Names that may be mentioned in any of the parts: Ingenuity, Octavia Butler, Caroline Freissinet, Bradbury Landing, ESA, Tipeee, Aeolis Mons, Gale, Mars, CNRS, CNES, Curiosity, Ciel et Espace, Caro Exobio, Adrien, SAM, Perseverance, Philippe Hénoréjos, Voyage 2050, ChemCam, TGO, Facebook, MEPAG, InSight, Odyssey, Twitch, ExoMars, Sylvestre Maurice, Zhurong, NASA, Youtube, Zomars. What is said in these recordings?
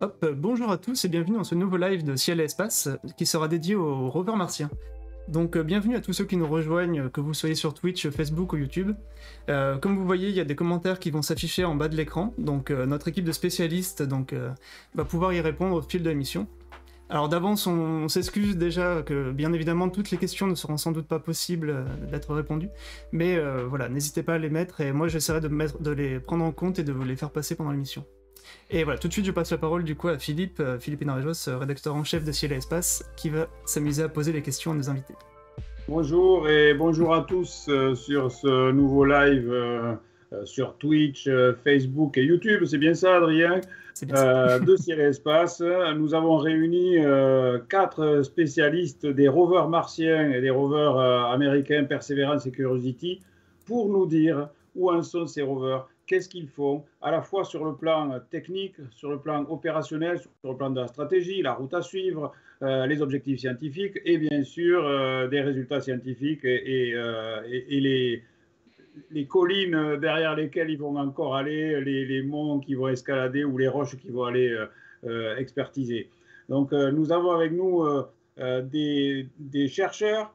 Hop, bonjour à tous et bienvenue dans ce nouveau live de Ciel et Espace qui sera dédié au rover martien. Donc bienvenue à tous ceux qui nous rejoignent, que vous soyez sur Twitch, Facebook ou YouTube. Comme vous voyez, il y a des commentaires qui vont s'afficher en bas de l'écran, donc notre équipe de spécialistes va pouvoir y répondre au fil de l'émission. Alors d'avance, on s'excuse déjà que bien évidemment toutes les questions ne seront sans doute pas possibles d'être répondues, mais voilà, n'hésitez pas à les mettre et moi j'essaierai de les prendre en compte et de vous les faire passer pendant l'émission. Et voilà, tout de suite je passe la parole du coup à Philippe Hénoréjos, rédacteur en chef de Ciel et Espace, qui va s'amuser à poser les questions à nos invités. Bonjour et bonjour à tous sur ce nouveau live sur Twitch, Facebook et YouTube, c'est bien ça Adrien, bien ça. De Ciel et Espace. Nous avons réuni 4 spécialistes des rovers martiens et des rovers américains, Perseverance et Curiosity, pour nous dire où en sont ces rovers. Qu'est-ce qu'ils font, à la fois sur le plan technique, sur le plan opérationnel, sur le plan de la stratégie, la route à suivre, les objectifs scientifiques et bien sûr des résultats scientifiques et les collines derrière lesquelles ils vont encore aller, les monts qu'ils vont escalader ou les roches qu'ils vont aller expertiser. Donc nous avons avec nous des chercheurs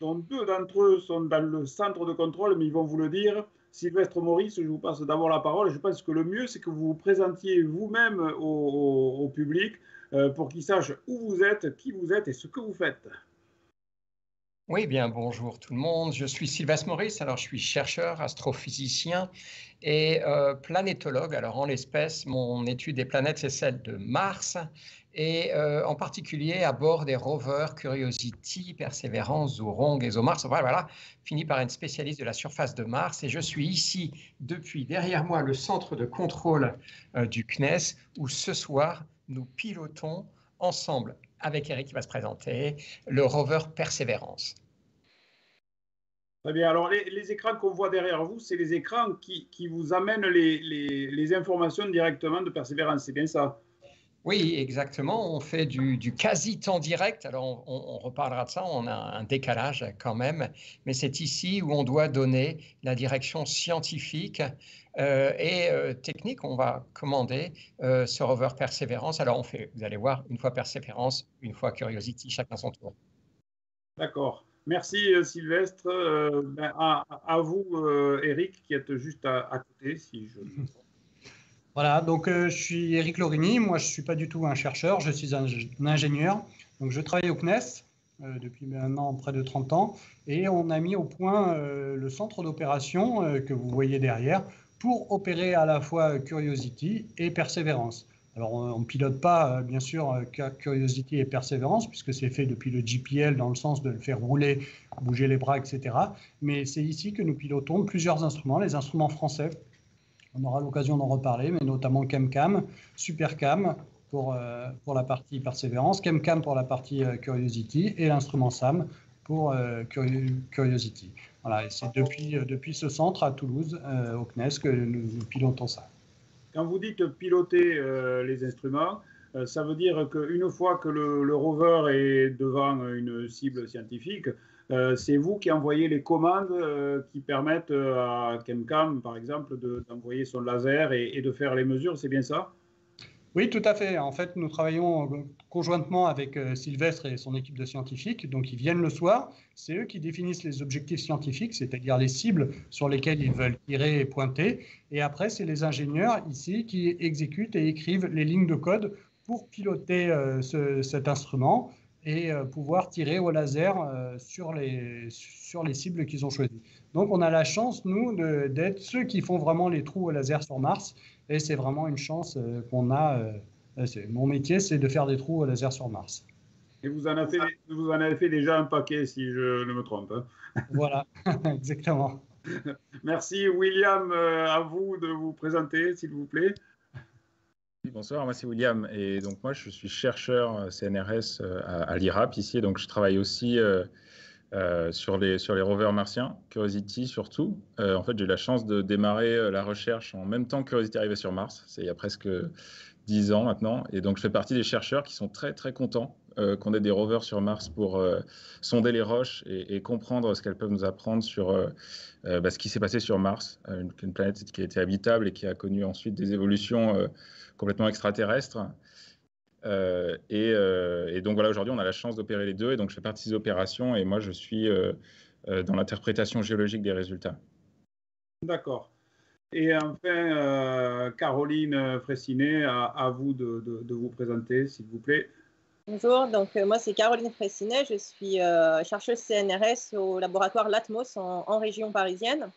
dont 2 d'entre eux sont dans le centre de contrôle, mais ils vont vous le dire. Sylvestre Maurice, je vous passe d'abord la parole. Je pense que le mieux, c'est que vous vous présentiez vous-même au public pour qu'il sache où vous êtes, qui vous êtes et ce que vous faites. Oui, bien, bonjour tout le monde. Je suis Sylvestre Maurice. Alors, je suis chercheur, astrophysicien et planétologue. Alors, en l'espèce, mon étude des planètes, c'est celle de Mars et en particulier à bord des rovers Curiosity, Perseverance, Zhurong et Zomars. Voilà, fini par être spécialiste de la surface de Mars. Et je suis ici depuis, derrière moi, le centre de contrôle du CNES, où ce soir, nous pilotons ensemble, avec Eric qui va se présenter, le rover Perseverance. Très bien, alors les écrans qu'on voit derrière vous, c'est les écrans qui vous amènent les informations directement de Perseverance, c'est bien ça ? Oui, exactement. On fait du quasi-temps direct. Alors, on reparlera de ça. On a un décalage quand même. Mais c'est ici où on doit donner la direction scientifique et technique. On va commander ce rover Perseverance. Alors, on fait, vous allez voir, une fois Perseverance, une fois Curiosity, chacun son tour. D'accord. Merci, Sylvestre. À vous, Eric, qui êtes juste à côté, si je... Voilà, donc je suis Eric Lorigny, moi je ne suis pas du tout un chercheur, je suis un ingénieur. Donc je travaille au CNES depuis maintenant près de 30 ans et on a mis au point le centre d'opération que vous voyez derrière pour opérer à la fois Curiosity et Perseverance. Alors on ne pilote pas bien sûr Curiosity et Perseverance puisque c'est fait depuis le JPL dans le sens de le faire rouler, bouger les bras, etc. Mais c'est ici que nous pilotons plusieurs instruments, les instruments français. On aura l'occasion d'en reparler, mais notamment ChemCam, SuperCam pour la partie Perseverance, ChemCam pour la partie Curiosity et l'instrument SAM pour Curiosity. Voilà, et c'est depuis ce centre à Toulouse, au CNES, que nous pilotons ça. Quand vous dites piloter les instruments, ça veut dire qu'une fois que le rover est devant une cible scientifique, c'est vous qui envoyez les commandes qui permettent à ChemCam, par exemple, d'envoyer son laser et de faire les mesures, c'est bien ça? Oui, tout à fait. En fait, nous travaillons conjointement avec Sylvestre et son équipe de scientifiques. Donc, ils viennent le soir. C'est eux qui définissent les objectifs scientifiques, c'est-à-dire les cibles sur lesquelles ils veulent tirer et pointer. Et après, c'est les ingénieurs ici qui exécutent et écrivent les lignes de code pour piloter cet instrument et pouvoir tirer au laser sur les cibles qu'ils ont choisies. Donc on a la chance, nous, d'être ceux qui font vraiment les trous au laser sur Mars, et c'est vraiment une chance qu'on a. Mon métier, c'est de faire des trous au laser sur Mars. Et vous en avez fait déjà un paquet, si je ne me trompe. Voilà, exactement. Merci William, à vous de vous présenter, s'il vous plaît. Bonsoir, moi c'est William et donc moi je suis chercheur CNRS à l'IRAP ici, donc je travaille aussi sur les rovers martiens, Curiosity surtout. En fait j'ai eu la chance de démarrer la recherche en même temps que Curiosity arrivait sur Mars, c'est il y a presque 10 ans maintenant, et donc je fais partie des chercheurs qui sont très très contents qu'on ait des rovers sur Mars pour sonder les roches et comprendre ce qu'elles peuvent nous apprendre sur ce qui s'est passé sur Mars, une planète qui a été habitable et qui a connu ensuite des évolutions complètement extraterrestre. Et donc voilà, aujourd'hui on a la chance d'opérer les deux, et donc je fais partie des opérations et moi je suis dans l'interprétation géologique des résultats. D'accord. Et enfin, Caroline Freissinet, à vous de vous présenter, s'il vous plaît. Bonjour, donc moi c'est Caroline Freissinet, je suis chercheuse CNRS au laboratoire L'Atmos en région parisienne.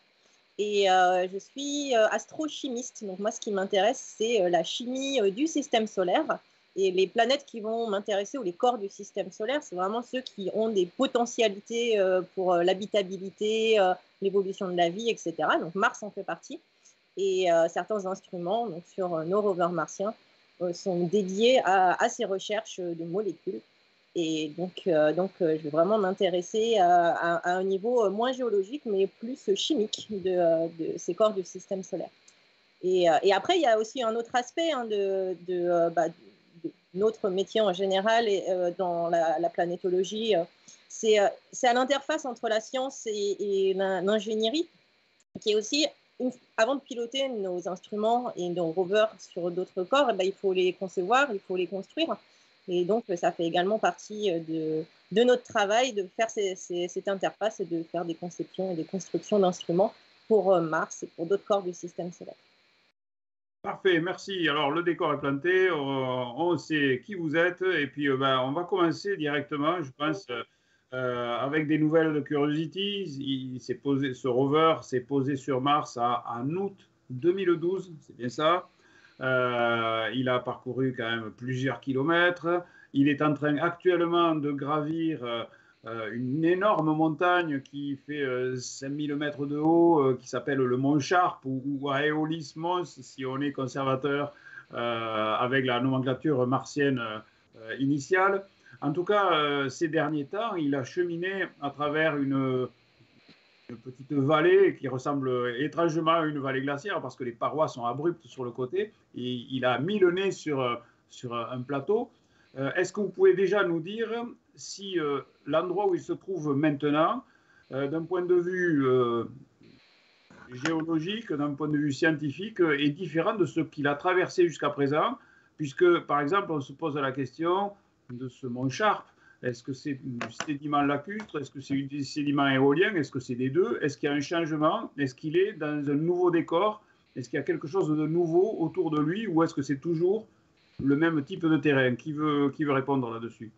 Et je suis astrochimiste, donc moi ce qui m'intéresse c'est la chimie du système solaire. Et les planètes qui vont m'intéresser, ou les corps du système solaire, c'est vraiment ceux qui ont des potentialités pour l'habitabilité, l'évolution de la vie, etc. Donc Mars en fait partie. Et certains instruments donc sur nos rovers martiens sont dédiés à ces recherches de molécules. Et donc je vais vraiment m'intéresser à un niveau moins géologique, mais plus chimique de ces corps du système solaire. Et après, il y a aussi un autre aspect hein, notre métier en général et dans la planétologie, c'est à l'interface entre la science et l'ingénierie, qui est aussi, avant de piloter nos instruments et nos rovers sur d'autres corps, il faut les concevoir, il faut les construire. Et donc, ça fait également partie de notre travail de faire cette interface et de faire des conceptions et des constructions d'instruments pour Mars et pour d'autres corps du système solaire. Parfait, merci. Alors, le décor est planté, on sait qui vous êtes, et puis on va commencer directement, je pense, avec des nouvelles de Curiosity. Ce rover s'est posé sur Mars en août 2012, c'est bien ça. Il a parcouru quand même plusieurs kilomètres. Il est en train actuellement de gravir une énorme montagne qui fait 5000 mètres de haut, qui s'appelle le Mont Sharp ou Aeolis Mons, si on est conservateur avec la nomenclature martienne initiale. En tout cas, ces derniers temps, il a cheminé à travers une petite vallée qui ressemble étrangement à une vallée glaciaire parce que les parois sont abruptes sur le côté, et il a mis le nez sur un plateau. Est-ce que vous pouvez déjà nous dire si l'endroit où il se trouve maintenant, d'un point de vue géologique, d'un point de vue scientifique, est différent de ce qu'il a traversé jusqu'à présent, puisque, par exemple, on se pose la question de ce Mont Sharp. Est-ce que c'est du sédiment lacustre? Est-ce que c'est du sédiment éolien? Est-ce que c'est des deux? Est-ce qu'il y a un changement? Est-ce qu'il est dans un nouveau décor? Est-ce qu'il y a quelque chose de nouveau autour de lui? Ou est-ce que c'est toujours le même type de terrain? Qui veut répondre là-dessus?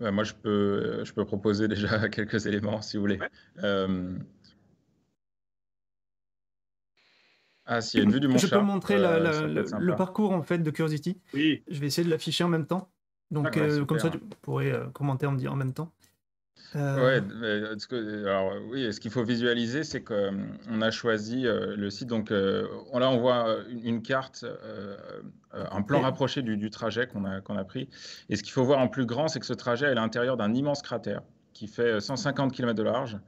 Moi, je peux proposer déjà quelques éléments, si vous voulez. Ouais. Ah, s'il y a une vue du Mont Sharp, je peux montrer le parcours en fait, de Curiosity. Oui. Je vais essayer de l'afficher en même temps. Donc, comme ça, tu pourrais commenter en même temps. Ouais, ce qu'il faut visualiser, c'est qu'on a choisi le site. Donc, là, on voit une carte, un plan rapproché du trajet qu'on a pris. Et ce qu'il faut voir en plus grand, c'est que ce trajet est à l'intérieur d'un immense cratère qui fait 150 km de large.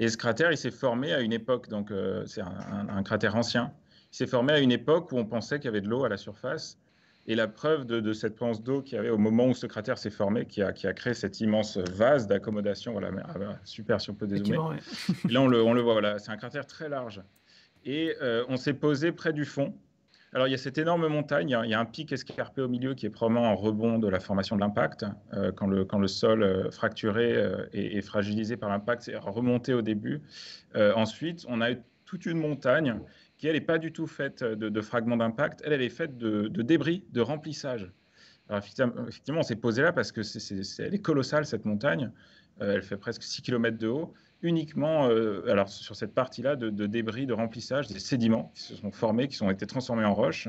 Et ce cratère, il s'est formé à une époque, donc c'est un cratère ancien. Il s'est formé à une époque où on pensait qu'il y avait de l'eau à la surface. Et la preuve de cette panse d'eau qu'il y avait au moment où ce cratère s'est formé, qui a créé cette immense vase d'accommodation. Voilà, super, si on peut dézoomer. Et là, on le voit, voilà, c'est un cratère très large. Et on s'est posé près du fond. Alors, il y a cette énorme montagne, il y a un pic escarpé au milieu qui est probablement en rebond de la formation de l'impact. Quand le sol fracturé et fragilisé par l'impact, c'est remonté au début. Ensuite, on a eu toute une montagne qui, elle, n'est pas du tout faite de fragments d'impact, elle est faite de débris, de remplissage. Alors, effectivement, on s'est posé là parce que elle est colossale, cette montagne. Elle fait presque 6 km de haut, uniquement alors, sur cette partie-là de débris, de remplissage, des sédiments qui se sont formés, qui ont été transformés en roches.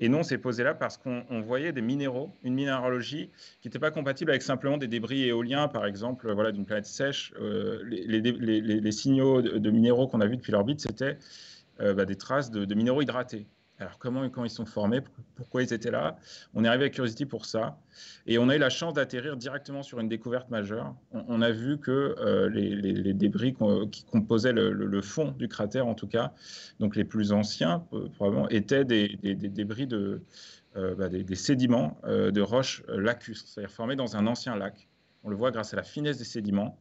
Et non, on s'est posé là parce qu'on voyait des minéraux, une minéralogie qui n'était pas compatible avec simplement des débris éoliens, par exemple, voilà, d'une planète sèche. Les signaux de minéraux qu'on a vus depuis l'orbite, c'était des traces de minéraux hydratés. Alors, comment et quand ils sont formés, pourquoi ils étaient là? On est arrivé à Curiosity pour ça. Et on a eu la chance d'atterrir directement sur une découverte majeure. On a vu que les débris qui composaient le fond du cratère, en tout cas, donc les plus anciens, probablement, étaient des débris des sédiments de roches lacustres, c'est-à-dire formés dans un ancien lac. On le voit grâce à la finesse des sédiments.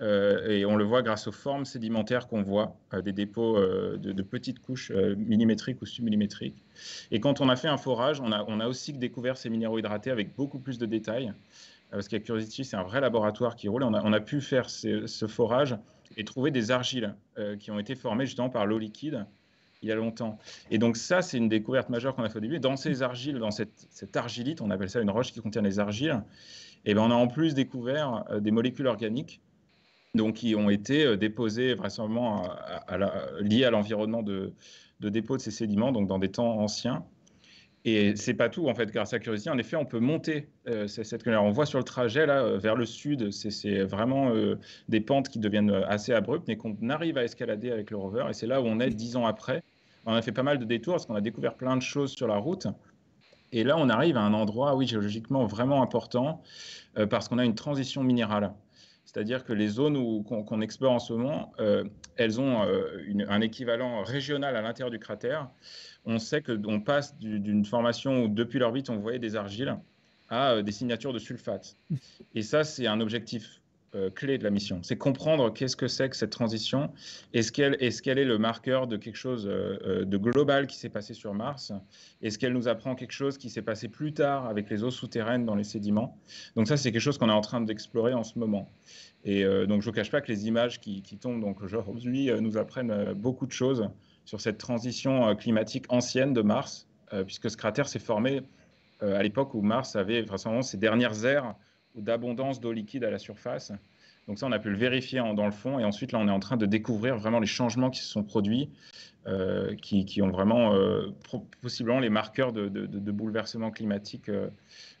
et on le voit grâce aux formes sédimentaires qu'on voit, des dépôts de petites couches millimétriques ou submillimétriques. Et quand on a fait un forage, on a aussi découvert ces minéraux hydratés avec beaucoup plus de détails, parce qu'à Curiosity, c'est un vrai laboratoire qui roule. On a pu faire ce forage et trouver des argiles qui ont été formées justement par l'eau liquide il y a longtemps. Et donc ça, c'est une découverte majeure qu'on a fait au début. Dans ces argiles, dans cette argilite, on appelle ça une roche qui contient les argiles, et ben on a en plus découvert des molécules organiques donc, qui ont été déposées vraisemblablement liées à l'environnement de dépôt de ces sédiments, donc dans des temps anciens. Et c'est pas tout, en fait, grâce à Curiosity. En effet, on peut monter cette colère. On voit sur le trajet, là, vers le sud, c'est vraiment des pentes qui deviennent assez abruptes, mais qu'on arrive à escalader avec le rover. Et c'est là où on est 10 ans après. On a fait pas mal de détours, parce qu'on a découvert plein de choses sur la route. Et là, on arrive à un endroit, oui, géologiquement vraiment important, parce qu'on a une transition minérale. C'est-à-dire que les zones qu'on explore en ce moment, elles ont un équivalent régional à l'intérieur du cratère. On sait qu'on passe d'une formation où, depuis l'orbite, on voyait des argiles à des signatures de sulfate. Et ça, c'est un objectif clé de la mission. C'est comprendre qu'est-ce que c'est que cette transition. Est-ce qu'elle est le marqueur de quelque chose de global qui s'est passé sur Mars? Est-ce qu'elle nous apprend quelque chose qui s'est passé plus tard avec les eaux souterraines dans les sédiments? Donc ça, c'est quelque chose qu'on est en train d'explorer en ce moment. Et donc, je ne vous cache pas que les images qui tombent donc aujourd'hui nous apprennent beaucoup de choses sur cette transition climatique ancienne de Mars, puisque ce cratère s'est formé à l'époque où Mars avait vraisemblablement ses dernières aires d'abondance d'eau liquide à la surface. Donc ça, on a pu le vérifier dans le fond. Et ensuite, là, on est en train de découvrir vraiment les changements qui se sont produits, qui ont vraiment possiblement les marqueurs de bouleversements climatiques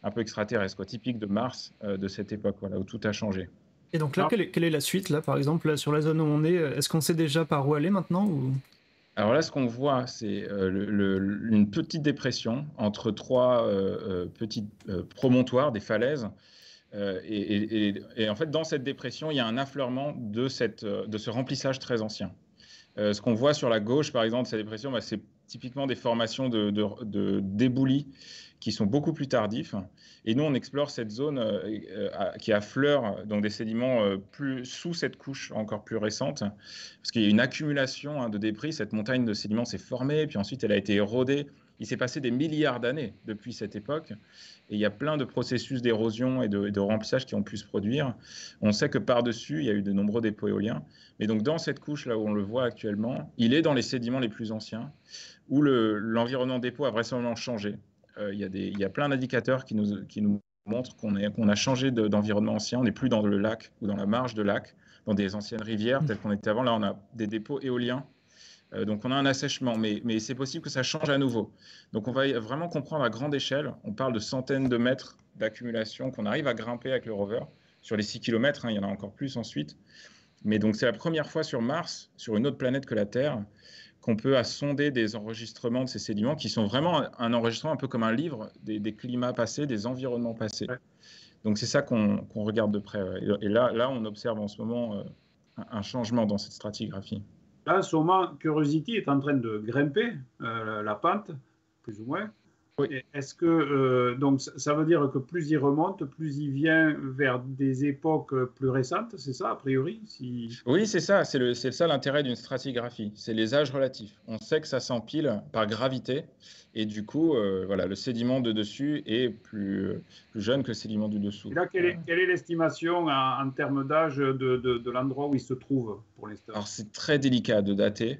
un peu extraterrestres, quoi, typiques de Mars de cette époque, voilà, où tout a changé. Et donc là, quelle est la suite, là, par exemple, là, sur la zone où on est? Est-ce qu'on sait déjà par où aller maintenant ou... Alors là, ce qu'on voit, c'est une petite dépression entre trois petits promontoires, des falaises. Et en fait, dans cette dépression, il y a un affleurement de ce remplissage très ancien. Ce qu'on voit sur la gauche, par exemple, de cette dépression, bah, c'est typiquement des formations d'éboulis qui sont beaucoup plus tardifs. Et nous, on explore cette zone qui affleure donc des sédiments plus sous cette couche encore plus récente, parce qu'il y a une accumulation de débris. Cette montagne de sédiments s'est formée, puis ensuite elle a été érodée. Il s'est passé des milliards d'années depuis cette époque, et il y a plein de processus d'érosion et de remplissage qui ont pu se produire. On sait que par-dessus, il y a eu de nombreux dépôts éoliens. Mais donc dans cette couche, là où on le voit actuellement, il est dans les sédiments les plus anciens, où l'environnement dépôt a vraisemblablement changé. Il y a plein d'indicateurs qui nous montrent qu'on a changé d'environnement ancien. On n'est plus dans le lac ou dans la marge de lac, dans des anciennes rivières telles qu'on était avant. Là, on a des dépôts éoliens. Donc, on a un assèchement, mais c'est possible que ça change à nouveau. Donc, on va vraiment comprendre à grande échelle. On parle de centaines de mètres d'accumulation qu'on arrive à grimper avec le rover. Sur les 6 km, hein, il y en a encore plus ensuite. Mais donc, c'est la première fois sur Mars, sur une autre planète que la Terre, qu'on peut sonder des enregistrements de ces sédiments qui sont vraiment un enregistrement un peu comme un livre des climats passés, des environnements passés. Donc, c'est ça qu'on regarde de près. Et là, on observe en ce moment un changement dans cette stratigraphie. Là, en ce moment, Curiosity est en train de grimper la pente, plus ou moins. Oui. Est-ce que donc ça veut dire que plus il remonte, plus il vient vers des époques plus récentes, c'est ça, a priori si... Oui, c'est ça. C'est ça l'intérêt d'une stratigraphie. C'est les âges relatifs. On sait que ça s'empile par gravité, et du coup, voilà, le sédiment de dessus est plus jeune que le sédiment du dessous. Et là, quelle est l'estimation en termes d'âge de l'endroit où il se trouve pour l'instant? Alors, c'est très délicat de dater.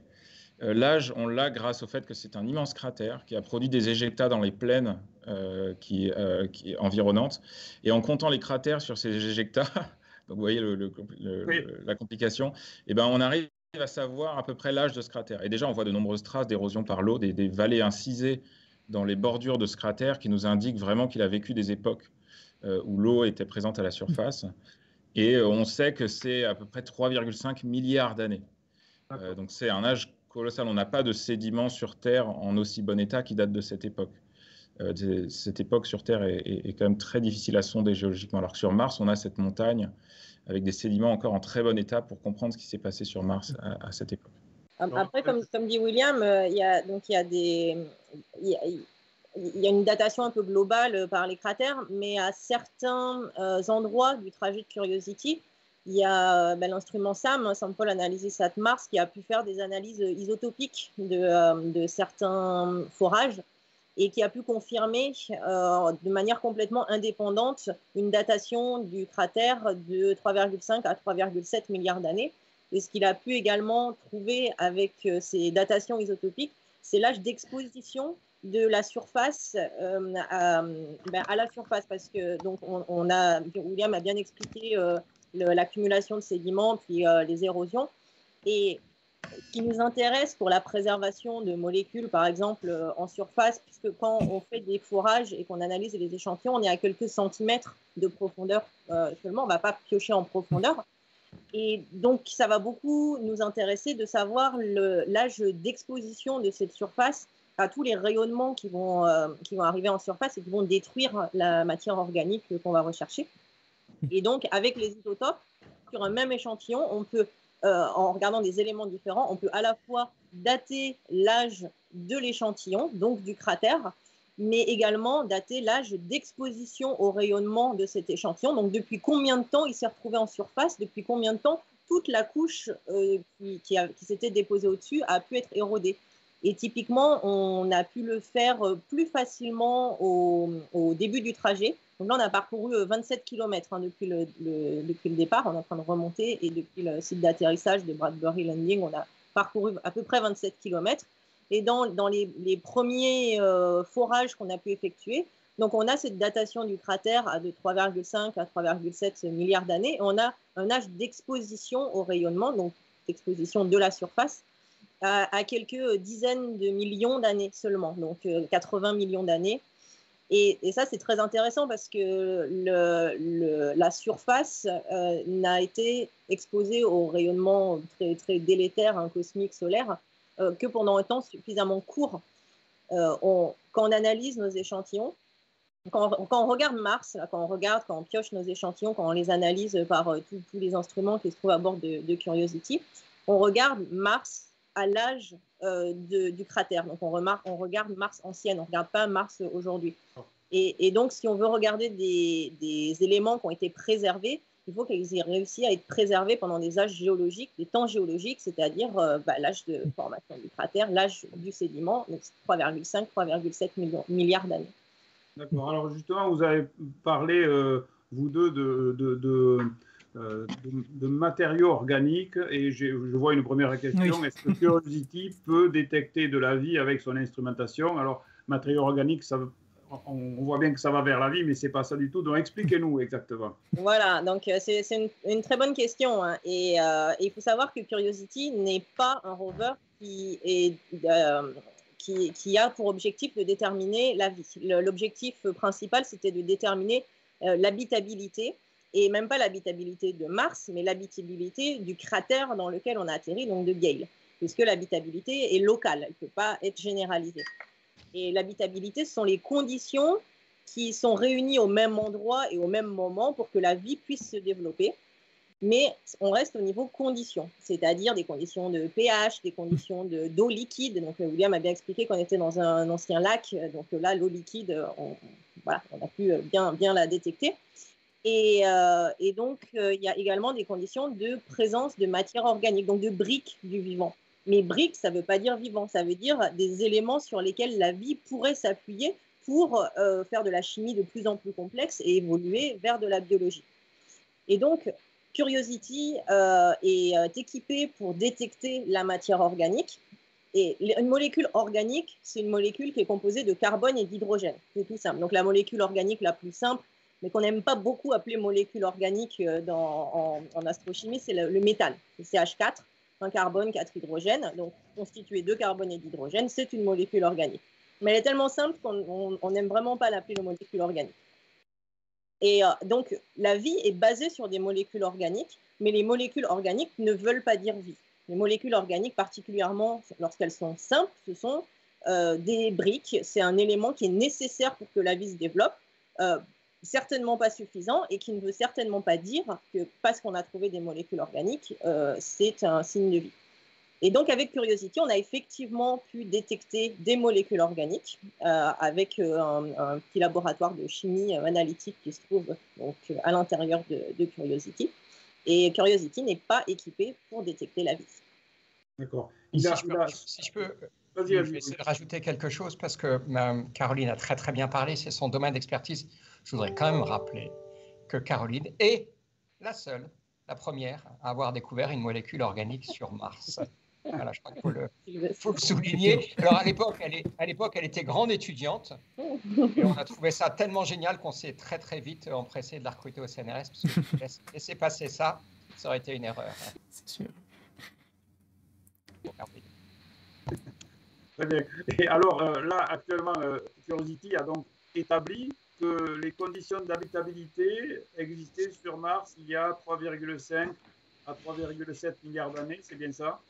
L'âge, on l'a grâce au fait que c'est un immense cratère qui a produit des éjectats dans les plaines qui environnantes. Et en comptant les cratères sur ces éjectats, donc vous voyez oui, la complication, et ben on arrive à savoir à peu près l'âge de ce cratère. Et déjà, on voit de nombreuses traces d'érosion par l'eau, des vallées incisées dans les bordures de ce cratère qui nous indiquent vraiment qu'il a vécu des époques où l'eau était présente à la surface. Et on sait que c'est à peu près 3,5 milliards d'années. Donc c'est un âge colossal. On n'a pas de sédiments sur Terre en aussi bon état qui datent de cette époque. Cette époque sur Terre est quand même très difficile à sonder géologiquement, alors que sur Mars, on a cette montagne avec des sédiments encore en très bon état pour comprendre ce qui s'est passé sur Mars à cette époque. Après, comme dit William, il y a une datation un peu globale par les cratères, mais à certains endroits du trajet de Curiosity, Il y a l'instrument SAM, Sample Analysis at Mars, qui a pu faire des analyses isotopiques de certains forages et qui a pu confirmer de manière complètement indépendante une datation du cratère de 3,5 à 3,7 milliards d'années. Et ce qu'il a pu également trouver avec ces datations isotopiques, c'est l'âge d'exposition de la surface à la surface. Parce que donc, William a bien expliqué... l'accumulation de sédiments, puis les érosions. Et ce qui nous intéresse pour la préservation de molécules, par exemple, en surface, puisque quand on fait des forages et qu'on analyse les échantillons, on est à quelques centimètres de profondeur seulement, on ne va pas piocher en profondeur. Et donc, ça va beaucoup nous intéresser de savoir l'âge d'exposition de cette surface à tous les rayonnements qui vont arriver en surface et qui vont détruire la matière organique qu'on va rechercher. Et donc, avec les isotopes, sur un même échantillon, on peut, en regardant des éléments différents, on peut à la fois dater l'âge de l'échantillon, donc du cratère, mais également dater l'âge d'exposition au rayonnement de cet échantillon. Donc, depuis combien de temps il s'est retrouvé en surface, depuis combien de temps toute la couche qui s'était déposée au-dessus a pu être érodée. Et typiquement, on a pu le faire plus facilement au début du trajet. Donc là, on a parcouru 27 km depuis le départ. On est en train de remonter. Et depuis le site d'atterrissage de Bradbury Landing, on a parcouru à peu près 27 km. Et dans les premiers forages qu'on a pu effectuer, donc on a cette datation du cratère à 3,5 à 3,7 milliards d'années. On a un âge d'exposition au rayonnement, donc d'exposition de la surface, à quelques dizaines de millions d'années seulement, donc 80 millions d'années. Et ça, c'est très intéressant parce que la surface n'a été exposée au rayonnement très, très délétère, cosmique, solaire, que pendant un temps suffisamment court. Quand on analyse nos échantillons, quand on regarde Mars, là, quand on pioche nos échantillons, quand on les analyse par tous les instruments qui se trouvent à bord de Curiosity, on regarde Mars à l'âge du cratère. Donc, on regarde Mars ancienne, on ne regarde pas Mars aujourd'hui. Et donc, si on veut regarder des éléments qui ont été préservés, il faut qu'ils aient réussi à être préservés pendant des âges géologiques, des temps géologiques, c'est-à-dire l'âge de formation du cratère, l'âge du sédiment, donc 3,5, 3,7 milliards d'années. D'accord. Alors, justement, vous avez parlé, vous deux, de matériaux organiques, et je vois une première question, oui. Est-ce que Curiosity peut détecter de la vie avec son instrumentation? Alors, matériaux organiques, ça, on voit bien que ça va vers la vie, mais c'est pas ça du tout, donc expliquez-nous exactement. Voilà, donc c'est une très bonne question, hein. Et il faut savoir que Curiosity n'est pas un rover qui a pour objectif de déterminer la vie. L'objectif principal, c'était de déterminer l'habitabilité, et même pas l'habitabilité de Mars, mais l'habitabilité du cratère dans lequel on a atterri, donc de Gale, puisque l'habitabilité est locale, elle ne peut pas être généralisée. Et l'habitabilité, ce sont les conditions qui sont réunies au même endroit et au même moment pour que la vie puisse se développer, mais on reste au niveau conditions, c'est-à-dire des conditions de pH, des conditions d'eau liquide. Donc William a bien expliqué qu'on était dans un ancien lac, donc là, l'eau liquide, voilà, on a pu bien la détecter. Et donc, il y a également des conditions de présence de matière organique, donc de briques du vivant. Mais briques, ça ne veut pas dire vivant, ça veut dire des éléments sur lesquels la vie pourrait s'appuyer pour faire de la chimie de plus en plus complexe et évoluer vers de la biologie. Et donc, Curiosity est équipée pour détecter la matière organique. Et une molécule organique, c'est une molécule qui est composée de carbone et d'hydrogène. C'est tout simple. Donc, la molécule organique la plus simple, mais qu'on n'aime pas beaucoup appeler molécule organique en astrochimie, c'est le méthane, le CH4, un carbone, 4 hydrogènes, donc constitué de carbone et d'hydrogène, c'est une molécule organique. Mais elle est tellement simple qu'on n'aime vraiment pas l'appeler molécule organique. Et donc, la vie est basée sur des molécules organiques, mais les molécules organiques ne veulent pas dire vie. Les molécules organiques, particulièrement lorsqu'elles sont simples, ce sont des briques, c'est un élément qui est nécessaire pour que la vie se développe, certainement pas suffisant et qui ne veut certainement pas dire que parce qu'on a trouvé des molécules organiques, c'est un signe de vie. Et donc avec Curiosity, on a effectivement pu détecter des molécules organiques avec un petit laboratoire de chimie analytique qui se trouve donc, à l'intérieur de Curiosity. Et Curiosity n'est pas équipé pour détecter la vie. D'accord. Si je peux... Je vais essayer de rajouter quelque chose parce que Caroline a très bien parlé, c'est son domaine d'expertise. Je voudrais quand même rappeler que Caroline est la première à avoir découvert une molécule organique sur Mars. Voilà, je crois qu'il faut le souligner. Alors à l'époque, elle était grande étudiante et on a trouvé ça tellement génial qu'on s'est très vite empressé de la recruter au CNRS parce que laisser passer ça, ça aurait été une erreur. C'est sûr. Bon, très bien. Et alors là, actuellement, Curiosity a donc établi que les conditions d'habitabilité existaient sur Mars il y a 3,5 à 3,7 milliards d'années, c'est bien ça?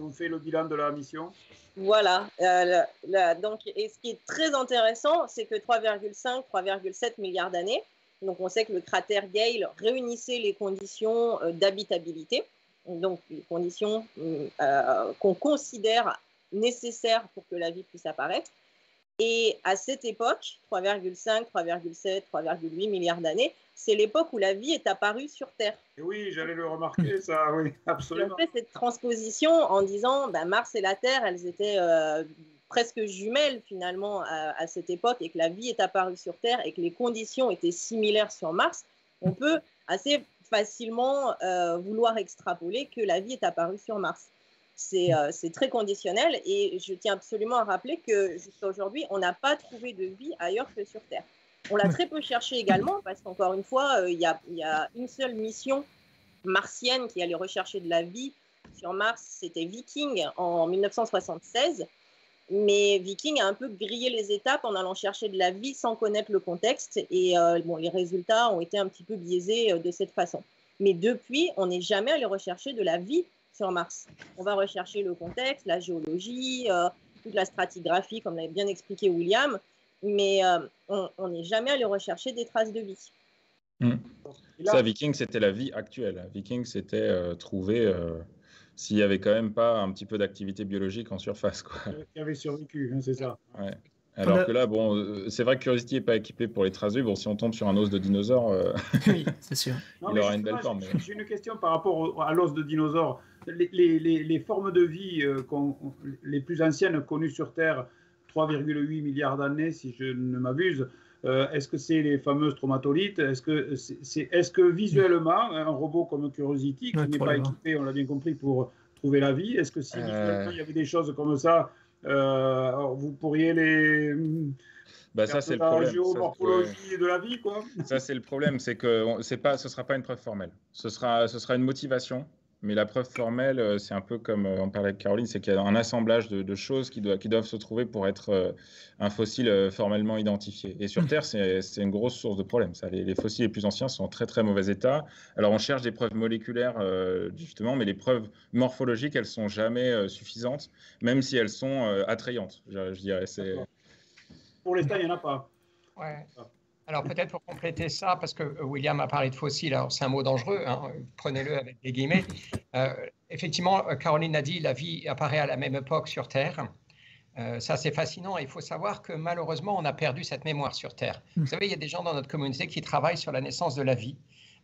On fait le bilan de la mission. Voilà. Donc, et ce qui est très intéressant, c'est que 3,5, 3,7 milliards d'années, donc on sait que le cratère Gale réunissait les conditions d'habitabilité, donc les conditions qu'on considère nécessaires pour que la vie puisse apparaître. Et à cette époque, 3,5, 3,7, 3,8 milliards d'années, c'est l'époque où la vie est apparue sur Terre. Et oui, j'allais le remarquer, ça, oui, absolument. On fait cette transposition en disant ben, Mars et la Terre, elles étaient presque jumelles finalement à cette époque et que la vie est apparue sur Terre et que les conditions étaient similaires sur Mars, on peut assez facilement vouloir extrapoler que la vie est apparue sur Mars. C'est très conditionnel et je tiens absolument à rappeler que jusqu'à aujourd'hui, on n'a pas trouvé de vie ailleurs que sur Terre. On l'a très peu cherché également parce qu'encore une fois, il y a une seule mission martienne qui allait rechercher de la vie sur Mars, c'était Viking en 1976. Mais Viking a un peu grillé les étapes en allant chercher de la vie sans connaître le contexte et bon, les résultats ont été un petit peu biaisés de cette façon. Mais depuis, on n'est jamais allé rechercher de la vie sur Mars. On va rechercher le contexte, la géologie, toute la stratigraphie, comme l'avait bien expliqué William, mais on n'est jamais allé rechercher des traces de vie. Mmh. Là, ça, Viking, c'était la vie actuelle. Viking, c'était trouver s'il n'y avait quand même pas un petit peu d'activité biologique en surface, quoi. Qui avait survécu, hein, c'est ça. Ouais. Alors que là, bon, c'est vrai que Curiosity n'est pas équipé pour les traces. Bon, si on tombe sur un os de dinosaure, oui, c'est sûr. Non, il aura une belle forme. J'ai une question par rapport à l'os de dinosaure. Les formes de vie les plus anciennes connues sur Terre, 3,8 milliards d'années, si je ne m'abuse, est-ce que c'est les fameuses stromatolites? Est-ce que visuellement, un robot comme Curiosity, qui n'est pas équipé, on l'a bien compris, pour trouver la vie, est-ce que si visuellement il y avait des choses comme ça, vous pourriez les... Bah, ça, c'est le problème. Géomorphologie de la vie, quoi. Ça, c'est le problème, c'est que ce ne sera pas une preuve formelle. Ce sera une motivation. Mais la preuve formelle, c'est un peu comme on parlait avec Caroline, c'est qu'il y a un assemblage de choses qui doivent se trouver pour être un fossile formellement identifié. Et sur Terre, c'est une grosse source de problème. Ça. Les fossiles les plus anciens sont en très mauvais état. Alors, on cherche des preuves moléculaires, justement, mais les preuves morphologiques, elles ne sont jamais suffisantes, même si elles sont attrayantes, je dirais. Pour l'instant, il n'y en a pas. Ouais. Alors peut-être pour compléter ça, parce que William a parlé de fossiles, alors c'est un mot dangereux, hein, prenez-le avec des guillemets. Effectivement, Caroline a dit la vie apparaît à la même époque sur Terre. Ça c'est fascinant, il faut savoir que malheureusement on a perdu cette mémoire sur Terre. Vous savez, il y a des gens dans notre communauté qui travaillent sur la naissance de la vie.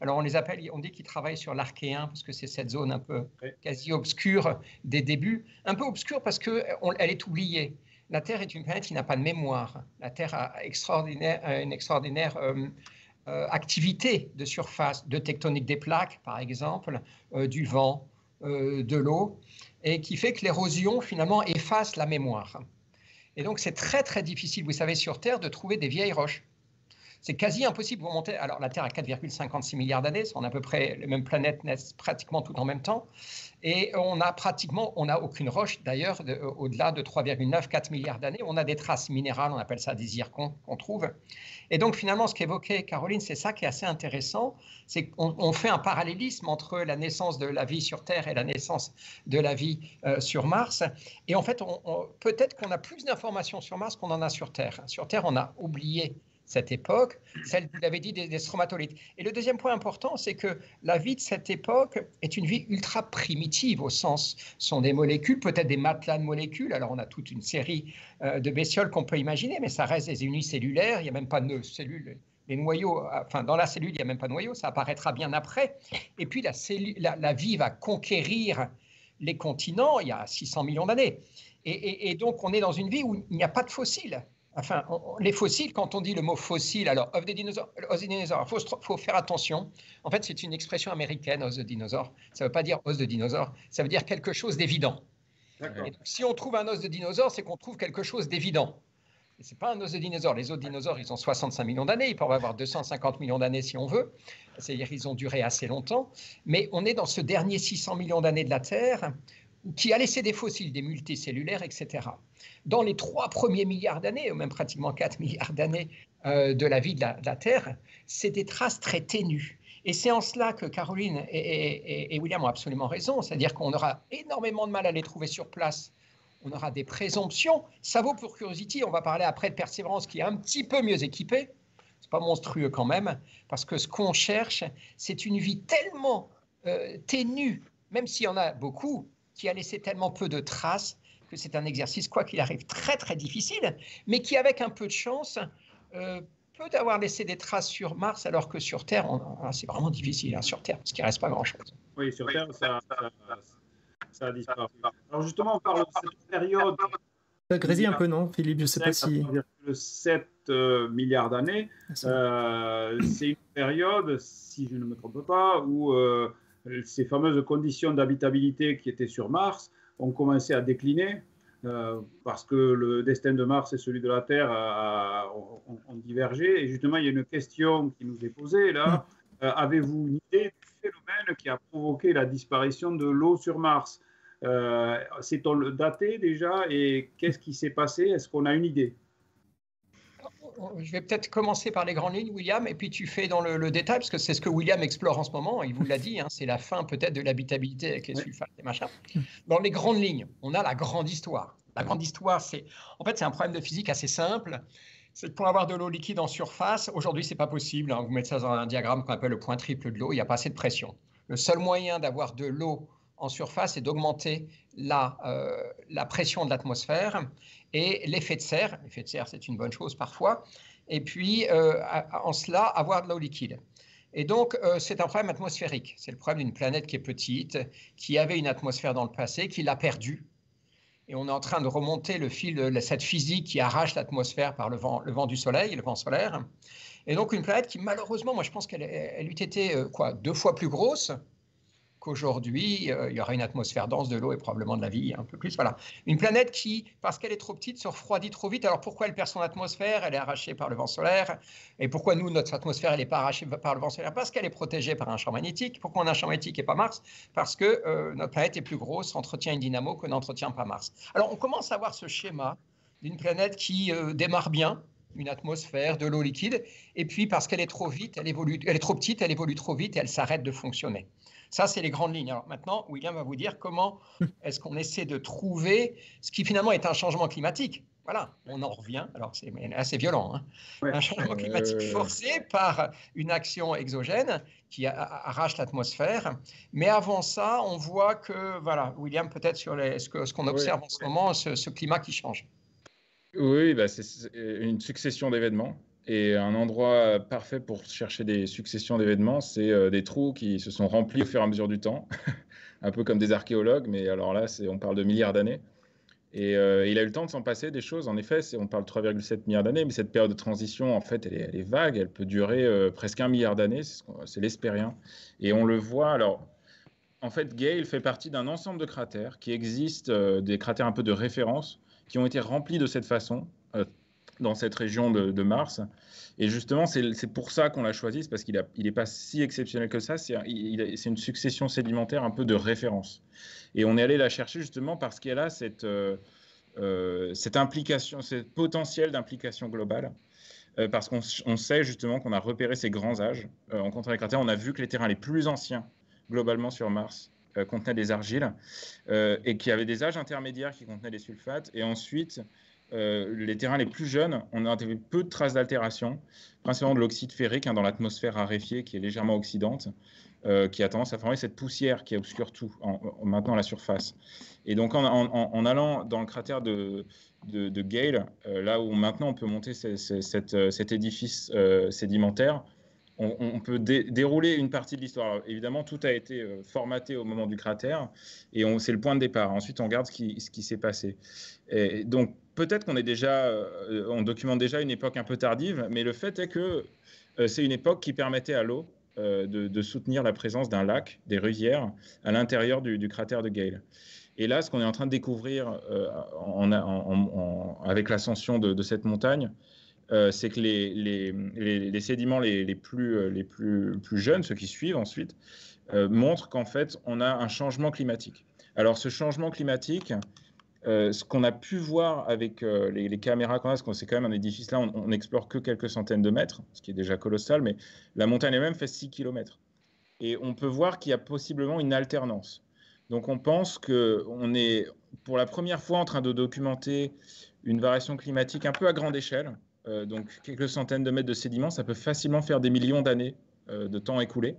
Alors on les appelle, on dit qu'ils travaillent sur l'archéen parce que c'est cette zone un peu quasi obscure des débuts. Un peu obscure parce qu'elle est oubliée. La Terre est une planète qui n'a pas de mémoire. La Terre a une extraordinaire activité de surface, de tectonique des plaques, par exemple, du vent, de l'eau, et qui fait que l'érosion, finalement, efface la mémoire. Et donc, c'est très difficile, vous savez, sur Terre, de trouver des vieilles roches. C'est quasi impossible. Vous remontez, alors, la Terre a 4,56 milliards d'années, on a à peu près les mêmes planètes naissent pratiquement toutes en même temps. Et on n'a aucune roche, d'ailleurs, au-delà de 3,9-4 milliards d'années. On a des traces minérales, on appelle ça des zircons, qu'on trouve. Et donc, finalement, ce qu'évoquait Caroline, c'est ça qui est assez intéressant. C'est qu'on fait un parallélisme entre la naissance de la vie sur Terre et la naissance de la vie sur Mars. Et en fait, peut-être qu'on a plus d'informations sur Mars qu'on en a sur Terre. Sur Terre, on a oublié cette époque, celle, vous l'avez dit, des stromatolites. Et le deuxième point important, c'est que la vie de cette époque est une vie ultra primitive, au sens, sont des molécules, peut-être des matelas de molécules. Alors, on a toute une série de bestioles qu'on peut imaginer, mais ça reste des unicellulaires, il n'y a même pas de cellules. les noyaux, enfin dans la cellule, il n'y a même pas de noyau, ça apparaîtra bien après. Et puis la, la vie va conquérir les continents il y a 600 millions d'années. Et donc on est dans une vie où il n'y a pas de fossiles. Enfin, les fossiles, quand on dit le mot fossile, alors of the dinosaur, il faut faire attention. En fait, c'est une expression américaine, os de dinosaure. Ça ne veut pas dire os de dinosaure, ça veut dire quelque chose d'évident. Si on trouve un os de dinosaure, c'est qu'on trouve quelque chose d'évident. Ce n'est pas un os de dinosaure. Les os de dinosaures, ils ont 65 millions d'années. Ils peuvent avoir 250 millions d'années si on veut. C'est-à-dire qu'ils ont duré assez longtemps. Mais on est dans ce dernier 600 millions d'années de la Terre qui a laissé des fossiles, des multicellulaires, etc. Dans les 3 premiers milliards d'années, ou même pratiquement 4 milliards d'années de la vie de la Terre, c'est des traces très ténues. Et c'est en cela que Caroline et William ont absolument raison, c'est-à-dire qu'on aura énormément de mal à les trouver sur place. On aura des présomptions. Ça vaut pour Curiosity, on va parler après de Perseverance qui est un petit peu mieux équipée. Ce n'est pas monstrueux quand même, parce que ce qu'on cherche, c'est une vie tellement ténue, même s'il y en a beaucoup, qui a laissé tellement peu de traces que c'est un exercice, quoi qu'il arrive, très très difficile, mais qui, avec un peu de chance, peut avoir laissé des traces sur Mars, alors que sur Terre, c'est vraiment difficile, hein, sur Terre, parce qu'il ne reste pas grand-chose. Oui, sur Terre, ça a disparu. Alors justement, on parle de cette période... Ça grésille un peu, non, Philippe? Je ne sais pas si... 7 milliards d'années, c'est une période, si je ne me trompe pas, où... ces fameuses conditions d'habitabilité qui étaient sur Mars ont commencé à décliner parce que le destin de Mars et celui de la Terre ont divergé. Et justement, il y a une question qui nous est posée là. Avez-vous une idée du phénomène qui a provoqué la disparition de l'eau sur Mars? Sait-on le dater déjà? Et qu'est-ce qui s'est passé? Est-ce qu'on a une idée? Je vais peut-être commencer par les grandes lignes, William, et puis tu fais dans le détail, parce que c'est ce que William explore en ce moment, il vous l'a dit, hein, c'est la fin peut-être de l'habitabilité avec les sulfates et machin. Dans les grandes lignes, on a la grande histoire. La grande histoire, c'est en fait, c'est un problème de physique assez simple, c'est que pour avoir de l'eau liquide en surface, aujourd'hui, ce n'est pas possible, hein, vous mettez ça dans un diagramme qu'on appelle le point triple de l'eau, il n'y a pas assez de pression. Le seul moyen d'avoir de l'eau en surface et d'augmenter la pression de l'atmosphère et l'effet de serre. L'effet de serre, c'est une bonne chose parfois. Et puis, en cela, avoir de l'eau liquide. Et donc, c'est un problème atmosphérique. C'est le problème d'une planète qui est petite, qui avait une atmosphère dans le passé, qui l'a perdue. Et on est en train de remonter le fil de cette physique qui arrache l'atmosphère par le vent du soleil, le vent solaire. Et donc, une planète qui, malheureusement, moi, je pense qu'elle eût été 2 fois plus grosse qu'aujourd'hui, il y aura une atmosphère dense, de l'eau et probablement de la vie, un peu plus. Voilà. Une planète qui, parce qu'elle est trop petite, se refroidit trop vite. Alors pourquoi elle perd son atmosphère? Elle est arrachée par le vent solaire. Et pourquoi nous, notre atmosphère, elle n'est pas arrachée par le vent solaire? Parce qu'elle est protégée par un champ magnétique. Pourquoi on a un champ magnétique et pas Mars? Parce que notre planète est plus grosse, entretient une dynamo que n'entretient pas Mars. Alors on commence à voir ce schéma d'une planète qui démarre bien, une atmosphère, de l'eau liquide, et puis parce qu'elle est trop vite, elle est trop petite, elle évolue trop vite et elle s'arrête de fonctionner. Ça, c'est les grandes lignes. Alors maintenant, William va vous dire comment est-ce qu'on essaie de trouver ce qui finalement est un changement climatique. Voilà, on en revient. Alors, c'est assez violent, hein. Ouais. Un changement climatique forcé par une action exogène qui arrache l'atmosphère. Mais avant ça, on voit que, voilà, William, peut-être sur ce qu'on observe en ce moment, ce climat qui change. Oui, bah, c'est une succession d'événements. Et un endroit parfait pour chercher des successions d'événements, c'est des trous qui se sont remplis au fur et à mesure du temps, un peu comme des archéologues, mais alors là, on parle de milliards d'années. Et il a eu le temps de s'en passer des choses, en effet, on parle de 3,7 milliards d'années, mais cette période de transition, en fait, elle est vague, elle peut durer presque 1 milliard d'années, c'est l'hespérien. Et on le voit, alors, en fait, Gale fait partie d'un ensemble de cratères qui existent, des cratères un peu de référence, qui ont été remplis de cette façon, dans cette région de Mars. Et justement, c'est pour ça qu'on l'a choisi, c'est parce qu'il n'est pas si exceptionnel que ça, c'est une succession sédimentaire un peu de référence. Et on est allé la chercher justement parce qu'elle a cette implication, ce potentiel d'implication globale, parce qu'on sait justement qu'on a repéré ces grands âges en comptant les cratères. On a vu que les terrains les plus anciens, globalement sur Mars, contenaient des argiles, et qu'il y avait des âges intermédiaires qui contenaient des sulfates, et ensuite... les terrains les plus jeunes, on a peu de traces d'altération, principalement de l'oxyde ferrique, hein, dans l'atmosphère raréfiée qui est légèrement oxydante, qui a tendance à former cette poussière qui obscure tout en maintenant la surface. Et donc en allant dans le cratère de Gale, là où maintenant on peut monter cet édifice sédimentaire, on peut dérouler une partie de l'histoire. Alors, évidemment, tout a été formaté au moment du cratère, et c'est le point de départ. Ensuite, on regarde ce qui s'est passé. Et donc, peut-être qu'on est déjà, on documente déjà une époque un peu tardive, mais le fait est que c'est une époque qui permettait à l'eau de soutenir la présence d'un lac, des rivières, à l'intérieur du cratère de Gale. Et là, ce qu'on est en train de découvrir avec l'ascension de cette montagne, c'est que les sédiments les plus jeunes, ceux qui suivent ensuite, montrent qu'en fait, on a un changement climatique. Alors, ce changement climatique, ce qu'on a pu voir avec les caméras qu'on a, parce que c'est quand même un édifice, là, on n'explore que quelques centaines de mètres, ce qui est déjà colossal, mais la montagne elle-même fait 6 km. Et on peut voir qu'il y a possiblement une alternance. Donc, on pense qu'on est, pour la première fois, en train de documenter une variation climatique un peu à grande échelle. Donc, quelques centaines de mètres de sédiments, ça peut facilement faire des millions d'années de temps écoulé.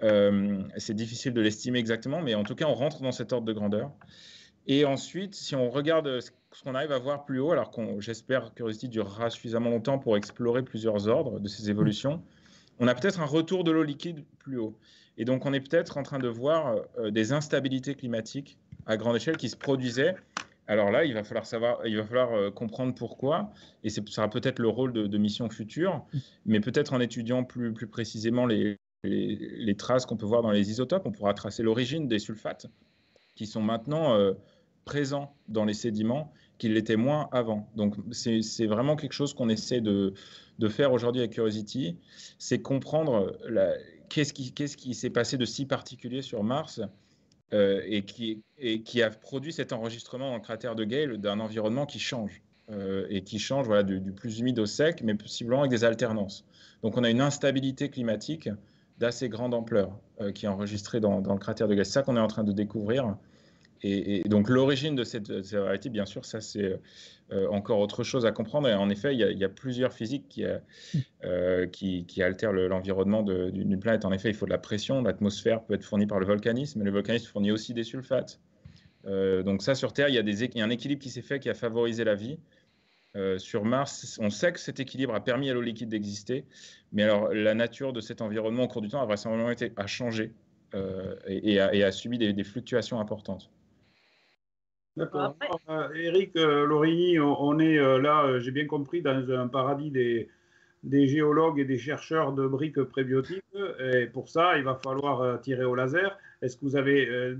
C'est difficile de l'estimer exactement, mais en tout cas, on rentre dans cet ordre de grandeur. Et ensuite, si on regarde ce qu'on arrive à voir plus haut, alors qu'on, j'espère, Curiosity durera suffisamment longtemps pour explorer plusieurs ordres de ces évolutions, on a peut-être un retour de l'eau liquide plus haut. Et donc, on est peut-être en train de voir des instabilités climatiques à grande échelle qui se produisaient. Alors là, il va falloir comprendre pourquoi, et ce sera peut-être le rôle de missions futures, mais peut-être en étudiant plus précisément les traces qu'on peut voir dans les isotopes, on pourra tracer l'origine des sulfates qui sont maintenant présents dans les sédiments, qu'ils l'étaient moins avant. Donc c'est vraiment quelque chose qu'on essaie de faire aujourd'hui avec Curiosity, c'est comprendre qu'est-ce qui s'est passé de si particulier sur Mars, et qui a produit cet enregistrement dans le cratère de Gale d'un environnement qui change, voilà, du plus humide au sec, mais possiblement avec des alternances. Donc on a une instabilité climatique d'assez grande ampleur qui est enregistrée dans le cratère de Gale. C'est ça qu'on est en train de découvrir. Et donc l'origine de cette variété, bien sûr, ça c'est encore autre chose à comprendre. Et en effet, il y a plusieurs physiques qui altèrent l'environnement d'une planète. En effet, il faut de la pression, l'atmosphère peut être fournie par le volcanisme, mais le volcanisme fournit aussi des sulfates. Donc ça, sur Terre, il y a un équilibre qui s'est fait, qui a favorisé la vie. Sur Mars, on sait que cet équilibre a permis à l'eau liquide d'exister, mais alors la nature de cet environnement au cours du temps a vraisemblablement changé et a subi des fluctuations importantes. D'accord. Eric Lorigny, on est là, j'ai bien compris, dans un paradis des géologues et des chercheurs de briques prébiotiques. Et pour ça, il va falloir tirer au laser. Est-ce que vous avez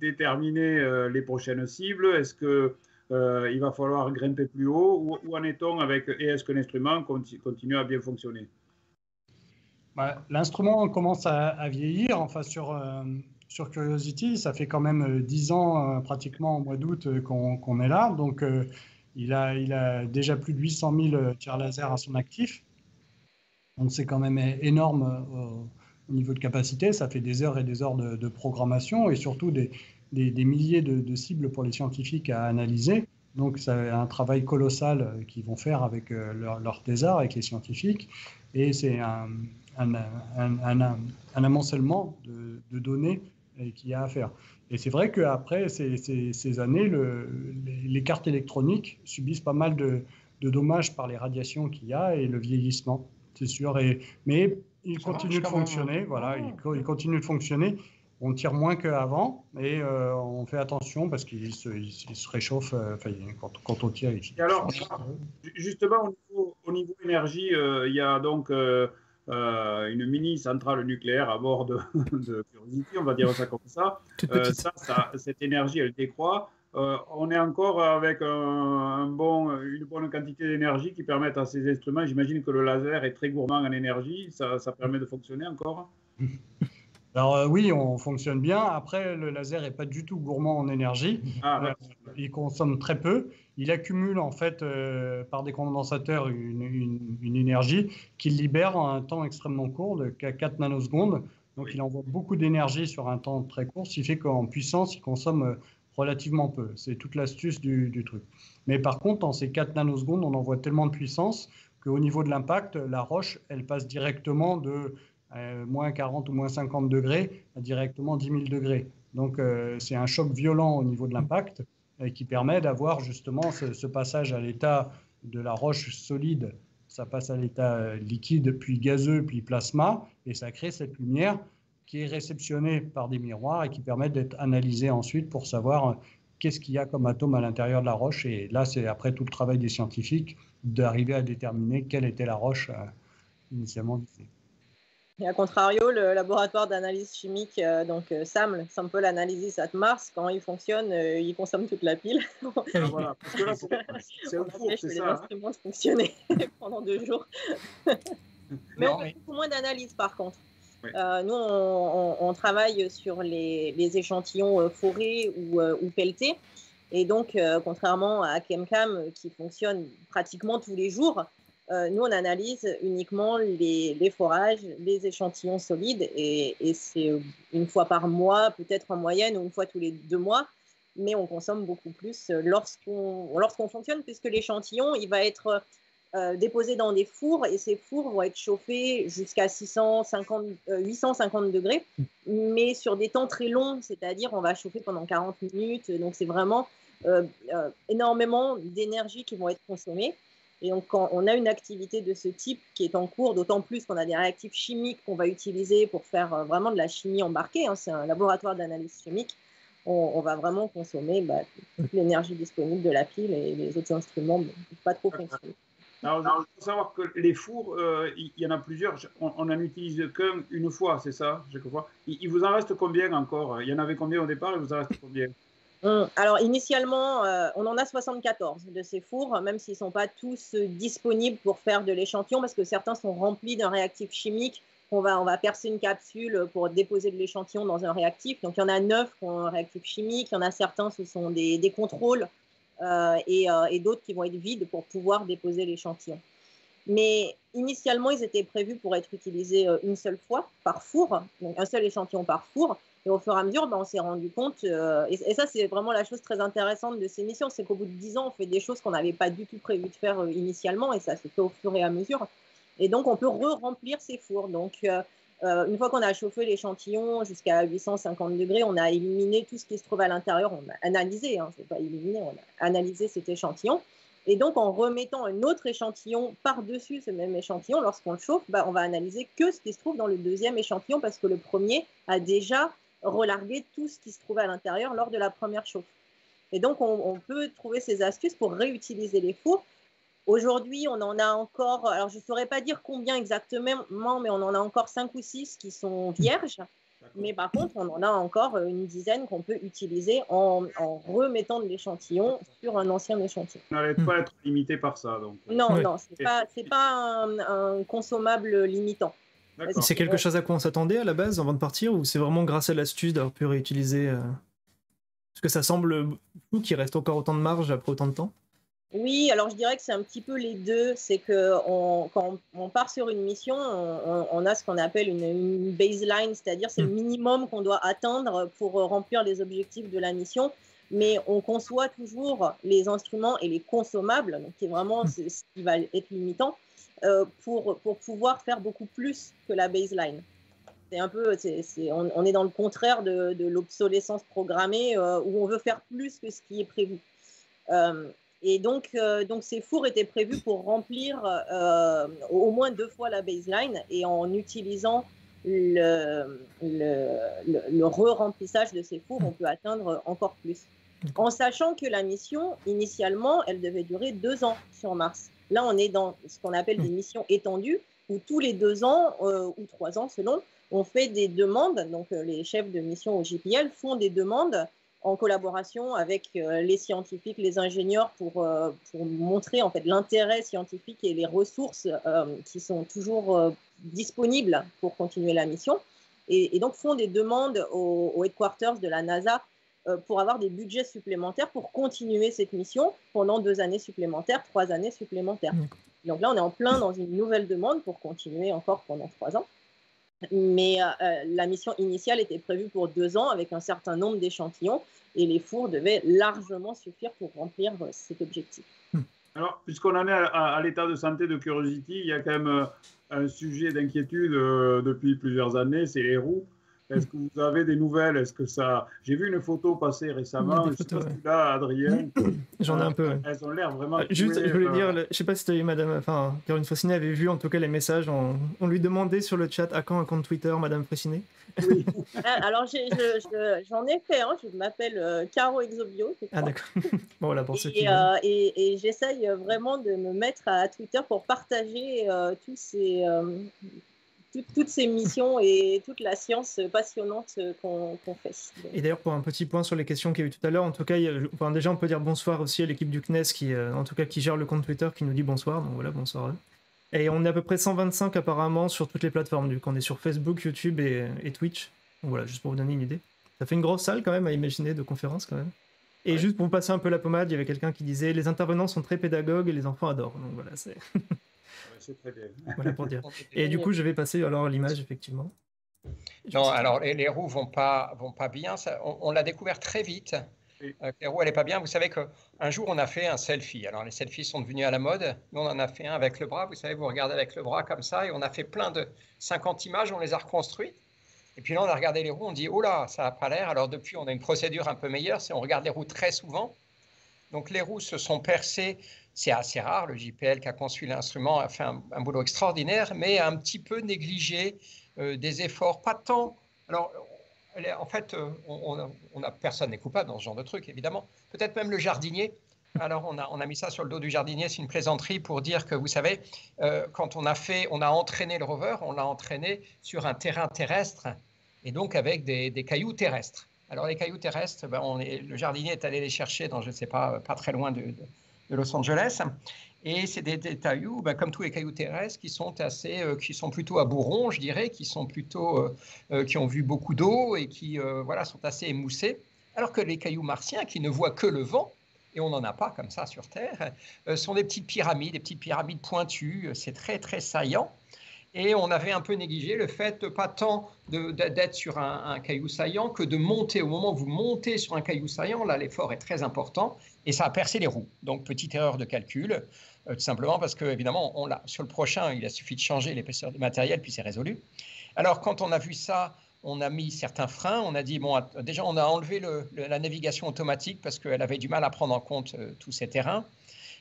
déterminé les prochaines cibles? Est-ce qu'il va falloir grimper plus haut? Où en est-on avec, et est-ce que l'instrument continue à bien fonctionner? Bah, l'instrument commence à vieillir, enfin sur Curiosity, ça fait quand même 10 ans pratiquement au mois d'août qu'on est là. Donc, il a déjà plus de 800 000 tirs laser à son actif. Donc, c'est quand même énorme au niveau de capacité. Ça fait des heures et des heures de programmation et surtout des milliers de cibles pour les scientifiques à analyser. Donc, c'est un travail colossal qu'ils vont faire avec leur thésard, avec les scientifiques. Et c'est un amoncellement de données qu'il y a à faire. Et c'est vrai qu'après ces années, les cartes électroniques subissent pas mal de dommages par les radiations qu'il y a et le vieillissement, c'est sûr. Mais ils continuent de fonctionner. Voilà, ils continuent de fonctionner. On tire moins qu'avant et on fait attention parce qu'ils se réchauffent. Enfin, quand on tire, et alors, justement, au niveau énergie, il y a donc une mini centrale nucléaire à bord de Curiosity, on va dire ça comme ça. Cette énergie, elle décroît. On est encore avec une bonne quantité d'énergie qui permet à ces instruments. J'imagine que le laser est très gourmand en énergie. Ça permet de fonctionner encore. Alors oui, on fonctionne bien. Après, le laser n'est pas du tout gourmand en énergie. Il consomme très peu. Il accumule en fait par des condensateurs une énergie qu'il libère en un temps extrêmement court, de 4 nanosecondes. Donc il envoie beaucoup d'énergie sur un temps très court, ce qui fait qu'en puissance, il consomme relativement peu. C'est toute l'astuce du truc. Mais par contre, en ces 4 nanosecondes, on envoie tellement de puissance qu'au niveau de l'impact, la roche, elle passe directement de moins 40 ou moins 50 degrés à directement 10 000 degrés. Donc, c'est un choc violent au niveau de l'impact qui permet d'avoir justement ce passage à l'état de la roche solide. Ça passe à l'état liquide, puis gazeux, puis plasma, et ça crée cette lumière qui est réceptionnée par des miroirs et qui permet d'être analysée ensuite pour savoir qu'est-ce qu'il y a comme atome à l'intérieur de la roche. Et là, c'est après tout le travail des scientifiques d'arriver à déterminer quelle était la roche initialement visée. Et à contrario, le laboratoire d'analyse chimique, donc SAM, Sample Analysis at Mars, quand il fonctionne, il consomme toute la pile. Voilà, parce que là, c'est un four, c'est ça. Les instruments fonctionner pendant 2 jours. Mais on fait beaucoup moins d'analyse, par contre. Oui. Nous, on travaille sur les échantillons forés ou pelletés. Et donc, contrairement à ChemCam, qui fonctionne pratiquement tous les jours, nous, on analyse uniquement les forages, les échantillons solides, et c'est une fois par mois, peut-être en moyenne, ou une fois tous les 2 mois, mais on consomme beaucoup plus lorsqu'on fonctionne, puisque l'échantillon, il va être déposé dans des fours, et ces fours vont être chauffés jusqu'à 850 degrés, mais sur des temps très longs, c'est-à-dire on va chauffer pendant 40 minutes, donc c'est vraiment énormément d'énergie qui vont être consommées. Et donc, quand on a une activité de ce type qui est en cours, d'autant plus qu'on a des réactifs chimiques qu'on va utiliser pour faire vraiment de la chimie embarquée, hein, c'est un laboratoire d'analyse chimique, on va vraiment consommer toute l'énergie disponible de la pile, et les autres instruments ne peuvent pas trop fonctionner. Alors, il faut savoir que les fours, il y en a plusieurs, on n'en utilise qu'une fois, c'est ça, chaque fois. Il vous en reste combien encore? Il y en avait combien au départ et vous en reste combien? Alors, initialement, on en a 74 de ces fours, même s'ils ne sont pas tous disponibles pour faire de l'échantillon, parce que certains sont remplis d'un réactif chimique. On va percer une capsule pour déposer de l'échantillon dans un réactif. Donc, il y en a 9 qui ont un réactif chimique, il y en a certains, ce sont des contrôles, et d'autres qui vont être vides pour pouvoir déposer l'échantillon. Mais initialement, ils étaient prévus pour être utilisés une seule fois par four, donc un seul échantillon par four. Et au fur et à mesure, on s'est rendu compte, et ça c'est vraiment la chose très intéressante de ces missions, c'est qu'au bout de 10 ans, on fait des choses qu'on n'avait pas du tout prévu de faire initialement, et ça se fait au fur et à mesure. Et donc on peut re-remplir ces fours. Donc une fois qu'on a chauffé l'échantillon jusqu'à 850 degrés, on a éliminé tout ce qui se trouve à l'intérieur, on a analysé, hein, c'est pas éliminé, on a analysé cet échantillon. Et donc en remettant un autre échantillon par-dessus ce même échantillon, lorsqu'on le chauffe, on va analyser que ce qui se trouve dans le deuxième échantillon, parce que le premier a déjà relarguer tout ce qui se trouvait à l'intérieur lors de la première chauffe. Et donc, on peut trouver ces astuces pour réutiliser les fours. Aujourd'hui, on en a encore, alors je ne saurais pas dire combien exactement, mais on en a encore 5 ou 6 qui sont vierges. Mais par contre, on en a encore une dizaine qu'on peut utiliser en remettant de l'échantillon sur un ancien échantillon. On n'allait pas être limité par ça. Donc. Non, ouais. Non, ce n'est pas un consommable limitant. C'est quelque chose à quoi on s'attendait à la base avant de partir, ou c'est vraiment grâce à l'astuce d'avoir pu réutiliser Parce que ça semble fou qu'il reste encore autant de marge après autant de temps. Oui, alors je dirais que c'est un petit peu les deux. C'est que quand on part sur une mission, on a ce qu'on appelle une baseline, c'est-à-dire c'est le minimum qu'on doit atteindre pour remplir les objectifs de la mission. Mais on conçoit toujours les instruments et les consommables, donc qui est vraiment ce qui va être limitant. Pour pouvoir faire beaucoup plus que la baseline. C'est un peu, on est dans le contraire de l'obsolescence programmée, où on veut faire plus que ce qui est prévu. Et donc ces fours étaient prévus pour remplir au moins 2 fois la baseline, et en utilisant le re-remplissage de ces fours, on peut atteindre encore plus. En sachant que la mission, initialement, elle devait durer 2 ans sur Mars. Là, on est dans ce qu'on appelle des missions étendues, où tous les 2 ans ou 3 ans selon, on fait des demandes. Donc, les chefs de mission au JPL font des demandes en collaboration avec les scientifiques, les ingénieurs, pour montrer en fait l'intérêt scientifique et les ressources qui sont toujours disponibles pour continuer la mission. Et donc, font des demandes aux headquarters de la NASA pour avoir des budgets supplémentaires pour continuer cette mission pendant 2 années supplémentaires, 3 années supplémentaires. Donc là, on est en plein dans une nouvelle demande pour continuer encore pendant 3 ans. Mais la mission initiale était prévue pour 2 ans avec un certain nombre d'échantillons, et les fours devaient largement suffire pour remplir cet objectif. Alors, puisqu'on en est à l'état de santé de Curiosity, il y a quand même un sujet d'inquiétude depuis plusieurs années, c'est les roues. Est-ce que vous avez des nouvelles? Est-ce que ça... J'ai vu une photo passer récemment. Je ne sais pas si tu l'as, Adrien. J'en ai un peu. Ouais. Elles ont l'air vraiment... Juste, je voulais dire, je ne sais pas si tu as vu, madame... Enfin, Caroline Freissinet avait vu en tout cas les messages. On lui demandait sur le chat à quand un compte Twitter, madame Freissinet. Oui. Alors, j'en ai fait un. Hein, je m'appelle Caro Exobio. Ah, d'accord. Bon, voilà, pour ceux qui... et j'essaye vraiment de me mettre à Twitter pour partager tous ces... toutes ces missions et toute la science passionnante qu'on fait. Et d'ailleurs, pour un petit point sur les questions qu'il y a eu tout à l'heure, en tout cas, enfin, déjà, on peut dire bonsoir aussi à l'équipe du CNES qui, en tout cas, qui gère le compte Twitter, qui nous dit bonsoir. Donc voilà, bonsoir à eux. Et on est à peu près 125 apparemment sur toutes les plateformes. Du coup, on est sur Facebook, YouTube et Twitch. Donc voilà, juste pour vous donner une idée. Ça fait une grosse salle quand même à imaginer de conférences quand même. Et ouais, juste pour vous passer un peu la pommade, il y avait quelqu'un qui disait « Les intervenants sont très pédagogues et les enfants adorent ». Donc voilà, c'est... C'est très bien. Voilà pour dire. Et du coup, je vais passer alors l'image, effectivement. Non, alors les roues ne vont pas bien. Ça, on l'a découvert très vite. Oui. Les roues, elle n'est pas bien. Vous savez qu'un jour, on a fait un selfie. Alors, les selfies sont devenus à la mode. Nous, on en a fait un avec le bras. Vous savez, vous regardez avec le bras comme ça. Et on a fait plein de 50 images. On les a reconstruites. Et puis là, on a regardé les roues. On dit, oh là, ça n'a pas l'air. Alors, depuis, on a une procédure un peu meilleure. C'est on regarde les roues très souvent. Donc, les roues se sont percées. C'est assez rare, le JPL qui a conçu l'instrument a fait un boulot extraordinaire, mais a un petit peu négligé des efforts, pas tant. Alors, en fait, personne n'est coupable dans ce genre de truc, évidemment. Peut-être même le jardinier. Alors, on a mis ça sur le dos du jardinier, c'est une plaisanterie pour dire que, vous savez, quand on a entraîné le rover, on l'a entraîné sur un terrain terrestre, et donc avec des cailloux terrestres. Alors, les cailloux terrestres, ben, le jardinier est allé les chercher dans, je ne sais pas, pas très loin de Los Angeles, et c'est des cailloux, ben, comme tous les cailloux terrestres, qui sont plutôt à bourron, je dirais, qui ont vu beaucoup d'eau et qui voilà, sont assez émoussés, alors que les cailloux martiens, qui ne voient que le vent, et on n'en a pas comme ça sur Terre, sont des petites pyramides pointues, c'est très très saillant, et on avait un peu négligé le fait, pas tant d'être sur un caillou saillant, que de monter, au moment où vous montez sur un caillou saillant, là l'effort est très important, et ça a percé les roues. Donc, petite erreur de calcul, tout simplement parce que, évidemment, sur le prochain, il a suffi de changer l'épaisseur du matériel, puis c'est résolu. Alors, quand on a vu ça, on a mis certains freins. On a dit, bon, déjà, on a enlevé la navigation automatique parce qu'elle avait du mal à prendre en compte tous ces terrains.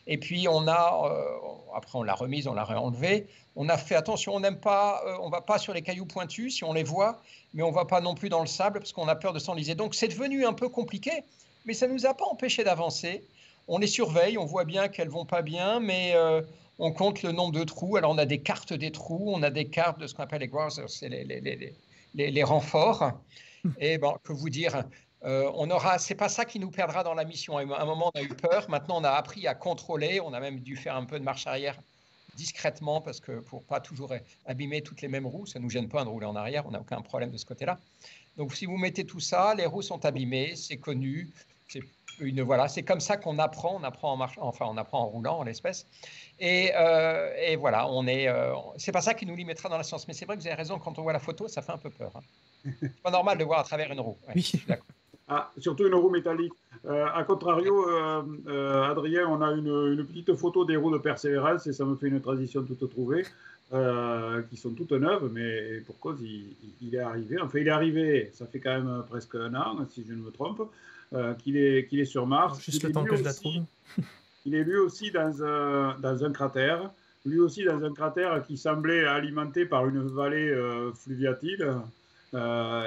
Et puis, après, on l'a remise, on l'a réenlevée. On a fait attention, on ne va pas sur les cailloux pointus si on les voit, mais on ne va pas non plus dans le sable parce qu'on a peur de s'enliser. Donc, c'est devenu un peu compliqué. Mais ça ne nous a pas empêché d'avancer. On les surveille, on voit bien qu'elles ne vont pas bien, mais on compte le nombre de trous. Alors, on a des cartes des trous, on a des cartes de ce qu'on appelle les grousers, c'est les renforts. Et bon, que vous dire, ce n'est pas ça qui nous perdra dans la mission. À un moment, on a eu peur. Maintenant, on a appris à contrôler. On a même dû faire un peu de marche arrière discrètement parce que pour ne pas toujours abîmer toutes les mêmes roues, ça ne nous gêne pas de rouler en arrière. On n'a aucun problème de ce côté-là. Donc, si vous mettez tout ça, les roues sont abîmées, c'est connu. C'est comme ça qu'on apprend. On apprend en marchant, enfin, on apprend en roulant, en l'espèce. Et voilà, c'est pas ça qui nous limitera dans la science. Mais c'est vrai que vous avez raison, quand on voit la photo, ça fait un peu peur. Hein. C'est pas normal de voir à travers une roue. Ouais, oui. Surtout une roue métallique. A contrario, Adrien, on a une petite photo des roues de Perseverance et ça me fait une transition toute trouvée. Qui sont toutes neuves, mais pour cause, il est arrivé. Enfin, il est arrivé, ça fait quand même presque un an, si je ne me trompe, qu'il est sur Mars. Juste le temps que je la trouve. Il est lui aussi dans un cratère, qui semblait alimenté par une vallée fluviatile.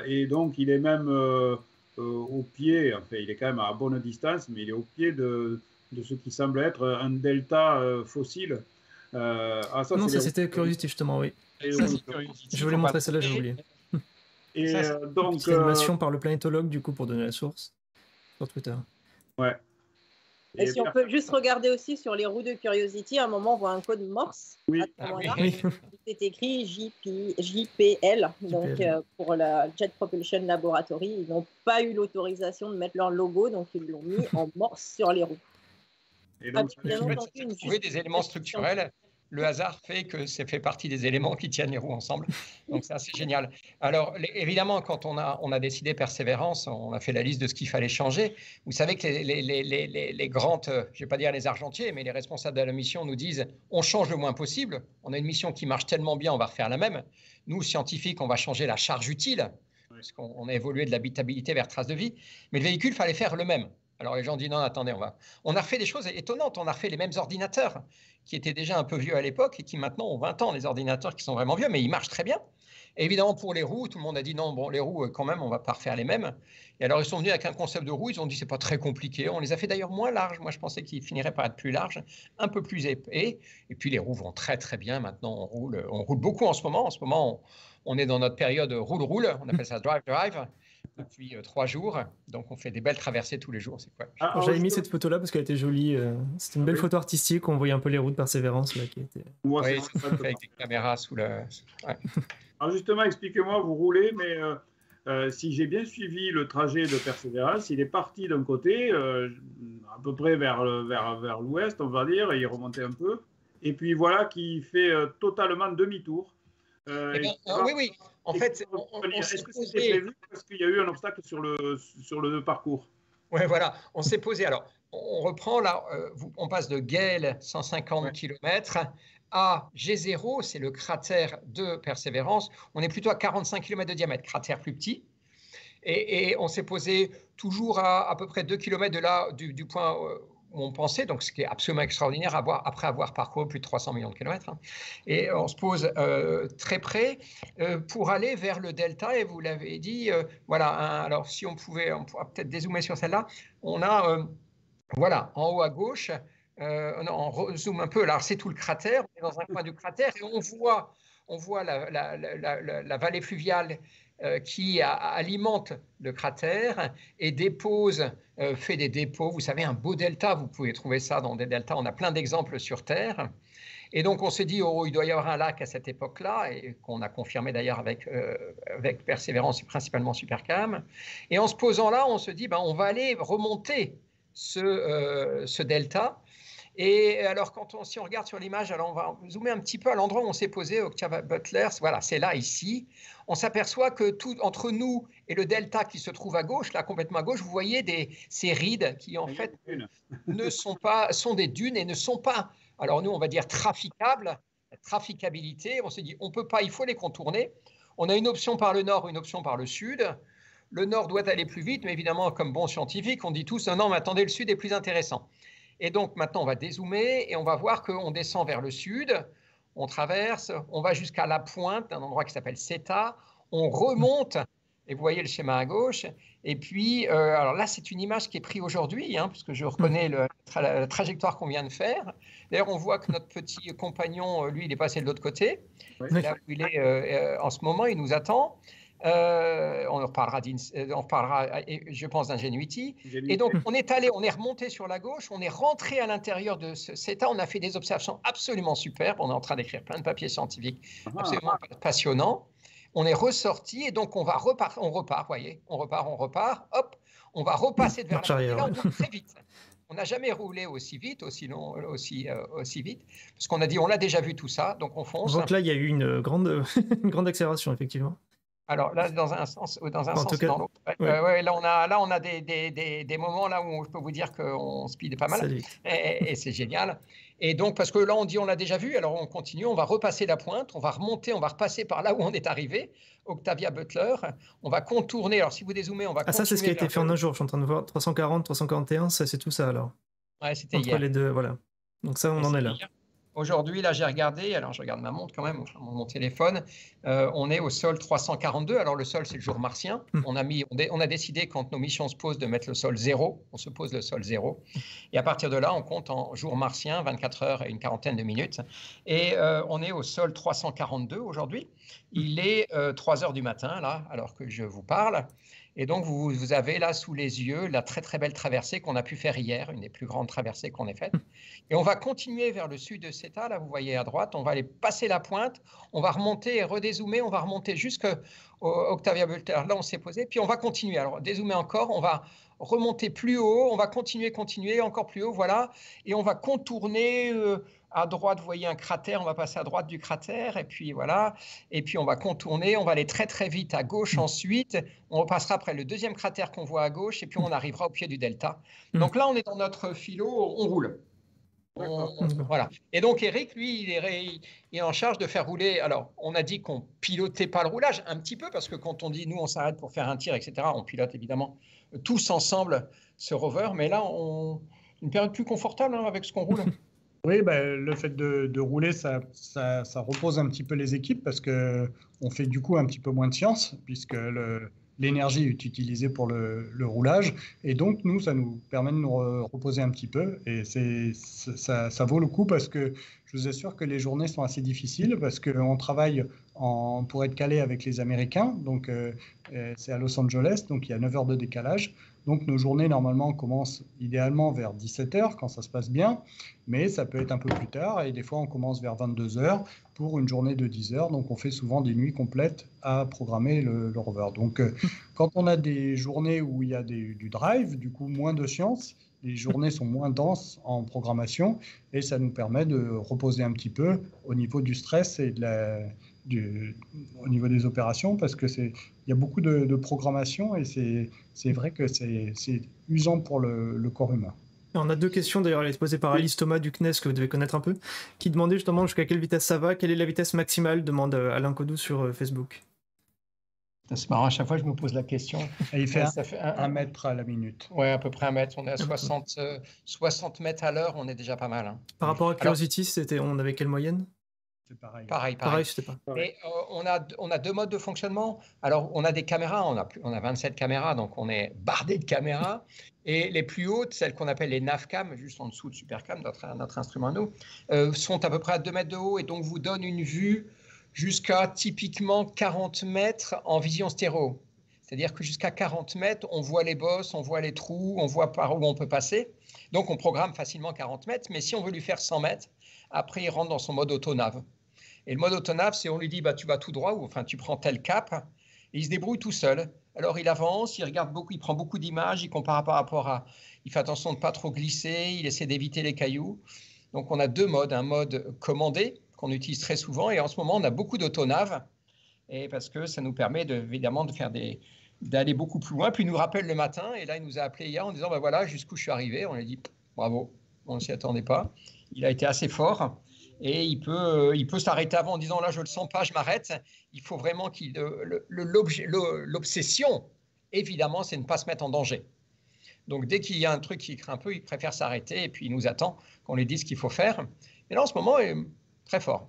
Et donc, il est même au pied, enfin, il est quand même à bonne distance, mais il est au pied de ce qui semble être un delta fossile. Ça, non, ça c'était Curiosity justement, oui. Je voulais montrer celle-là, j'ai oublié. Et donc animation par le planétologue du coup pour donner la source sur Twitter. Ouais. Et si on peut juste regarder aussi sur les roues de Curiosity, à un moment on voit un code Morse. Oui. C'est écrit JPL, donc pour la Jet Propulsion Laboratory. Ils n'ont pas eu l'autorisation de mettre leur logo, donc ils l'ont mis en Morse sur les roues. Et donc, vous trouvez des éléments structurels. le hasard fait que ça fait partie des éléments qui tiennent les roues ensemble. Donc ça, c'est génial. Alors évidemment, quand on a décidé Perseverance, on a fait la liste de ce qu'il fallait changer. Vous savez que les grandes, je ne vais pas dire les argentiers, mais les responsables de la mission nous disent on change le moins possible. On a une mission qui marche tellement bien, on va refaire la même. Nous, scientifiques, on va changer la charge utile, puisqu'on a évolué de l'habitabilité vers trace de vie. Mais le véhicule, il fallait faire le même. Alors les gens disent non, attendez, on a refait des choses étonnantes. On a refait les mêmes ordinateurs qui étaient déjà un peu vieux à l'époque et qui maintenant ont 20 ans, les ordinateurs qui sont vraiment vieux, mais ils marchent très bien. Et évidemment, pour les roues, tout le monde a dit non, bon, les roues, quand même, on ne va pas refaire les mêmes. Et alors, ils sont venus avec un concept de roue, ils ont dit c'est pas très compliqué. On les a fait d'ailleurs moins larges. Moi, je pensais qu'ils finiraient par être plus larges, un peu plus épais. Et puis, les roues vont très, très bien. Maintenant, on roule beaucoup en ce moment. En ce moment, on est dans notre période roule-roule. On appelle ça drive-drive. Depuis 3 jours, donc on fait des belles traversées tous les jours. Ouais. Ah, j'avais mis cette photo là parce qu'elle était jolie. C'était une belle photo artistique. On voyait un peu les roues de Perseverance là, qui étaient. Ouais, oui, ça avec des caméras sous le. Ouais. Alors justement, expliquez-moi, vous roulez, mais si j'ai bien suivi le trajet de Perseverance, il est parti d'un côté, à peu près vers l'ouest, on va dire, et il remontait un peu, et puis voilà qui fait totalement demi-tour. Oui. En fait, est-ce que c'était prévu parce qu'il y a eu un obstacle sur le parcours? Oui, voilà. On s'est posé. Alors, on reprend là. On passe de Gale, 150 km, à G0, c'est le cratère de Perseverance. On est plutôt à 45 km de diamètre, cratère plus petit. Et on s'est posé toujours à peu près 2 km de là, du point où on pensait, donc ce qui est absolument extraordinaire après avoir parcouru plus de 300 millions de kilomètres. Et on se pose très près pour aller vers le delta, et vous l'avez dit, voilà, alors si on pouvait, on pourra peut-être dézoomer sur celle-là, on a, voilà, en haut à gauche, on rezoome un peu, là c'est tout le cratère, on est dans un coin du cratère, et on voit la vallée fluviale qui alimente le cratère et fait des dépôts. Vous savez, un beau delta, vous pouvez trouver ça dans des deltas. On a plein d'exemples sur Terre. Et donc, on s'est dit, oh, il doit y avoir un lac à cette époque-là, et qu'on a confirmé d'ailleurs avec Perseverance et principalement SuperCam. Et en se posant là, on se dit, ben, on va aller remonter ce delta. Et alors, si on regarde sur l'image, alors on va zoomer un petit peu à l'endroit où on s'est posé, Octavia Butler, voilà, c'est là, ici. On s'aperçoit que tout entre nous et le delta qui se trouve à gauche, là, complètement à gauche, vous voyez ces rides qui, en fait, sont des dunes et ne sont pas, alors nous, on va dire traficabilité. On s'est dit, on ne peut pas, il faut les contourner. On a une option par le nord, une option par le sud. Le nord doit aller plus vite, mais évidemment, comme bon scientifique, on dit tous, non, mais attendez, le sud est plus intéressant. Et donc, maintenant, on va dézoomer et on va voir qu'on descend vers le sud, on traverse, on va jusqu'à la pointe d'un endroit qui s'appelle Séítah, on remonte, et vous voyez le schéma à gauche. Et puis, alors là, c'est une image qui est prise aujourd'hui, hein, parce que je reconnais la trajectoire qu'on vient de faire. D'ailleurs, on voit que notre petit compagnon, lui, il est passé de l'autre côté. Oui. Là où il est en ce moment, il nous attend. On reparlera, je pense, d'Ingenuity. Et donc, on est remonté sur la gauche, on est rentré à l'intérieur de Séítah, on a fait des observations absolument superbes, on est en train d'écrire plein de papiers scientifiques absolument passionnants. On est ressorti et donc on repart, hop, on va repasser devant là, on roule très vite. On n'a jamais roulé aussi vite, aussi vite, parce qu'on a dit, on l'a déjà vu tout ça, donc on fonce. Donc là, il y a eu une grande accélération, effectivement. Alors là, dans un sens ou dans l'autre. Ouais. Là, on a des moments là où je peux vous dire qu'on speed pas mal. Et c'est génial. Et donc, parce que là, on dit on l'a déjà vu, alors on continue, on va repasser la pointe, on va remonter, on va repasser par là où on est arrivé, Octavia Butler, on va contourner. Alors, si vous dézoomez, on va contourner. Ah, ça, c'est ce qui a été fait en un jour, je suis en train de voir. 340, 341, ça, c'est tout ça, alors. Ouais, c'était hier. Entre les deux, voilà. Donc ça, on en est là. Aujourd'hui, là, j'ai regardé, alors je regarde ma montre quand même, enfin, mon téléphone, on est au sol 342. Alors, le sol, c'est le jour martien. On a décidé, quand nos missions se posent, de mettre le sol 0. On se pose le sol 0. Et à partir de là, on compte en jour martien, 24 heures et une quarantaine de minutes. Et on est au sol 342 aujourd'hui. Il est 3 heures du matin, là, alors que je vous parle. Et donc, vous avez là sous les yeux la très, très belle traversée qu'on a pu faire hier, une des plus grandes traversées qu'on ait faites. Et on va continuer vers le sud de Séítah, là, vous voyez à droite. On va aller passer la pointe, on va remonter et redézoomer. On va remonter jusqu'à Octavia Butler. Là, on s'est posé, puis on va continuer. Alors, dézoomer encore, on va remonter plus haut, on va continuer, encore plus haut, voilà. Et on va contourner À droite, vous voyez un cratère, on va passer à droite du cratère, et puis voilà, et puis on va contourner, on va aller très très vite à gauche ensuite, on repassera après le deuxième cratère qu'on voit à gauche, et puis on arrivera au pied du delta. Donc là, on est dans notre philo, on roule. Voilà. Et donc Eric, lui, il est en charge de faire rouler. Alors, on a dit qu'on pilotait pas le roulage, un petit peu, parce que quand on dit, nous, on s'arrête pour faire un tir, etc., on pilote évidemment tous ensemble ce rover, mais là, on... une période plus confortable hein, avec ce qu'on roule. Oui, ben, le fait de rouler, ça repose un petit peu les équipes parce qu'on fait du coup un petit peu moins de science puisque l'énergie est utilisée pour le roulage. Et donc, nous, ça nous permet de nous reposer un petit peu. Et ça vaut le coup parce que je vous assure que les journées sont assez difficiles parce qu'on travaille pour être calé avec les Américains. Donc, c'est à Los Angeles, donc il y a 9 heures de décalage. Donc, nos journées, normalement, commencent idéalement vers 17 h, quand ça se passe bien, mais ça peut être un peu plus tard. Et des fois, on commence vers 22 h pour une journée de 10 h. Donc, on fait souvent des nuits complètes à programmer le rover. Donc, quand on a des journées où il y a du drive, du coup, moins de science, les journées sont moins denses en programmation et ça nous permet de reposer un petit peu au niveau du stress et au niveau des opérations, parce que il y a beaucoup de programmation et c'est vrai que c'est usant pour le corps humain. On a deux questions d'ailleurs, elles sont posées par Alice Thomas du CNES, que vous devez connaître un peu, qui demandait justement jusqu'à quelle vitesse ça va, quelle est la vitesse maximale, demande Alain Codou sur Facebook. C'est marrant, à chaque fois je me pose la question. Et il fait, ça fait un mètre à la minute. Oui, à peu près un mètre. On est à 60 mètres à l'heure, on est déjà pas mal. Hein. Par rapport à Curiosity, on avait quelle moyenne? Pareil. Et on a deux modes de fonctionnement. Alors, on a des caméras, on a 27 caméras, donc on est bardé de caméras. Et les plus hautes, celles qu'on appelle les NavCam, juste en dessous de SuperCam, notre instrument à nous, sont à peu près à 2 mètres de haut et donc vous donnent une vue jusqu'à typiquement 40 mètres en vision stéréo. C'est-à-dire que jusqu'à 40 mètres, on voit les bosses, on voit les trous, on voit par où on peut passer. Donc, on programme facilement 40 mètres, mais si on veut lui faire 100 mètres, après, il rentre dans son mode autonave. Et le mode autonave, c'est on lui dit bah, tu vas tout droit, ou enfin tu prends tel cap, et il se débrouille tout seul. Alors il avance, il regarde beaucoup, il prend beaucoup d'images, il compare par rapport à. Il fait attention de ne pas trop glisser, il essaie d'éviter les cailloux. Donc on a deux modes, un mode commandé qu'on utilise très souvent, et en ce moment on a beaucoup d'autonaves, et parce que ça nous permet évidemment d'aller beaucoup plus loin. Puis il nous rappelle le matin, et là il nous a appelé hier en disant bah, voilà jusqu'où je suis arrivé. On lui a dit bravo, on ne s'y attendait pas. Il a été assez fort. Et il peut s'arrêter avant en disant là je le sens pas, je m'arrête. Il faut vraiment qu'il l'obsession évidemment c'est ne pas se mettre en danger. Donc dès qu'il y a un truc qui craint un peu, il préfère s'arrêter et puis il nous attend qu'on lui dise ce qu'il faut faire. Et là en ce moment il est très fort.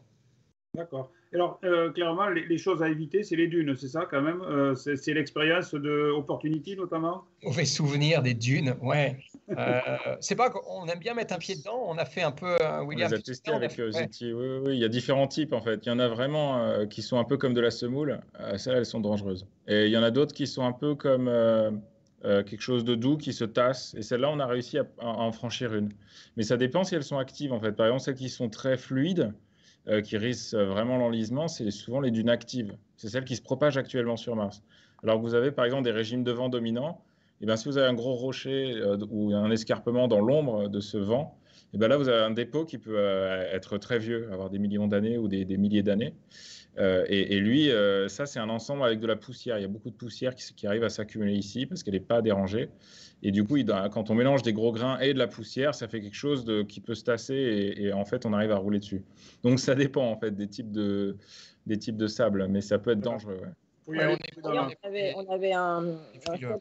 D'accord. Alors clairement les choses à éviter c'est les dunes, c'est ça quand même. C'est l'expérience de Opportunity notamment. Mauvais souvenir des dunes, ouais. C'est pas qu'on aime bien mettre un pied dedans, on a fait un peu William. On les a testés avec Curiosity, ouais. Oui, il y a différents types en fait. Il y en a vraiment qui sont un peu comme de la semoule, celles-là elles sont dangereuses. Et il y en a d'autres qui sont un peu comme quelque chose de doux qui se tasse. Et celles-là on a réussi à en franchir une. Mais ça dépend si elles sont actives en fait. Par exemple celles qui sont très fluides, qui risquent vraiment l'enlisement, c'est souvent les dunes actives. C'est celles qui se propagent actuellement sur Mars. Alors que vous avez par exemple des régimes de vent dominants. Eh bien, si vous avez un gros rocher ou un escarpement dans l'ombre de ce vent, eh bien, là, vous avez un dépôt qui peut être très vieux, avoir des millions d'années ou des milliers d'années. Et lui, ça, c'est un ensemble avec de la poussière. Il y a beaucoup de poussière qui arrive à s'accumuler ici parce qu'elle n'est pas dérangée. Et du coup, quand on mélange des gros grains et de la poussière, ça fait quelque chose qui peut se tasser et en fait, on arrive à rouler dessus. Donc, ça dépend en fait des types de sable, mais ça peut être dangereux, ouais. Oui, on avait un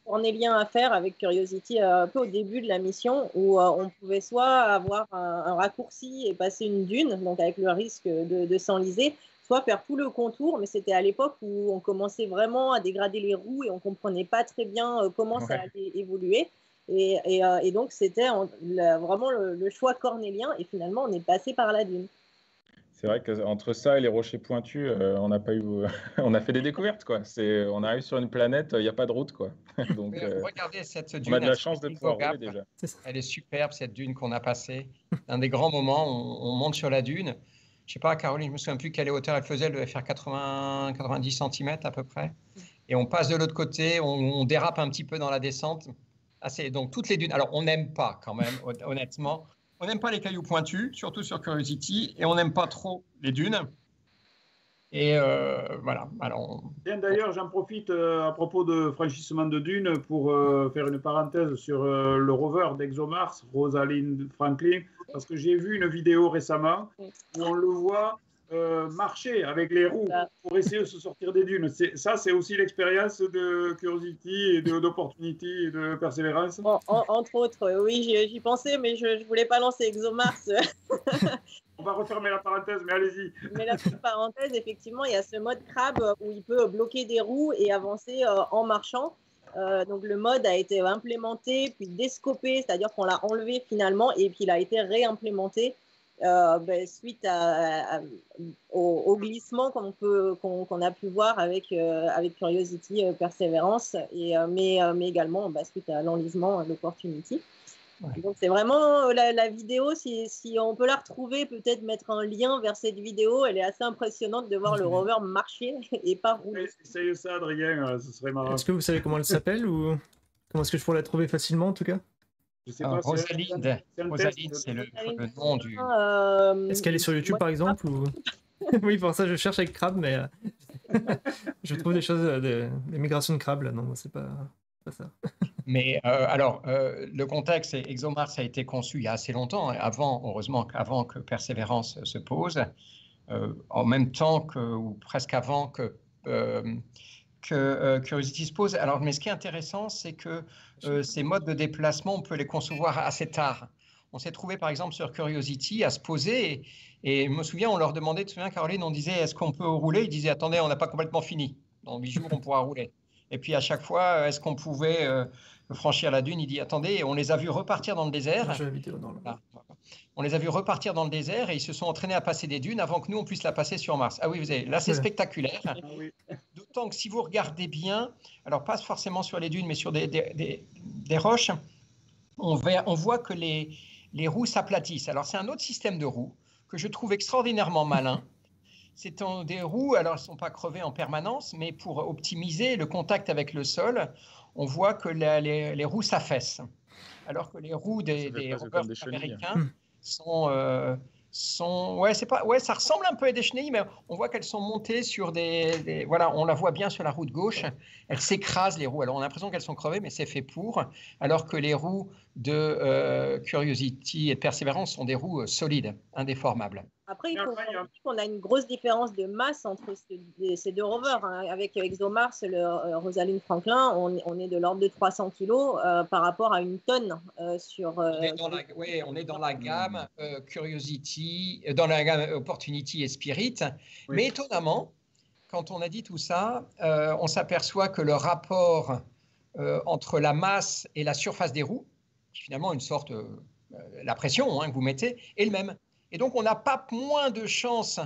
cornélien à faire avec Curiosity un peu au début de la mission où on pouvait soit avoir un raccourci et passer une dune, donc avec le risque de s'enliser, soit faire tout le contour, mais c'était à l'époque où on commençait vraiment à dégrader les roues et on ne comprenait pas très bien comment ça allait évoluer. Et donc c'était vraiment le choix cornélien et finalement on est passé par la dune. C'est vrai qu'entre ça et les rochers pointus, on a fait des découvertes, quoi. On arrive sur une planète, il n'y a pas de route, quoi. Donc, regardez cette dune. On a de la chance de pouvoir rouler déjà. Elle est superbe, cette dune qu'on a passée. Un des grands moments, on monte sur la dune. Je ne sais pas, Caroline, je ne me souviens plus quelle hauteur elle faisait. Elle devait faire 90 cm à peu près. Et on passe de l'autre côté, on dérape un petit peu dans la descente. Donc, toutes les dunes. Alors, on n'aime pas quand même, honnêtement. on n'aime pas les cailloux pointus, surtout sur Curiosity, et on n'aime pas trop les dunes. Et voilà. Alors, d'ailleurs, j'en profite à propos de franchissement de dunes pour faire une parenthèse sur le rover d'ExoMars, Rosalind Franklin, parce que j'ai vu une vidéo récemment où on le voit marcher avec les roues pour essayer de se sortir des dunes. Ça, c'est aussi l'expérience de Curiosity, d'Opportunity et de Perseverance. Bon, entre autres, oui, j'y pensais, mais je voulais pas lancer ExoMars. On va refermer la parenthèse, mais allez-y. Mais la petite parenthèse, effectivement, il y a ce mode crabe où il peut bloquer des roues et avancer en marchant. Donc le mode a été implémenté, puis déscopé, c'est-à-dire qu'on l'a enlevé finalement, et puis il a été réimplémenté suite au glissement qu'on a pu voir avec, avec Curiosity, Perseverance, et, mais également suite à l'enlisement d'Opportunity. Ouais. Donc c'est vraiment la vidéo, si on peut la retrouver, peut-être mettre un lien vers cette vidéo, elle est assez impressionnante de voir le rover marcher et pas rouler. Essayez ça, Adrien, ce serait marrant. Est-ce que vous savez comment elle s'appelle ou comment est-ce que je pourrais la trouver facilement en tout cas? Je sais pas, Rosalind, c'est le nom du... Est-ce qu'elle est sur YouTube par exemple ou... Oui, pour ça je cherche avec crabe, mais je trouve des choses, des migrations de crabe là, non, c'est pas... Ça. Mais le contexte, ExoMars a été conçu il y a assez longtemps, heureusement avant que Perseverance se pose, en même temps que, ou presque avant que Curiosity se pose. Alors, mais ce qui est intéressant, c'est que ces modes de déplacement, on peut les concevoir assez tard. On s'est trouvé par exemple sur Curiosity à se poser et je me souviens, on leur demandait, tu te souviens Caroline, on disait est-ce qu'on peut rouler? Ils disaient attendez, on n'a pas complètement fini, dans 8 jours on pourra rouler. Et puis à chaque fois, est-ce qu'on pouvait franchir la dune? Il dit, attendez, on les a vus repartir dans le désert. On les a vus repartir dans le désert et ils se sont entraînés à passer des dunes avant que nous, on puisse la passer sur Mars. Ah oui, vous avez, là, c'est spectaculaire. D'autant que si vous regardez bien, alors pas forcément sur les dunes, mais sur des roches, on voit que les roues s'aplatissent. Alors c'est un autre système de roues que je trouve extraordinairement malin. C'est des roues, alors elles ne sont pas crevées en permanence, mais pour optimiser le contact avec le sol, on voit que les roues s'affaissent. Alors que les roues des rovers américains sont... ça ressemble un peu à des chenilles, mais on voit qu'elles sont montées sur des... Voilà, on la voit bien sur la roue de gauche. Elles s'écrasent, les roues. Alors, on a l'impression qu'elles sont crevées, mais c'est fait pour. Alors que les roues de Curiosity et de Perseverance sont des roues solides, indéformables. Après, il faut dire qu'on a une grosse différence de masse entre ces deux rovers. Hein. Avec ExoMars, Rosalind Franklin, on est de l'ordre de 300 kg par rapport à une tonne sur... Oui, on est dans la gamme Curiosity, dans la gamme Opportunity et Spirit. Oui. Mais étonnamment, quand on a dit tout ça, on s'aperçoit que le rapport entre la masse et la surface des roues, qui finalement une sorte... la pression que vous mettez, est le même. Et donc, on n'a pas moins de chance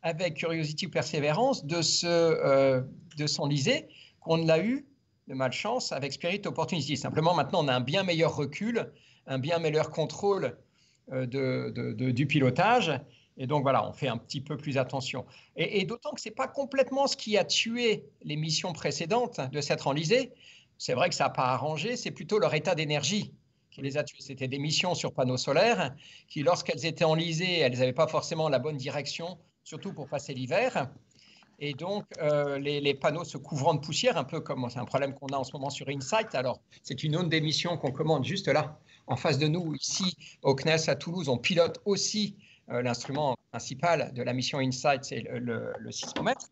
avec Curiosity ou Perseverance de s'enliser qu'on ne l'a eu de malchance avec Spirit Opportunity. Simplement, maintenant, on a un bien meilleur recul, un bien meilleur contrôle du pilotage. Et donc, voilà, on fait un petit peu plus attention. Et d'autant que ce n'est pas complètement ce qui a tué les missions précédentes de s'être enlisées. C'est vrai que ça n'a pas arrangé, c'est plutôt leur état d'énergie qui les a tués. C'était des missions sur panneaux solaires qui, lorsqu'elles étaient enlisées, elles n'avaient pas forcément la bonne direction, surtout pour passer l'hiver. Et donc, les panneaux se couvrant de poussière, un peu comme c'est un problème qu'on a en ce moment sur InSight. Alors, c'est une onde d'émission qu'on commande juste là, en face de nous, ici, au CNES à Toulouse. On pilote aussi l'instrument principal de la mission InSight, c'est le sismomètre.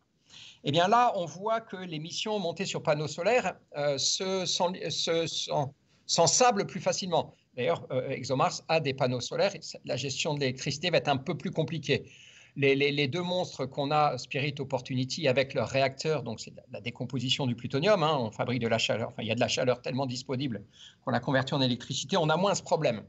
Eh bien là, on voit que les missions montées sur panneaux solaires sans sable plus facilement. D'ailleurs, ExoMars a des panneaux solaires. La gestion de l'électricité va être un peu plus compliquée. Les deux monstres qu'on a, Spirit Opportunity, avec leur réacteur, donc c'est la décomposition du plutonium, hein, on fabrique de la chaleur, enfin il y a de la chaleur tellement disponible qu'on la convertit en électricité, on a moins ce problème.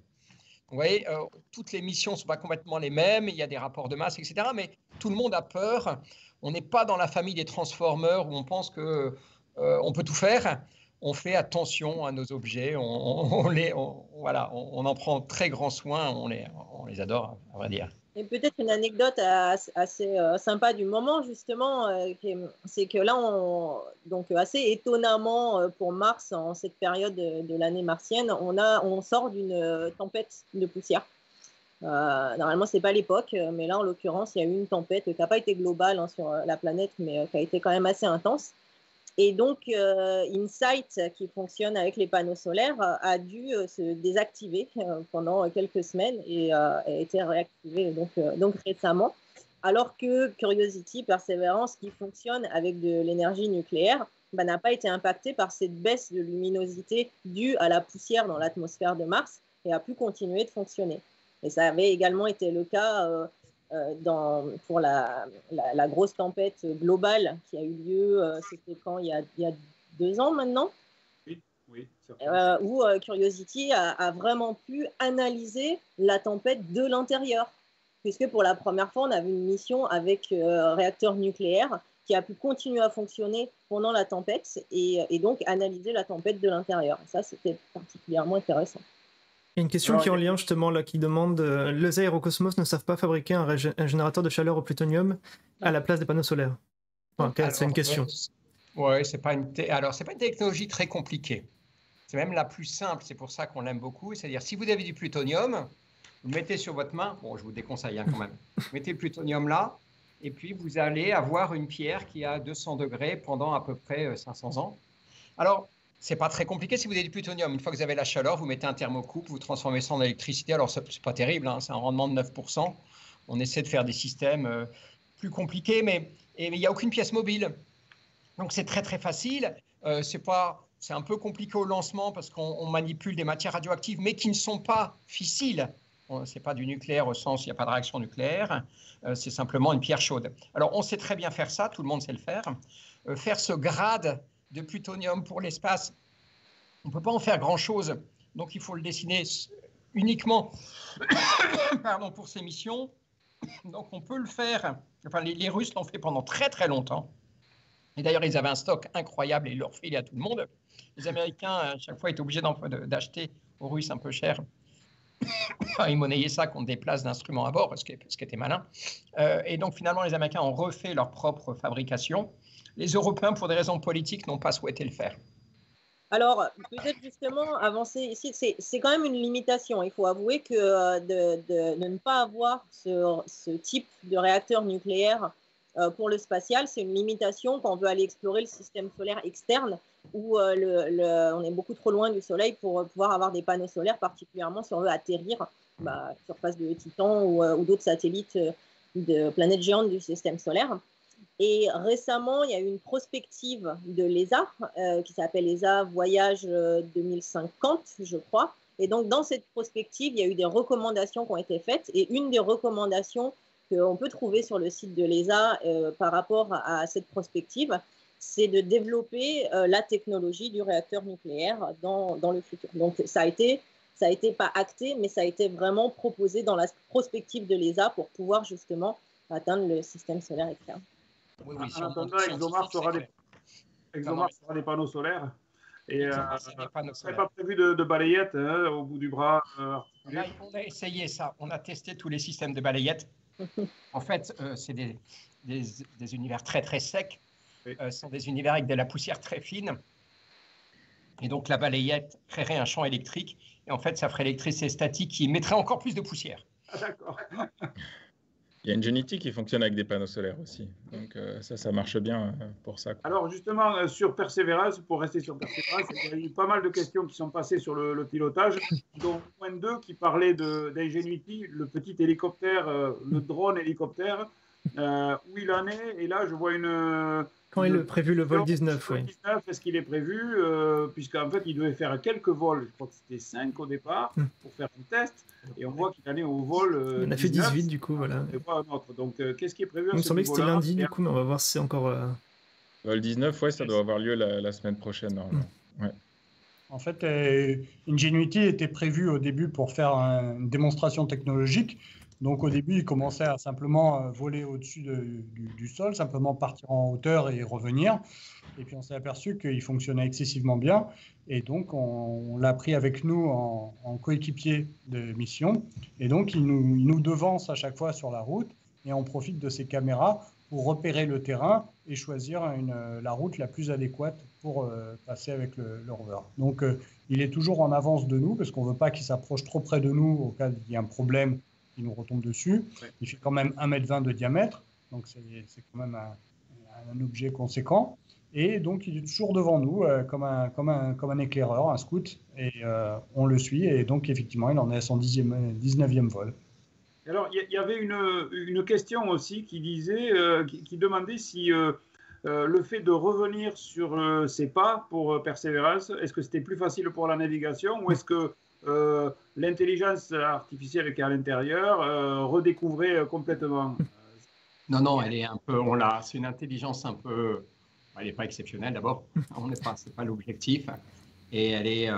Vous voyez, toutes les missions ne sont pas complètement les mêmes, il y a des rapports de masse, etc. Mais tout le monde a peur. On n'est pas dans la famille des transformers où on pense qu'on peut tout faire. On fait attention à nos objets, on en prend très grand soin, on les adore, à vrai dire. Et peut-être une anecdote assez sympa du moment, justement, c'est que là, donc assez étonnamment pour Mars, en cette période de l'année martienne, on sort d'une tempête de poussière. Normalement, ce n'est pas l'époque, mais là, en l'occurrence, il y a eu une tempête qui n'a pas été globale hein, sur la planète, mais qui a été quand même assez intense. Et donc, InSight, qui fonctionne avec les panneaux solaires, a dû se désactiver pendant quelques semaines et a été réactivé donc récemment. Alors que Curiosity, Perseverance, qui fonctionne avec de l'énergie nucléaire, bah, n'a pas été impactée par cette baisse de luminosité due à la poussière dans l'atmosphère de Mars et a pu continuer de fonctionner. Et ça avait également été le cas pour la grosse tempête globale qui a eu lieu, c'était quand il y a 2 ans maintenant, oui, où Curiosity a vraiment pu analyser la tempête de l'intérieur, puisque pour la première fois, on avait une mission avec réacteur nucléaire qui a pu continuer à fonctionner pendant la tempête et donc analyser la tempête de l'intérieur. Ça, c'était particulièrement intéressant. Il y a une question qui est en lien justement là, qui demande « Les aérocosmos ne savent pas fabriquer un générateur de chaleur au plutonium à la place des panneaux solaires ?» Enfin, c'est une question. Oui, c'est pas une technologie très compliquée. C'est même la plus simple, c'est pour ça qu'on l'aime beaucoup. C'est-à-dire, si vous avez du plutonium, vous mettez sur votre main, bon, je vous déconseille hein, quand même, vous mettez le plutonium là, et puis vous allez avoir une pierre qui a 200 degrés pendant à peu près 500 ans. Alors, c'est pas très compliqué si vous avez du plutonium. Une fois que vous avez la chaleur, vous mettez un thermocouple, vous transformez ça en électricité. Alors, c'est pas terrible, hein, c'est un rendement de 9%. On essaie de faire des systèmes plus compliqués, mais il n'y a aucune pièce mobile. Donc, c'est très, très facile. C'est un peu compliqué au lancement parce qu'on manipule des matières radioactives, mais qui ne sont pas fissiles. Ce n'est pas du nucléaire au sens où il n'y a pas de réaction nucléaire. C'est simplement une pierre chaude. Alors, on sait très bien faire ça. Tout le monde sait le faire. Faire ce grade de plutonium pour l'espace, on ne peut pas en faire grand-chose. Donc, il faut le dessiner uniquement pardon, pour ces missions. Donc, on peut le faire. Enfin, les Russes l'ont fait pendant très, très longtemps. Et d'ailleurs, ils avaient un stock incroyable et ils l'ont filé à tout le monde. Les Américains, à chaque fois, étaient obligés d'acheter aux Russes un peu cher. Ils monnayaient ça qu'on déplace d'instruments à bord, parce que c'était malin. Et donc, finalement, les Américains ont refait leur propre fabrication. Les Européens, pour des raisons politiques, n'ont pas souhaité le faire. Alors, peut-être justement avancer ici, c'est quand même une limitation. Il faut avouer que de ne pas avoir ce type de réacteur nucléaire pour le spatial, c'est une limitation quand on veut aller explorer le système solaire externe, où on est beaucoup trop loin du Soleil pour pouvoir avoir des panneaux solaires, particulièrement si on veut atterrir bah, surface de Titan ou d'autres satellites de planètes géantes du système solaire. Et récemment, il y a eu une prospective de l'ESA, qui s'appelle ESA Voyage 2050, je crois. Et donc, dans cette prospective, il y a eu des recommandations qui ont été faites. Et une des recommandations qu'on peut trouver sur le site de l'ESA par rapport à cette prospective, c'est de développer la technologie du réacteur nucléaire dans le futur. Donc, ça a été pas acté, mais ça a été vraiment proposé dans la prospective de l'ESA pour pouvoir justement atteindre le système solaire externe. Oui, oui, en attendant, ExoMars aura des panneaux solaires et ce n'est pas prévu de balayette hein, au bout du bras. On a essayé ça, on a testé tous les systèmes de balayette. En fait, c'est des univers très très secs, oui. Ce sont des univers avec de la poussière très fine et donc la balayette créerait un champ électrique et en fait ça ferait l'électricité statique qui émettrait encore plus de poussière. Ah, d'accord. Il y a Ingenuity qui fonctionne avec des panneaux solaires aussi. Donc ça marche bien pour ça. Alors justement, sur Perseverance, pour rester sur Perseverance, il y a eu pas mal de questions qui sont passées sur le pilotage, dont point 2 qui parlait d'Ingenuity, le petit hélicoptère, le drone hélicoptère, où il en est. Et là, je vois une... Quand est prévu le vol 19, oui. Est-ce qu'il est prévu puisqu'en fait, il devait faire quelques vols. Je crois que c'était 5 au départ pour faire un test. Et on voit qu'il allait au vol 19. On a fait 18, du coup, voilà. Et pas un autre. Donc, qu'est-ce qui est prévu? Il me semblait que c'était lundi, du coup, mais on va voir si c'est encore... Vol 19, ouais, ça doit avoir lieu la semaine prochaine, normalement. Ouais. En fait, Ingenuity était prévu au début pour faire une démonstration technologique. Donc, au début, il commençait à simplement voler au-dessus du sol, simplement partir en hauteur et revenir. Et puis, on s'est aperçu qu'il fonctionnait excessivement bien. Et donc, on l'a pris avec nous en coéquipier de mission. Et donc, il nous devance à chaque fois sur la route. Et on profite de ses caméras pour repérer le terrain et choisir la route la plus adéquate pour passer avec le rover. Donc, il est toujours en avance de nous parce qu'on ne veut pas qu'il s'approche trop près de nous au cas où il y a un problème. qui nous retombe dessus. Oui. Il fait quand même 1,20 m de diamètre, donc c'est quand même un objet conséquent. Et donc, il est toujours devant nous comme un éclaireur, un scout, et on le suit. Et donc, effectivement, il en est à son 19e vol. Alors, il y avait une question aussi qui disait, qui demandait si le fait de revenir sur ses pas pour Perseverance, est-ce que c'était plus facile pour la navigation ou est-ce que l'intelligence artificielle qui est à l'intérieur redécouvrait complètement? Non, non, elle est un peu, c'est une intelligence un peu... Elle n'est pas exceptionnelle d'abord, ce n'est pas l'objectif. Et elle est,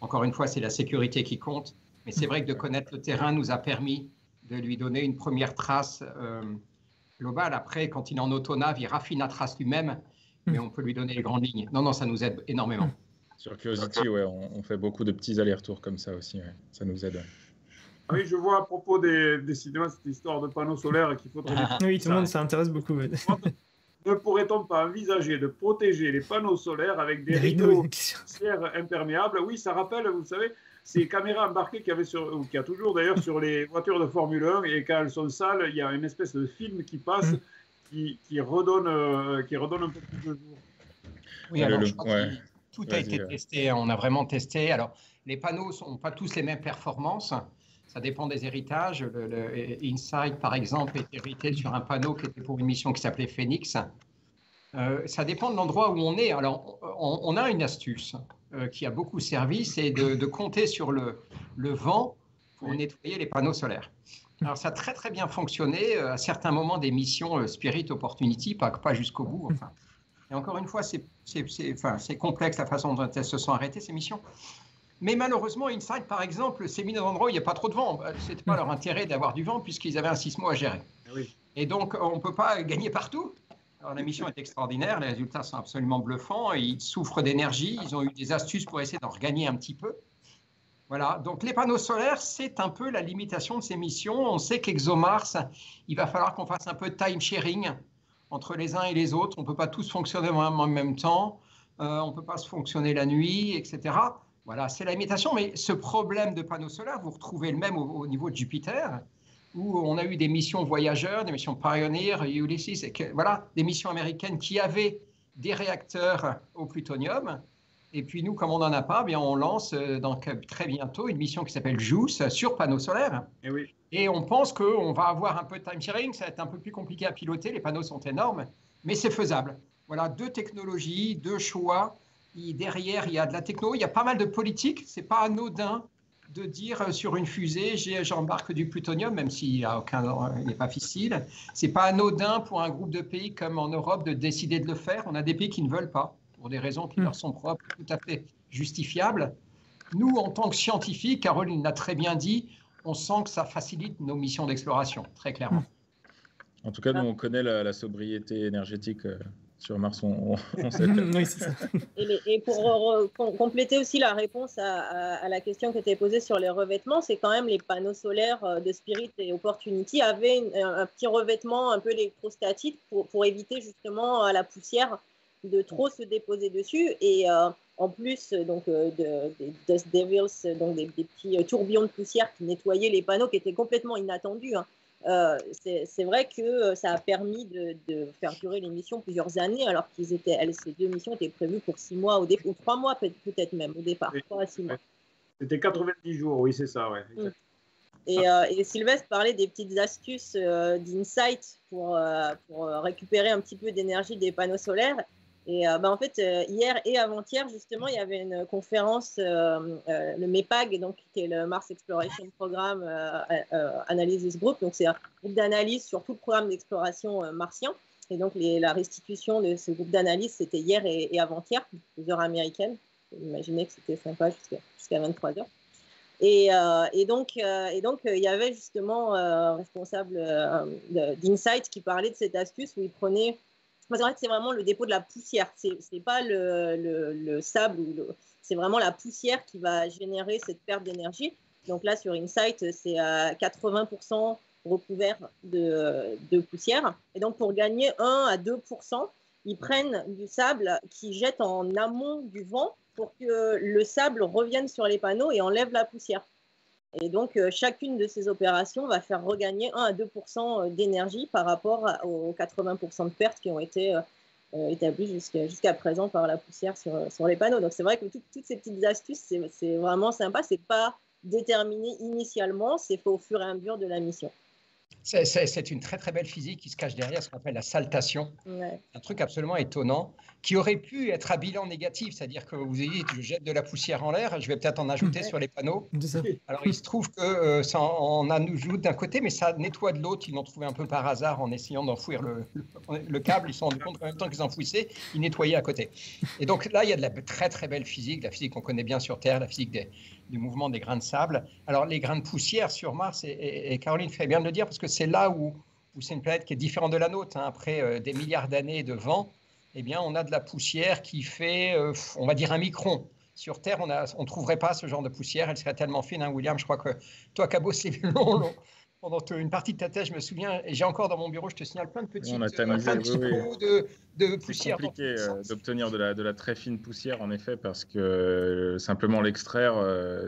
encore une fois, c'est la sécurité qui compte. Mais c'est vrai que de connaître le terrain nous a permis de lui donner une première trace globale. Après, quand il est en autonave, il raffine la trace lui-même, mais on peut lui donner les grandes lignes. Non, non, ça nous aide énormément. Sur Curiosity, ouais, on fait beaucoup de petits allers-retours comme ça aussi. Ouais. Ça nous aide. Ouais. Ah oui, je vois à propos des cinémas cette histoire de panneaux solaires qu'il faudrait... Ah, oui, tout le monde s'intéresse beaucoup. Ouais. Ne pourrait-on pas envisager de protéger les panneaux solaires avec des rideaux imperméables? Oui, ça rappelle, vous savez, ces caméras embarquées qu'il y avait sur, ou qu'il y a toujours d'ailleurs sur les voitures de Formule 1, et quand elles sont sales, il y a une espèce de film qui passe, qui redonne un peu plus de jour. Oui, alors je crois que tout a été testé, on a vraiment testé. Alors, les panneaux n'ont pas tous les mêmes performances. Ça dépend des héritages. Le InSight, par exemple, est hérité sur un panneau qui était pour une mission qui s'appelait Phoenix. Ça dépend de l'endroit où on est. Alors, on a une astuce qui a beaucoup servi, c'est de compter sur le vent pour nettoyer les panneaux solaires. Alors, ça a très, très bien fonctionné à certains moments des missions Spirit Opportunity, pas jusqu'au bout. Enfin. Et encore une fois, c'est complexe la façon dont elles se sont arrêtées, ces missions. Mais malheureusement, InSight, par exemple, s'est mis dans un endroit où il n'y a pas trop de vent. Ce n'était pas leur intérêt d'avoir du vent puisqu'ils avaient un sismo à gérer. Oui. Et donc, on ne peut pas gagner partout. Alors, la mission est extraordinaire. Les résultats sont absolument bluffants. Ils souffrent d'énergie. Ils ont eu des astuces pour essayer d'en regagner un petit peu. Voilà. Donc, les panneaux solaires, c'est un peu la limitation de ces missions. On sait qu'ExoMars, il va falloir qu'on fasse un peu de time-sharing entre les uns et les autres. On ne peut pas tous fonctionner en même temps. On ne peut pas se fonctionner la nuit, etc. Voilà, c'est la limitation, mais ce problème de panneaux solaires, vous retrouvez le même au niveau de Jupiter, où on a eu des missions voyageurs, des missions Pioneer, Ulysses, voilà, des missions américaines qui avaient des réacteurs au plutonium. Et puis nous, comme on n'en a pas, bien on lance très bientôt une mission qui s'appelle JUICE sur panneaux solaires. Et, oui. Et on pense qu'on va avoir un peu de time sharing, ça va être un peu plus compliqué à piloter, les panneaux sont énormes, mais c'est faisable. Voilà, deux technologies, deux choix. Derrière, il y a de la techno, il y a pas mal de politique. Ce n'est pas anodin de dire sur une fusée, j'embarque du plutonium, même s'il n'est pas facile. Ce n'est pas anodin pour un groupe de pays comme en Europe de décider de le faire. On a des pays qui ne veulent pas, pour des raisons qui leur sont propres, tout à fait justifiables. Nous, en tant que scientifiques, Caroline l'a très bien dit, on sent que ça facilite nos missions d'exploration, très clairement. En tout cas, nous, on connaît la sobriété énergétique. Sur Mars, on sait. Oui, c'est ça. Et pour compléter aussi la réponse à la question qui était posée sur les revêtements, c'est quand même les panneaux solaires de Spirit et Opportunity avaient un petit revêtement un peu électrostatique pour éviter justement à la poussière de trop se déposer dessus. Et en plus donc, des Dust Devils, donc des petits tourbillons de poussière qui nettoyaient les panneaux, qui étaient complètement inattendus, hein. C'est vrai que ça a permis de faire durer les missions plusieurs années, alors que ces deux missions étaient prévues pour 6 mois ou 3 mois peut-être même au départ, 3 à 6 mois. C'était 90 jours, oui c'est ça. Ouais. Mmh. Et Sylvestre parlait des petites astuces d'InSight pour récupérer un petit peu d'énergie des panneaux solaires. Et en fait, hier et avant-hier, justement, il y avait une conférence, le MEPAG, donc, qui est le Mars Exploration Program Analysis Group. Donc, c'est un groupe d'analyse sur tout le programme d'exploration martien. Et donc, la restitution de ce groupe d'analyse, c'était hier et avant-hier, 2 heures américaines. Imaginez que c'était sympa jusqu'à 23 heures. Et donc, il y avait justement un responsable d'InSight qui parlait de cette astuce où il prenait... C'est vrai que c'est vraiment le dépôt de la poussière, ce n'est pas le sable, c'est vraiment la poussière qui va générer cette perte d'énergie. Donc là, sur InSight, c'est à 80% recouvert de poussière. Et donc, pour gagner 1 à 2%, ils prennent du sable qu'ils jettent en amont du vent pour que le sable revienne sur les panneaux et enlève la poussière. Et donc, chacune de ces opérations va faire regagner 1 à 2% d'énergie par rapport aux 80% de pertes qui ont été établies jusqu'à présent par la poussière sur les panneaux. Donc, c'est vrai que toutes ces petites astuces, c'est vraiment sympa. Ce n'est pas déterminé initialement, c'est fait au fur et à mesure de la mission. C'est une très très belle physique qui se cache derrière ce qu'on appelle la saltation, ouais. Un truc absolument étonnant qui aurait pu être à bilan négatif, c'est-à-dire que vous dites je jette de la poussière en l'air, je vais peut-être en ajouter ouais. sur les panneaux. Alors il se trouve que ça en ajoute d'un côté, mais ça nettoie de l'autre. Ils l'ont trouvé un peu par hasard en essayant d'enfouir le câble, ils se sont rendus compte qu'en même temps qu'ils enfouissaient, ils nettoyaient à côté. Et donc là il y a de la très très belle physique, la physique qu'on connaît bien sur Terre, la physique du mouvement des grains de sable. Alors, les grains de poussière sur Mars, et Caroline fait bien de le dire, parce que c'est là où c'est une planète qui est différente de la nôtre. Hein. Après des milliards d'années de vent, eh bien, on a de la poussière qui fait, on va dire, 1 micron. Sur Terre, on ne trouverait pas ce genre de poussière. Elle serait tellement fine, hein, William. Je crois que toi, Cabot, c'est long. Pendant une partie de ta thèse, je me souviens, et j'ai encore dans mon bureau, je te signale plein de petits pots de poussière. C'est compliqué d'obtenir de la très fine poussière, en effet, parce que simplement l'extraire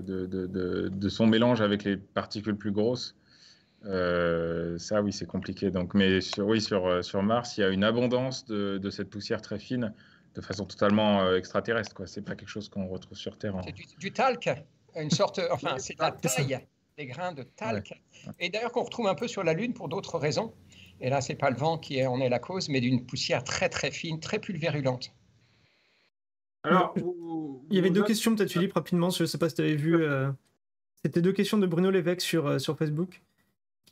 de son mélange avec les particules plus grosses, ça, oui, c'est compliqué. Donc, mais sur Mars, il y a une abondance de cette poussière très fine de façon totalement extraterrestre. Ce n'est pas quelque chose qu'on retrouve sur Terre. C'est du talc, une sorte, enfin, c'est de la taille. Des grains de talc, ouais. Et d'ailleurs qu'on retrouve un peu sur la Lune pour d'autres raisons. Et là, c'est pas le vent qui en est la cause, mais d'une poussière très très fine, très pulvérulente. Alors, il y avait deux questions, peut-être Philippe, rapidement. Je ne sais pas si tu avais vu. C'était deux questions de Bruno Lévesque sur Facebook,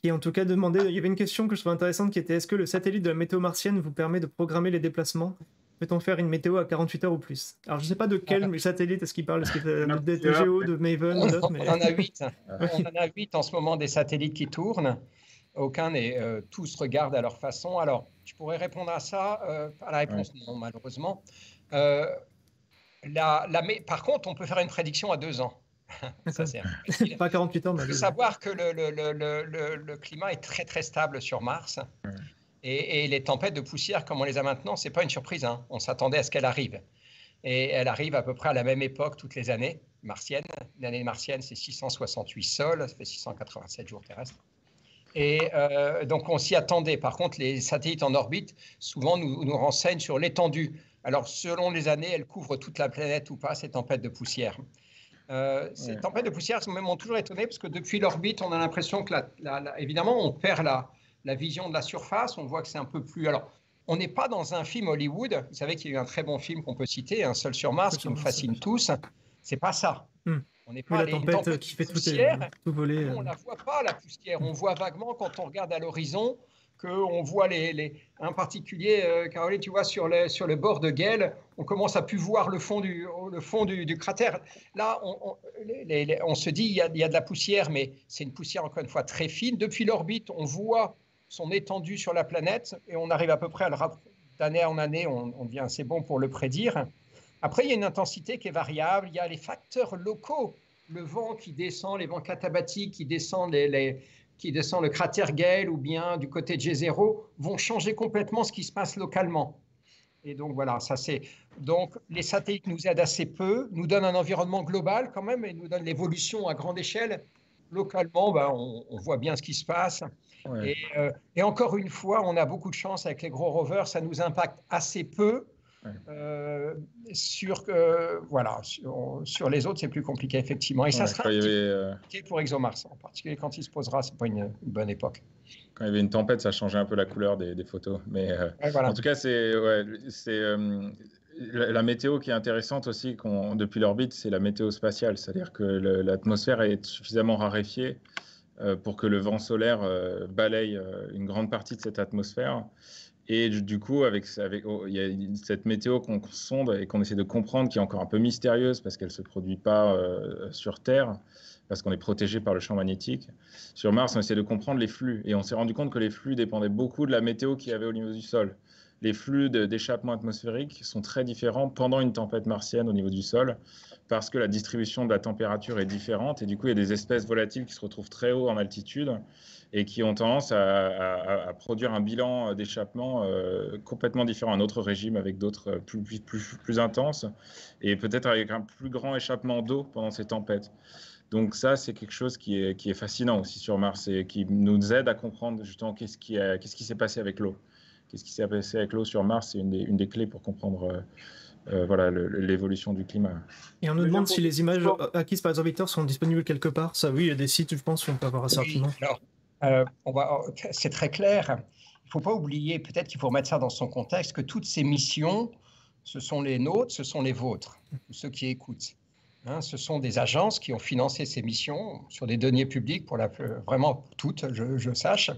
qui en tout cas demandait. Il y avait une question que je trouvais intéressante qui était: est-ce que le satellite de la météo martienne vous permet de programmer les déplacements ? Peut-on faire une météo à 48 heures ou plus? Alors, je ne sais pas de quel satellite est-ce qu'il parle, est-ce qu'il de TGO, de Maven, d'autres, mais... On en a 8. On en a 8 en ce moment, des satellites qui tournent. Aucun n'est... tous regardent à leur façon. Alors, je pourrais répondre à ça. À la réponse, ouais. Non, malheureusement. Par contre, on peut faire une prédiction à 2 ans. Ça, c'est facile. Pas 48 ans, mais... Il faut savoir que le climat est très, très stable sur Mars. Ouais. Et les tempêtes de poussière, comme on les a maintenant, ce n'est pas une surprise. Hein. On s'attendait à ce qu'elle arrive. Et elle arrive à peu près à la même époque toutes les années martiennes. L'année martienne, c'est 668 sols, ça fait 687 jours terrestres. Et donc, on s'y attendait. Par contre, les satellites en orbite, souvent, nous renseignent sur l'étendue. Alors, selon les années, elles couvrent toute la planète ou pas, ces tempêtes de poussière. Ces tempêtes de poussière m'ont toujours étonné, parce que depuis l'orbite, on a l'impression que, évidemment, on perd la vision de la surface, on voit que c'est un peu plus... Alors, on n'est pas dans un film Hollywood. Vous savez qu'il y a eu un très bon film qu'on peut citer, Un seul sur Mars, qui nous fascine tous. C'est pas ça. On n'est pas une tempête qui fait tout voler. On ne la voit pas, la poussière. On voit vaguement, quand on regarde à l'horizon, qu'on voit en particulier, Caroline, tu vois, sur le bord de Gale, on commence à plus voir le fond du cratère. Là, on se dit, il y a de la poussière, mais c'est une poussière, encore une fois, très fine. Depuis l'orbite, on voit son étendue sur la planète, et on arrive à peu près à le rapprocher d'année en année, on devient assez bon pour le prédire. Après, il y a une intensité qui est variable, il y a les facteurs locaux, le vent qui descend, les vents catabatiques qui descend le cratère Gale, ou bien du côté de G0, vont changer complètement ce qui se passe localement. Et donc voilà, ça c'est... Donc les satellites nous aident assez peu, nous donnent un environnement global quand même, et nous donnent l'évolution à grande échelle. Localement, ben, on voit bien ce qui se passe. Ouais. Et encore une fois, on a beaucoup de chance avec les gros rovers, ça nous impacte assez peu. Ouais. Sur les autres, c'est plus compliqué, effectivement. Et ça sera compliqué pour ExoMars, en particulier quand il se posera, ce n'est pas une bonne époque. Quand il y avait une tempête, ça changeait un peu la couleur des photos. Mais en tout cas, c'est... La météo qui est intéressante aussi depuis l'orbite, c'est la météo spatiale, c'est-à-dire que l'atmosphère est suffisamment raréfiée pour que le vent solaire balaye une grande partie de cette atmosphère. Et du coup, il y a cette météo qu'on sonde et qu'on essaie de comprendre, qui est encore un peu mystérieuse parce qu'elle ne se produit pas sur Terre, parce qu'on est protégé par le champ magnétique. Sur Mars, on essaie de comprendre les flux, et on s'est rendu compte que les flux dépendaient beaucoup de la météo qu'il y avait au niveau du sol. Les flux d'échappement atmosphérique sont très différents pendant une tempête martienne au niveau du sol, parce que la distribution de la température est différente, et du coup il y a des espèces volatiles qui se retrouvent très haut en altitude et qui ont tendance à produire un bilan d'échappement complètement différent, un autre régime avec d'autres plus intenses, et peut-être avec un plus grand échappement d'eau pendant ces tempêtes. Donc ça, c'est quelque chose qui est fascinant aussi sur Mars et qui nous aide à comprendre justement qu'est-ce qui s'est passé avec l'eau. Qu'est-ce qui s'est passé avec l'eau sur Mars, c'est une des clés pour comprendre voilà, l'évolution du climat. Et on nous demande si les images acquises par les orbiteurs sont disponibles quelque part. Ça, oui, il y a des sites, je pense, qu'on peut avoir certainement. Oui, alors, c'est très clair. Il ne faut pas oublier, peut-être qu'il faut remettre ça dans son contexte, que toutes ces missions, ce sont les nôtres, ce sont les vôtres, ceux qui écoutent. Hein, ce sont des agences qui ont financé ces missions sur des deniers publics, pour vraiment toutes, je sache.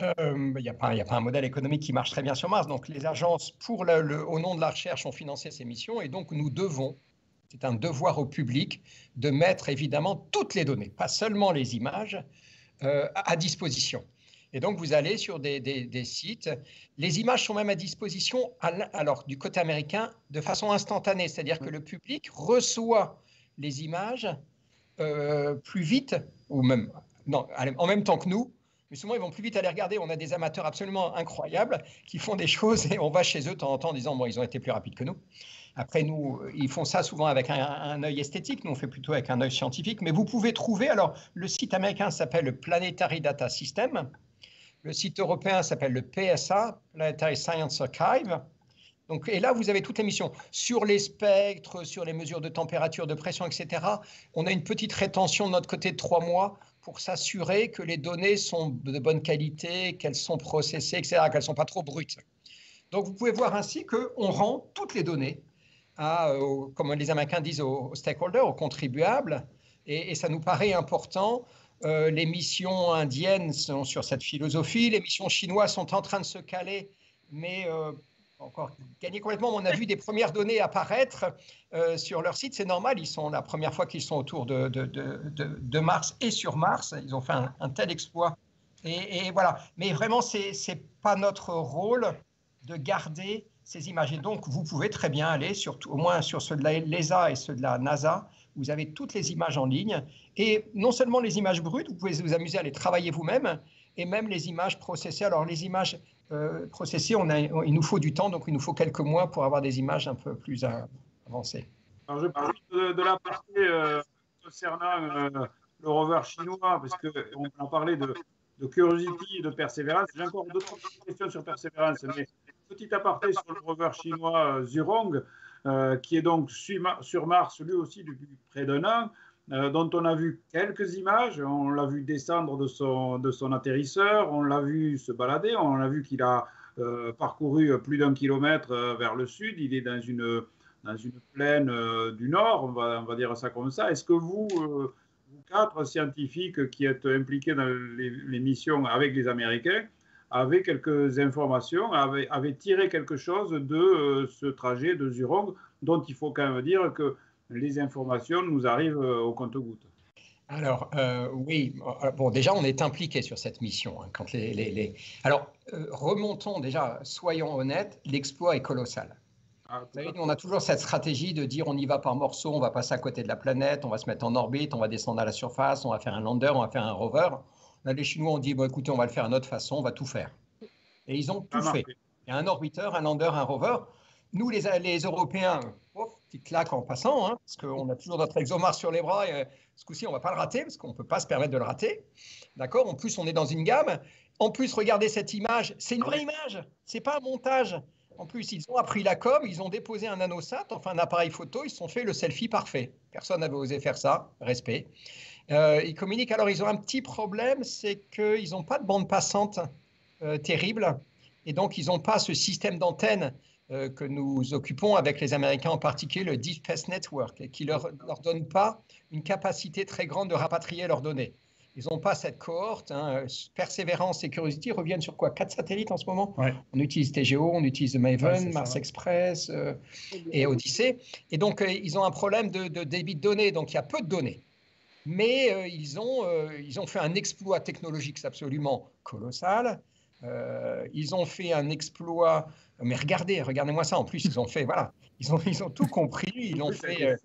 Il n'y a pas un modèle économique qui marche très bien sur Mars. Donc les agences, au nom de la recherche, ont financé ces missions. Et donc nous devons, c'est un devoir au public, de mettre évidemment toutes les données, pas seulement les images, à disposition. Et donc vous allez sur des sites. Les images sont même à disposition, alors du côté américain, de façon instantanée. C'est-à-dire que le public reçoit les images plus vite, ou même non, en même temps que nous, mais souvent ils vont plus vite aller regarder. On a des amateurs absolument incroyables qui font des choses et on va chez eux de temps en temps en disant bon, ils ont été plus rapides que nous. Après, nous, ils font ça souvent avec un œil esthétique, nous on fait plutôt avec un œil scientifique, mais vous pouvez trouver, alors le site américain s'appelle le Planetary Data System, le site européen s'appelle le PSA, Planetary Science Archive. Donc, et là, vous avez toutes les missions. Sur les spectres, sur les mesures de température, de pression, etc., on a une petite rétention de notre côté de 3 mois pour s'assurer que les données sont de bonne qualité, qu'elles sont processées, etc., qu'elles ne sont pas trop brutes. Donc, vous pouvez voir ainsi qu'on rend toutes les données, comme les Américains disent, aux stakeholders, aux contribuables, et ça nous paraît important. Les missions indiennes sont sur cette philosophie, les missions chinoises sont en train de se caler, mais encore gagner complètement. On a vu des premières données apparaître sur leur site, c'est normal, ils sont la première fois qu'ils sont autour de Mars et sur Mars, ils ont fait un tel exploit. Et voilà. Mais vraiment, c'est pas notre rôle de garder ces images. Et donc, vous pouvez très bien aller, au moins sur ceux de la l'ESA et ceux de la NASA. Vous avez toutes les images en ligne et non seulement les images brutes, vous pouvez vous amuser à les travailler vous-même et même les images processées. Alors les images processées, il nous faut du temps, donc il nous faut quelques mois pour avoir des images un peu plus avancées. Alors je parle de la partie concernant le rover chinois, parce qu'on a parlé de Curiosity et de Perseverance. J'ai encore d'autres questions sur Perseverance, mais petit aparté sur le rover chinois Zhurong. Qui est donc sur Mars, lui aussi, depuis près d'un an, dont on a vu quelques images. On l'a vu descendre de son atterrisseur, on l'a vu se balader, on l'a vu qu'il a parcouru plus d'1 kilomètre vers le sud. Il est dans une plaine du nord, on va dire ça comme ça. Est-ce que vous quatre scientifiques qui êtes impliqués dans les missions avec les Américains, avait quelques informations, avait tiré quelque chose de ce trajet de Zhurong, dont il faut quand même dire que les informations nous arrivent au compte-gouttes. Alors, oui, bon, déjà, on est impliqué sur cette mission. Hein, quand Alors, remontons déjà, soyons honnêtes, l'exploit est colossal. Ah, vous savez, on a toujours cette stratégie de dire on y va par morceaux, on va passer à côté de la planète, on va se mettre en orbite, on va descendre à la surface, on va faire un lander, on va faire un rover. Là, les Chinois ont dit, bon, écoutez, on va le faire à notre façon, on va tout faire. Et ils ont tout fait. Il y a un orbiteur, un lander, un rover. Nous, les Européens, oh, petite claque en passant, hein, parce qu'on a toujours notre ExoMars sur les bras. Et, ce coup-ci, on ne va pas le rater, parce qu'on ne peut pas se permettre de le rater. D'accord. En plus, on est dans une gamme. En plus, regardez cette image. C'est une vraie image. Ce n'est pas un montage. En plus, ils ont appris la com, ils ont déposé un nanosat, enfin un appareil photo, ils se sont fait le selfie parfait. Personne n'avait osé faire ça, respect. Ils communiquent, alors ils ont un petit problème, c'est qu'ils n'ont pas de bande passante terrible, et donc ils n'ont pas ce système d'antenne que nous occupons avec les Américains, en particulier le Deep Space Network, qui ne leur donne pas une capacité très grande de rapatrier leurs données. Ils n'ont pas cette cohorte. Hein. Perseverance et Curiosity reviennent sur quoi? 4 satellites en ce moment, ouais. On utilise TGO, on utilise Maven, ouais, Mars Express et Odyssey. Et donc, ils ont un problème de débit de données. Donc, il y a peu de données. Mais ils ont fait un exploit technologique absolument colossal. Ils ont fait un exploit... Mais regardez-moi ça. En plus, ils ont fait... Voilà. Ils ont tout compris. Ils ont fait...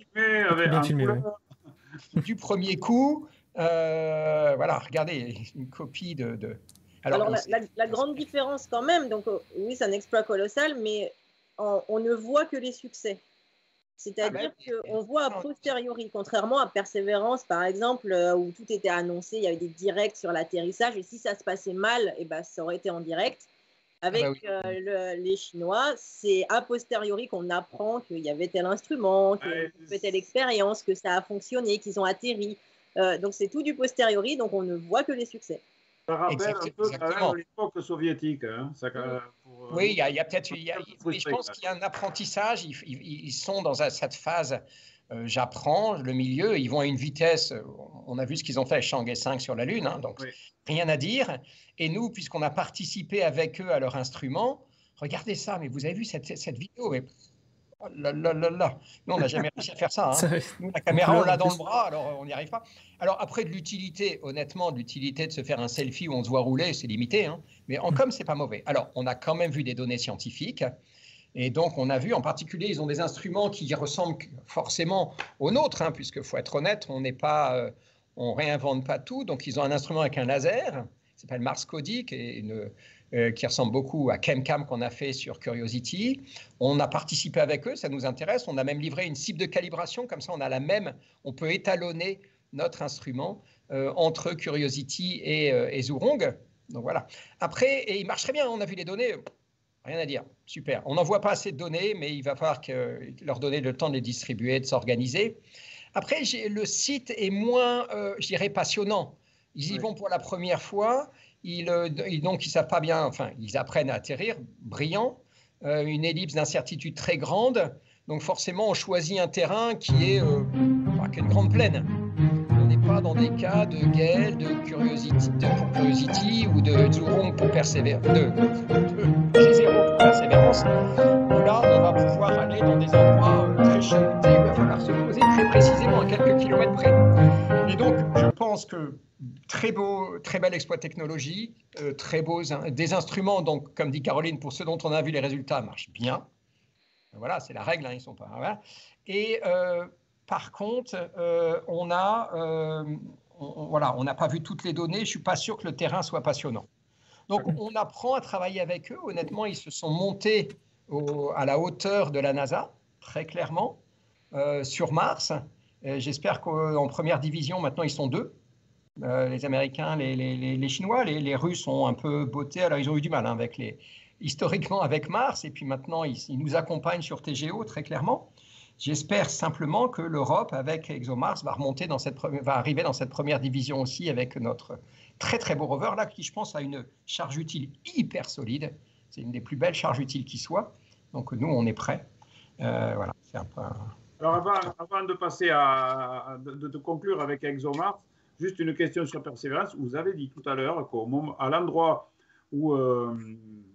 du premier coup... voilà, regardez, une copie de... Alors la grande différence quand même, donc oui, c'est un exploit colossal, mais on ne voit que les succès. C'est-à-dire qu'on voit a posteriori, contrairement à Perseverance, par exemple, où tout était annoncé, il y avait des directs sur l'atterrissage, et si ça se passait mal, eh ben, ça aurait été en direct. Avec les Chinois, c'est a posteriori qu'on apprend qu'il y avait tel instrument, qu'il y avait telle expérience, que ça a fonctionné, qu'ils ont atterri. Donc, c'est tout du posteriori, donc on ne voit que les succès. Ça rappelle un peu à l'époque soviétique. Hein, ça, pour, oui, il y a peut-être... Je pense qu'il y a un apprentissage. Ils sont dans cette phase j'apprends, le milieu. Ils vont à une vitesse. On a vu ce qu'ils ont fait à Chang'e 5 sur la Lune. Hein, donc, rien à dire. Et nous, puisqu'on a participé avec eux à leur instrument, regardez ça, mais vous avez vu cette vidéo mais... Oh là là là là. Nous, on n'a jamais réussi à faire ça. Hein. Nous, la caméra, on l'a dans le bras, alors on n'y arrive pas. Alors après, de l'utilité, honnêtement, de l'utilité de se faire un selfie où on se voit rouler, c'est limité. Hein. Mais en com, c'est pas mauvais. Alors, on a quand même vu des données scientifiques. Et donc, on a vu, en particulier, ils ont des instruments qui ressemblent forcément aux nôtres, hein, puisque, faut être honnête, on n'est pas, on réinvente pas tout. Donc, ils ont un instrument avec un laser, qui s'appelle Mars Codic, et qui ressemble beaucoup à ChemCam qu'on a fait sur Curiosity. On a participé avec eux, ça nous intéresse. On a même livré une cible de calibration, comme ça on a la même, on peut étalonner notre instrument entre Curiosity et Zhurong. Donc voilà. Après, et il marche très bien, on a vu les données, rien à dire, super. On n'envoie pas assez de données, mais il va falloir leur donner le temps de les distribuer, de s'organiser. Après, le site est moins, je dirais, passionnant. Ils y vont pour la première fois. Donc, ils savent pas bien, enfin, ils apprennent à atterrir, brillant, une ellipse d'incertitude très grande. Donc, forcément, on choisit un terrain qui est une grande plaine. On n'est pas dans des cas de Gale, de Curiosity, pour Curiosity ou de Zhurong pour Perseverance, de G0 pour Perseverance. Là, on va pouvoir aller dans des endroits très chahutés, où il va falloir se poser très précisément à quelques kilomètres près. Et donc, je pense que très bel exploit technologique, des instruments, donc, comme dit Caroline, pour ceux dont on a vu les résultats, marchent bien. Voilà, c'est la règle, hein, ils sont pas. Voilà. Et par contre, on n'a pas vu toutes les données, je ne suis pas sûr que le terrain soit passionnant. Donc, on apprend à travailler avec eux. Honnêtement, ils se sont montés à la hauteur de la NASA, très clairement, sur Mars. J'espère qu'en première division, maintenant, ils sont deux. Les Américains, les Chinois, les Russes ont un peu botté. Alors, ils ont eu du mal hein, historiquement avec Mars. Et puis maintenant, ils nous accompagnent sur TGO, très clairement. J'espère simplement que l'Europe, avec ExoMars, va arriver dans cette première division aussi avec notre très, très beau rover, là, qui, je pense, a une charge utile hyper solide. C'est une des plus belles charges utiles qui soit. Donc, nous, on est prêts. Voilà, c'est un peu... Alors, avant de passer de conclure avec ExoMars, juste une question sur Perseverance. Vous avez dit tout à l'heure qu'à l'endroit où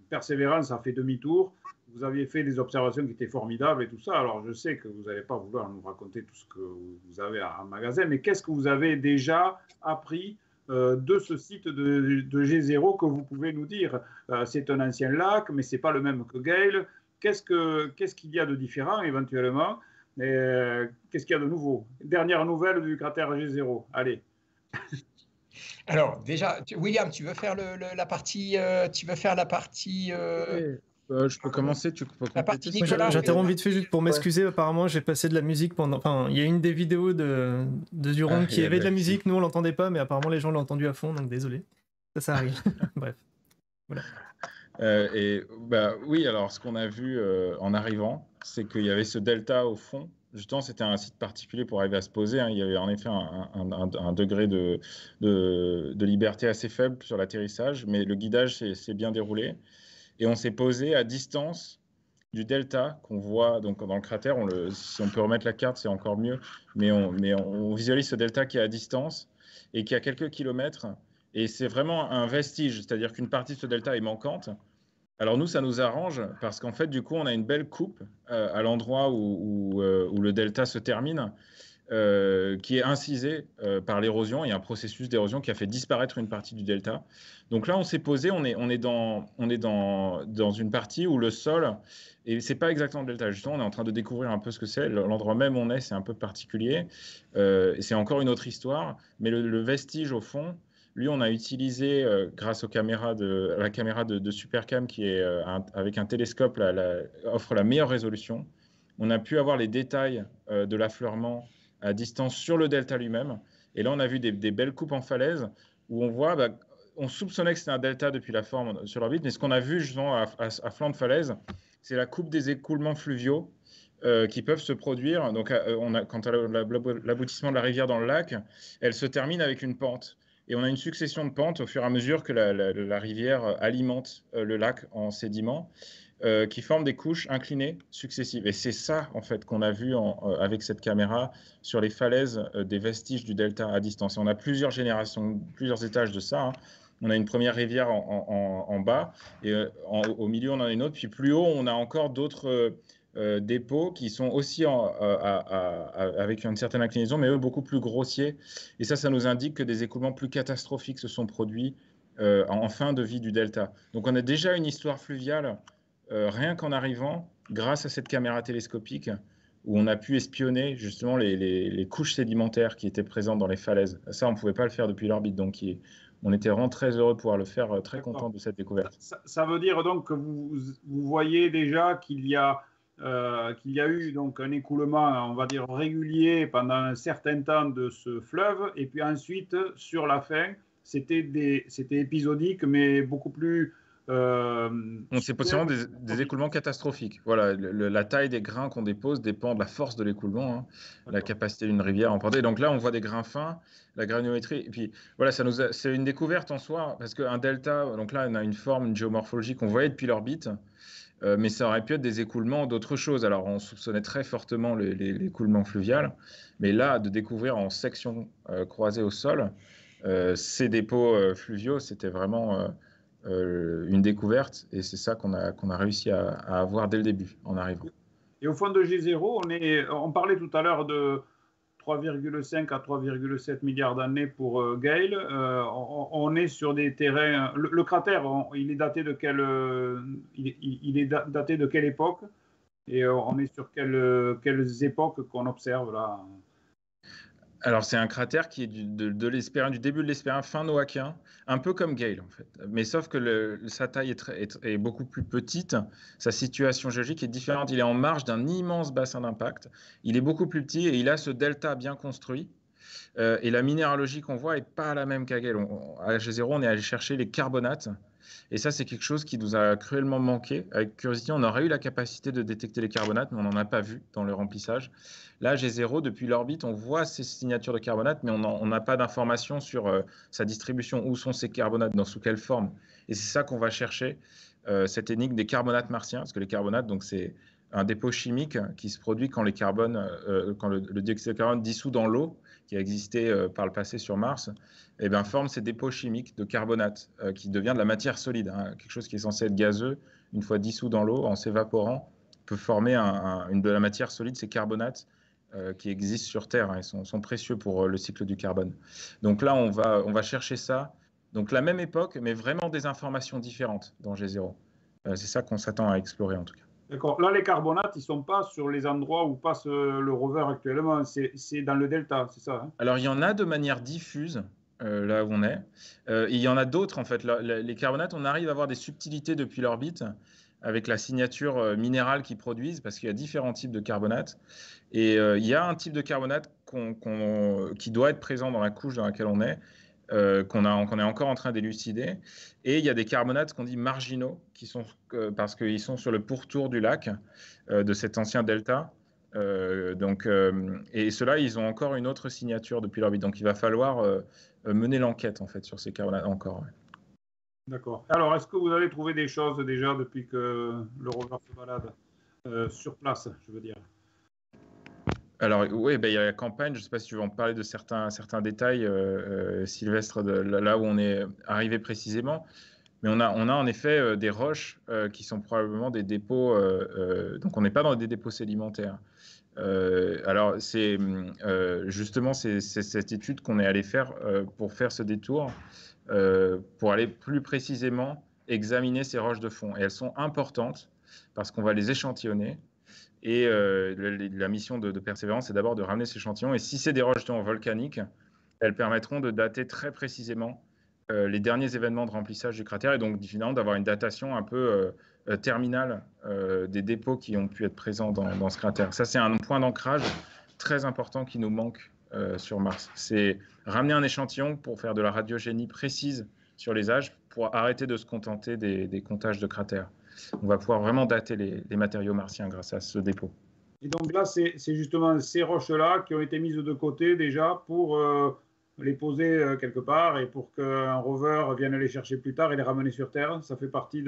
Perseverance a fait demi-tour, vous aviez fait des observations qui étaient formidables et tout ça. Alors, je sais que vous n'allez pas vouloir nous raconter tout ce que vous avez en magasin, mais qu'est-ce que vous avez déjà appris de ce site de G0 que vous pouvez nous dire? C'est un ancien lac, mais ce n'est pas le même que Gale. Qu'est-ce qu'il y a de différent éventuellement? Qu'est-ce qu'il y a de nouveau? Dernière nouvelle du cratère G0. Allez. Alors déjà, William, tu veux faire la partie, je peux commencer. Tu peux compléter. J'interromps vite fait juste pour m'excuser. Apparemment, j'ai passé de la musique pendant. Enfin, il y a une des vidéos de Zhurong qui avait de la musique. Nous, on l'entendait pas, mais apparemment, les gens l'ont entendu à fond. Donc désolé, ça arrive. Bref. Voilà. Oui, alors ce qu'on a vu en arrivant, c'est qu'il y avait ce delta au fond. Justement, c'était un site particulier pour arriver à se poser. Hein. Il y avait en effet un degré de liberté assez faible sur l'atterrissage, mais le guidage s'est bien déroulé. Et on s'est posé à distance du delta qu'on voit donc, dans le cratère. Si on peut remettre la carte, c'est encore mieux. Mais on visualise ce delta qui est à distance et qui est à quelques kilomètres. Et c'est vraiment un vestige, c'est-à-dire qu'une partie de ce delta est manquante. Alors nous, ça nous arrange parce qu'en fait, du coup, on a une belle coupe à l'endroit où le delta se termine, qui est incisée par l'érosion. Il y a un processus d'érosion qui a fait disparaître une partie du delta. Donc là, on s'est posé, on est dans une partie où le sol, et ce n'est pas exactement le delta, justement, on est en train de découvrir un peu ce que c'est. L'endroit même où on est, c'est un peu particulier. C'est encore une autre histoire, mais le vestige au fond, lui, on a utilisé, grâce à la caméra de SuperCam, qui est avec un télescope, offre la meilleure résolution. on a pu avoir les détails de l'affleurement à distance sur le delta lui-même. Et là, on a vu des belles coupes en falaise où on voit, bah, on soupçonnait que c'était un delta depuis la forme sur l'orbite, mais ce qu'on a vu justement à flanc de falaise, c'est la coupe des écoulements fluviaux qui peuvent se produire. Donc, quant à l'aboutissement de la rivière dans le lac, elle se termine avec une pente. Et on a une succession de pentes au fur et à mesure que la rivière alimente le lac en sédiments qui forment des couches inclinées successives. Et c'est ça, en fait, qu'on a vu avec cette caméra sur les falaises des vestiges du delta à distance. Et on a plusieurs générations, plusieurs étages de ça, hein. On a une première rivière en bas, et au milieu, on en a une autre. Puis plus haut, on a encore d'autres dépôts qui sont aussi avec une certaine inclinaison, mais eux, beaucoup plus grossiers. Et ça nous indique que des écoulements plus catastrophiques se sont produits en fin de vie du delta. Donc, on a déjà une histoire fluviale, rien qu'en arrivant, grâce à cette caméra télescopique, où on a pu espionner justement les couches sédimentaires qui étaient présentes dans les falaises. Ça, on ne pouvait pas le faire depuis l'orbite, donc on était vraiment très heureux de pouvoir le faire, très content de cette découverte. Ça veut dire donc que vous voyez déjà qu'il y a eu donc un écoulement, on va dire, régulier pendant un certain temps de ce fleuve, et puis ensuite, sur la fin, c'était épisodique, mais beaucoup plus... C'est possiblement des écoulements catastrophiques. Voilà, la taille des grains qu'on dépose dépend de la force de l'écoulement, hein, la capacité d'une rivière à emporter. Donc là, on voit des grains fins, la granulométrie. Et puis voilà, c'est une découverte en soi, parce qu'un delta, donc là, on a une forme, une géomorphologie qu'on voyait depuis l'orbite, mais ça aurait pu être des écoulements d'autres choses. Alors, on soupçonnait très fortement l'écoulement fluvial, mais là, de découvrir en sections croisées au sol ces dépôts fluviaux, c'était vraiment... une découverte, et c'est ça qu'on a réussi à avoir dès le début en arrivant. Et au fond de G0, on parlait tout à l'heure de 3,5 à 3,7 milliards d'années pour Gale. On est sur des terrains. Le cratère, il est daté de quelle époque, et on est sur quelles époques qu'on observe là? Alors, c'est un cratère qui est du début de l'Hespérien, fin noakien, un peu comme Gale, en fait. Mais sauf que sa taille est beaucoup plus petite, sa situation géologique est différente. Il est en marge d'un immense bassin d'impact. Il est beaucoup plus petit et il a ce delta bien construit. Et la minéralogie qu'on voit n'est pas la même qu'à Gale. À G0, on est allé chercher les carbonates. Et ça, c'est quelque chose qui nous a cruellement manqué. Avec Curiosity, on aurait eu la capacité de détecter les carbonates, mais on n'en a pas vu dans le remplissage. Là, G0, depuis l'orbite, on voit ces signatures de carbonates, mais on n'a pas d'informations sur sa distribution, où sont ces carbonates, sous quelle forme. Et c'est ça qu'on va chercher, cette énigme des carbonates martiens, parce que les carbonates, c'est un dépôt chimique qui se produit quand le dioxyde de carbone dissout dans l'eau, qui a existé par le passé sur Mars, eh bien, forme ces dépôts chimiques de carbonate qui devient de la matière solide. Hein. Quelque chose qui est censé être gazeux, une fois dissous dans l'eau, en s'évaporant, peut former de la matière solide, ces carbonates qui existent sur Terre. Hein. Ils sont précieux pour le cycle du carbone. Donc là, on va chercher ça. Donc la même époque, mais vraiment des informations différentes dans G0. C'est ça qu'on s'attend à explorer en tout cas. D'accord. Là, les carbonates, ils ne sont pas sur les endroits où passe le rover actuellement. C'est dans le delta, c'est ça, hein? Alors, il y en a de manière diffuse, là où on est. Il y en a d'autres, en fait. Les carbonates, on arrive à avoir des subtilités depuis l'orbite, avec la signature minérale qu'ils produisent, parce qu'il y a différents types de carbonates. Et il y a un type de carbonate qui doit être présent dans la couche dans laquelle on est, qu'on est encore en train d'élucider. Et il y a des carbonates qu'on dit marginaux, qui sont, parce qu'ils sont sur le pourtour du lac, de cet ancien delta. Et ceux-là, ils ont encore une autre signature depuis l'orbite. Donc, il va falloir mener l'enquête, en fait, sur ces carbonates encore. Ouais. D'accord. Alors, est-ce que vous avez trouvé des choses déjà depuis que le rover se balade sur place, je veux dire? Alors, oui, il y a la campagne. Je ne sais pas si tu veux en parler de certains détails, Sylvestre, là où on est arrivé précisément. Mais on a en effet des roches qui sont probablement des dépôts. Donc, on n'est pas dans des dépôts sédimentaires. Alors, c'est justement cette étude qu'on est allé faire pour faire ce détour, pour aller plus précisément examiner ces roches de fond. Et elles sont importantes parce qu'on va les échantillonner. Et la mission de Perseverance, c'est d'abord de ramener ces échantillons. Et si c'est des roches justement volcaniques, elles permettront de dater très précisément les derniers événements de remplissage du cratère, et donc finalement d'avoir une datation un peu terminale des dépôts qui ont pu être présents dans ce cratère. Ça, c'est un point d'ancrage très important qui nous manque sur Mars. C'est ramener un échantillon pour faire de la radiogénie précise sur les âges, pour arrêter de se contenter des comptages de cratères. On va pouvoir vraiment dater les matériaux martiens grâce à ce dépôt. Et donc là, c'est justement ces roches-là qui ont été mises de côté déjà pour les poser quelque part et pour qu'un rover vienne les chercher plus tard et les ramener sur Terre. Ça fait partie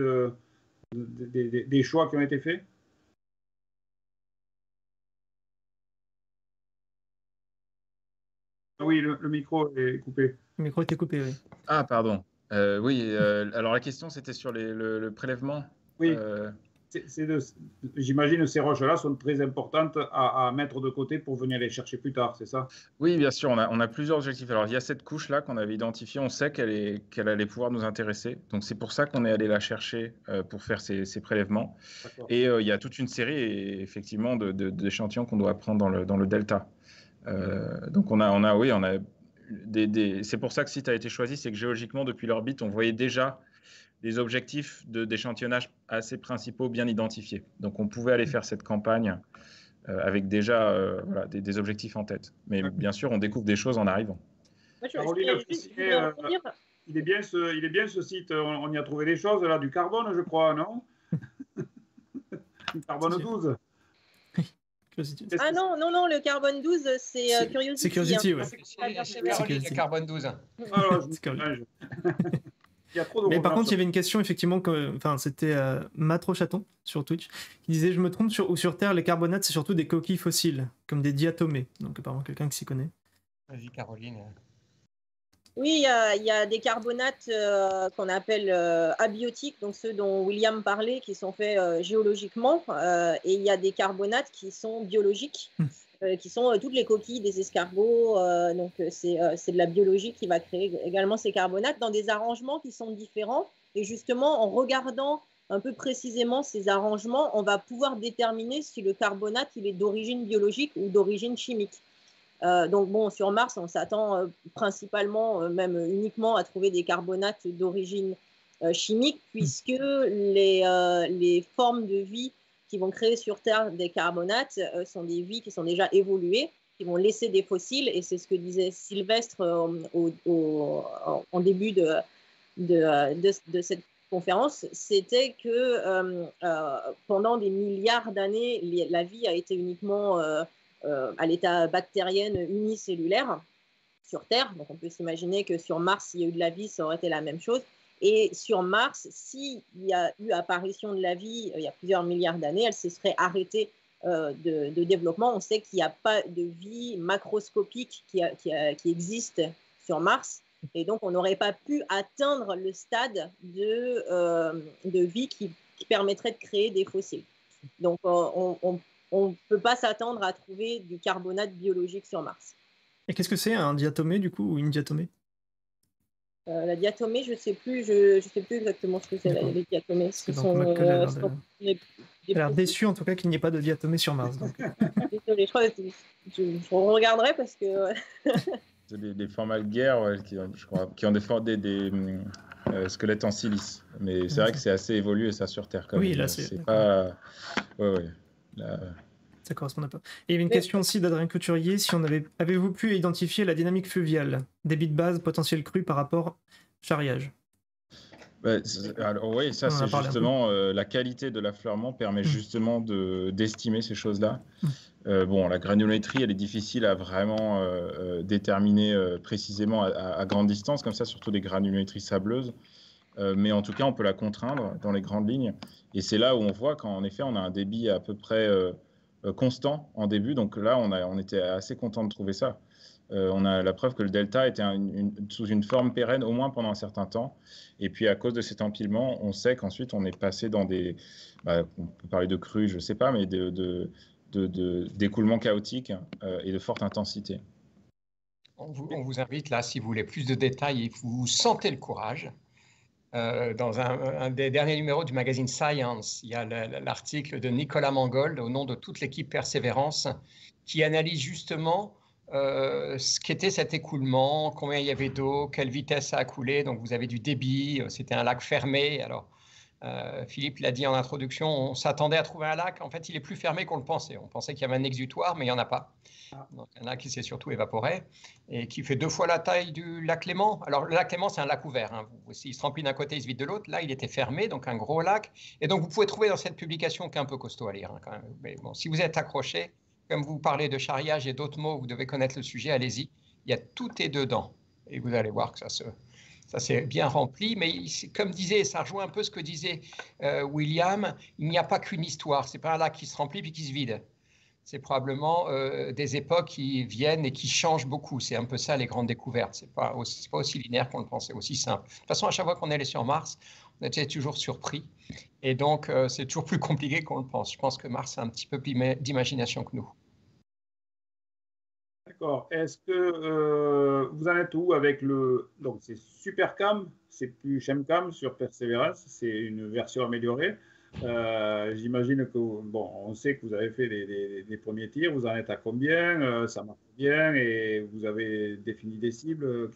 des choix qui ont été faits. Oui, le micro est coupé. Le micro était coupé, oui. Ah, pardon. Oui, alors la question, c'était sur le prélèvement. Oui. J'imagine que ces roches-là sont très importantes à mettre de côté pour venir les chercher plus tard, c'est ça? Oui, bien sûr, on a plusieurs objectifs. Alors, il y a cette couche-là qu'on avait identifiée, on sait qu'elle allait pouvoir nous intéresser. Donc, c'est pour ça qu'on est allé la chercher pour faire ces prélèvements. Et il y a toute une série, effectivement, d'échantillons qu'on doit prendre dans le delta. Donc, on a c'est pour ça que si tu as été choisi, c'est que géologiquement, depuis l'orbite, on voyait déjà des objectifs d'échantillonnage assez principaux bien identifiés. Donc, on pouvait aller faire cette campagne avec déjà voilà, des objectifs en tête. Mais bien sûr, on découvre des choses en arrivant. Il est bien ce site. On y a trouvé des choses, là, du carbone, je crois, non? Du carbone 12. Ah non, le carbone 12, c'est Curiosity. C'est Curiosity, oui. C'est carbone 12. Mais par contre, il y avait une question, effectivement, enfin, c'était Matrochaton sur Twitch, qui disait, je me trompe, sur Terre, les carbonates, c'est surtout des coquilles fossiles, comme des diatomées. Donc, apparemment, quelqu'un qui s'y connaît. Vas-y, Caroline. Oui, il y a des carbonates qu'on appelle abiotiques, donc ceux dont William parlait, qui sont faits géologiquement, et il y a des carbonates qui sont biologiques, qui sont toutes les coquilles des escargots, donc c'est de la biologie qui va créer également ces carbonates dans des arrangements qui sont différents, et justement en regardant un peu précisément ces arrangements, on va pouvoir déterminer si le carbonate il est d'origine biologique ou d'origine chimique. Donc bon, sur Mars, on s'attend principalement, même uniquement, à trouver des carbonates d'origine chimique, puisque les formes de vie qui vont créer sur Terre des carbonates sont des vies qui sont déjà évoluées, qui vont laisser des fossiles, et c'est ce que disait Sylvestre en début de cette conférence, c'était que pendant des milliards d'années, la vie a été uniquement... à l'état bactérienne unicellulaire sur Terre. Donc, on peut s'imaginer que sur Mars, s'il y a eu de la vie, ça aurait été la même chose. Et sur Mars, s'il y a eu apparition de la vie il y a plusieurs milliards d'années, elle se serait arrêtée de développement. On sait qu'il n'y a pas de vie macroscopique qui existe sur Mars. Et donc, on n'aurait pas pu atteindre le stade de vie qui permettrait de créer des fossiles. Donc, on ne peut pas s'attendre à trouver du carbonate biologique sur Mars. Et qu'est-ce que c'est un diatomée, du coup, ou une diatomée? La diatomée, je ne sais plus exactement ce que c'est, les diatomées. J'ai l'air déçu, en tout cas, qu'il n'y ait pas de diatomée sur Mars. Donc. Désolé, je regarderai parce que... des formes alguaires, ouais, qui ont des squelettes en silice. Mais c'est vrai que c'est assez évolué, ça, sur Terre. Quand même. Oui, là, c'est pas... Ouais. Ça correspondait pas. Et il y avait une question aussi d'Adrien Couturier, avez-vous pu identifier la dynamique fluviale, débit de base, potentiel cru par rapport charriage? Oui, ça c'est justement la qualité de l'affleurement permet justement d'estimer ces choses-là. Bon, la granulométrie, elle est difficile à vraiment déterminer précisément à grande distance, comme ça, surtout des granulométries sableuses. Mais en tout cas, on peut la contraindre dans les grandes lignes. Et c'est là où on voit qu'en effet, on a un débit à peu près constant en début. Donc là, on était assez content de trouver ça. On a la preuve que le delta était sous une forme pérenne, au moins pendant un certain temps. Et puis, à cause de cet empilement, on sait qu'ensuite, on est passé dans des... on peut parler de crues, je ne sais pas, mais d'écoulements chaotiques et de forte intensité. On vous invite là, si vous voulez plus de détails et que vous sentez le courage... dans un des derniers numéros du magazine Science, il y a l'article de Nicolas Mangold au nom de toute l'équipe Perseverance qui analyse justement ce qu'était cet écoulement, combien il y avait d'eau, quelle vitesse ça a coulé. Donc vous avez du débit, c'était un lac fermé. Alors Philippe l'a dit en introduction, on s'attendait à trouver un lac. En fait, il est plus fermé qu'on le pensait. On pensait qu'il y avait un exutoire, mais il n'y en a pas. Donc, un lac qui s'est surtout évaporé et qui fait 2 fois la taille du lac Léman. Alors, le lac Léman, c'est un lac ouvert. Hein. Il se remplit d'un côté, il se vide de l'autre. Là, il était fermé, donc un gros lac. Et donc, vous pouvez trouver dans cette publication qu'un peu costaud à lire. Hein, quand même. Mais bon, si vous êtes accroché, comme vous parlez de charriage et d'autres mots, vous devez connaître le sujet, allez-y. Il y a tout est dedans. Et vous allez voir que ça s'est bien rempli, mais comme disait, ça rejoint un peu ce que disait William, il n'y a pas qu'une histoire, c'est pas un lac qui se remplit puis qui se vide. C'est probablement des époques qui viennent et qui changent beaucoup, c'est un peu ça les grandes découvertes, c'est pas aussi linéaire qu'on le pensait, aussi simple. De toute façon, à chaque fois qu'on allait sur Mars, on était toujours surpris, et donc c'est toujours plus compliqué qu'on le pense. Je pense que Mars a un petit peu plus d'imagination que nous. D'accord. Est-ce que vous en êtes où avec le... Donc, c'est SuperCam, c'est plus ChemCam sur Perseverance, c'est une version améliorée. J'imagine que... Bon, on sait que vous avez fait des premiers tirs, vous en êtes à combien, ça marche bien et vous avez défini des cibles.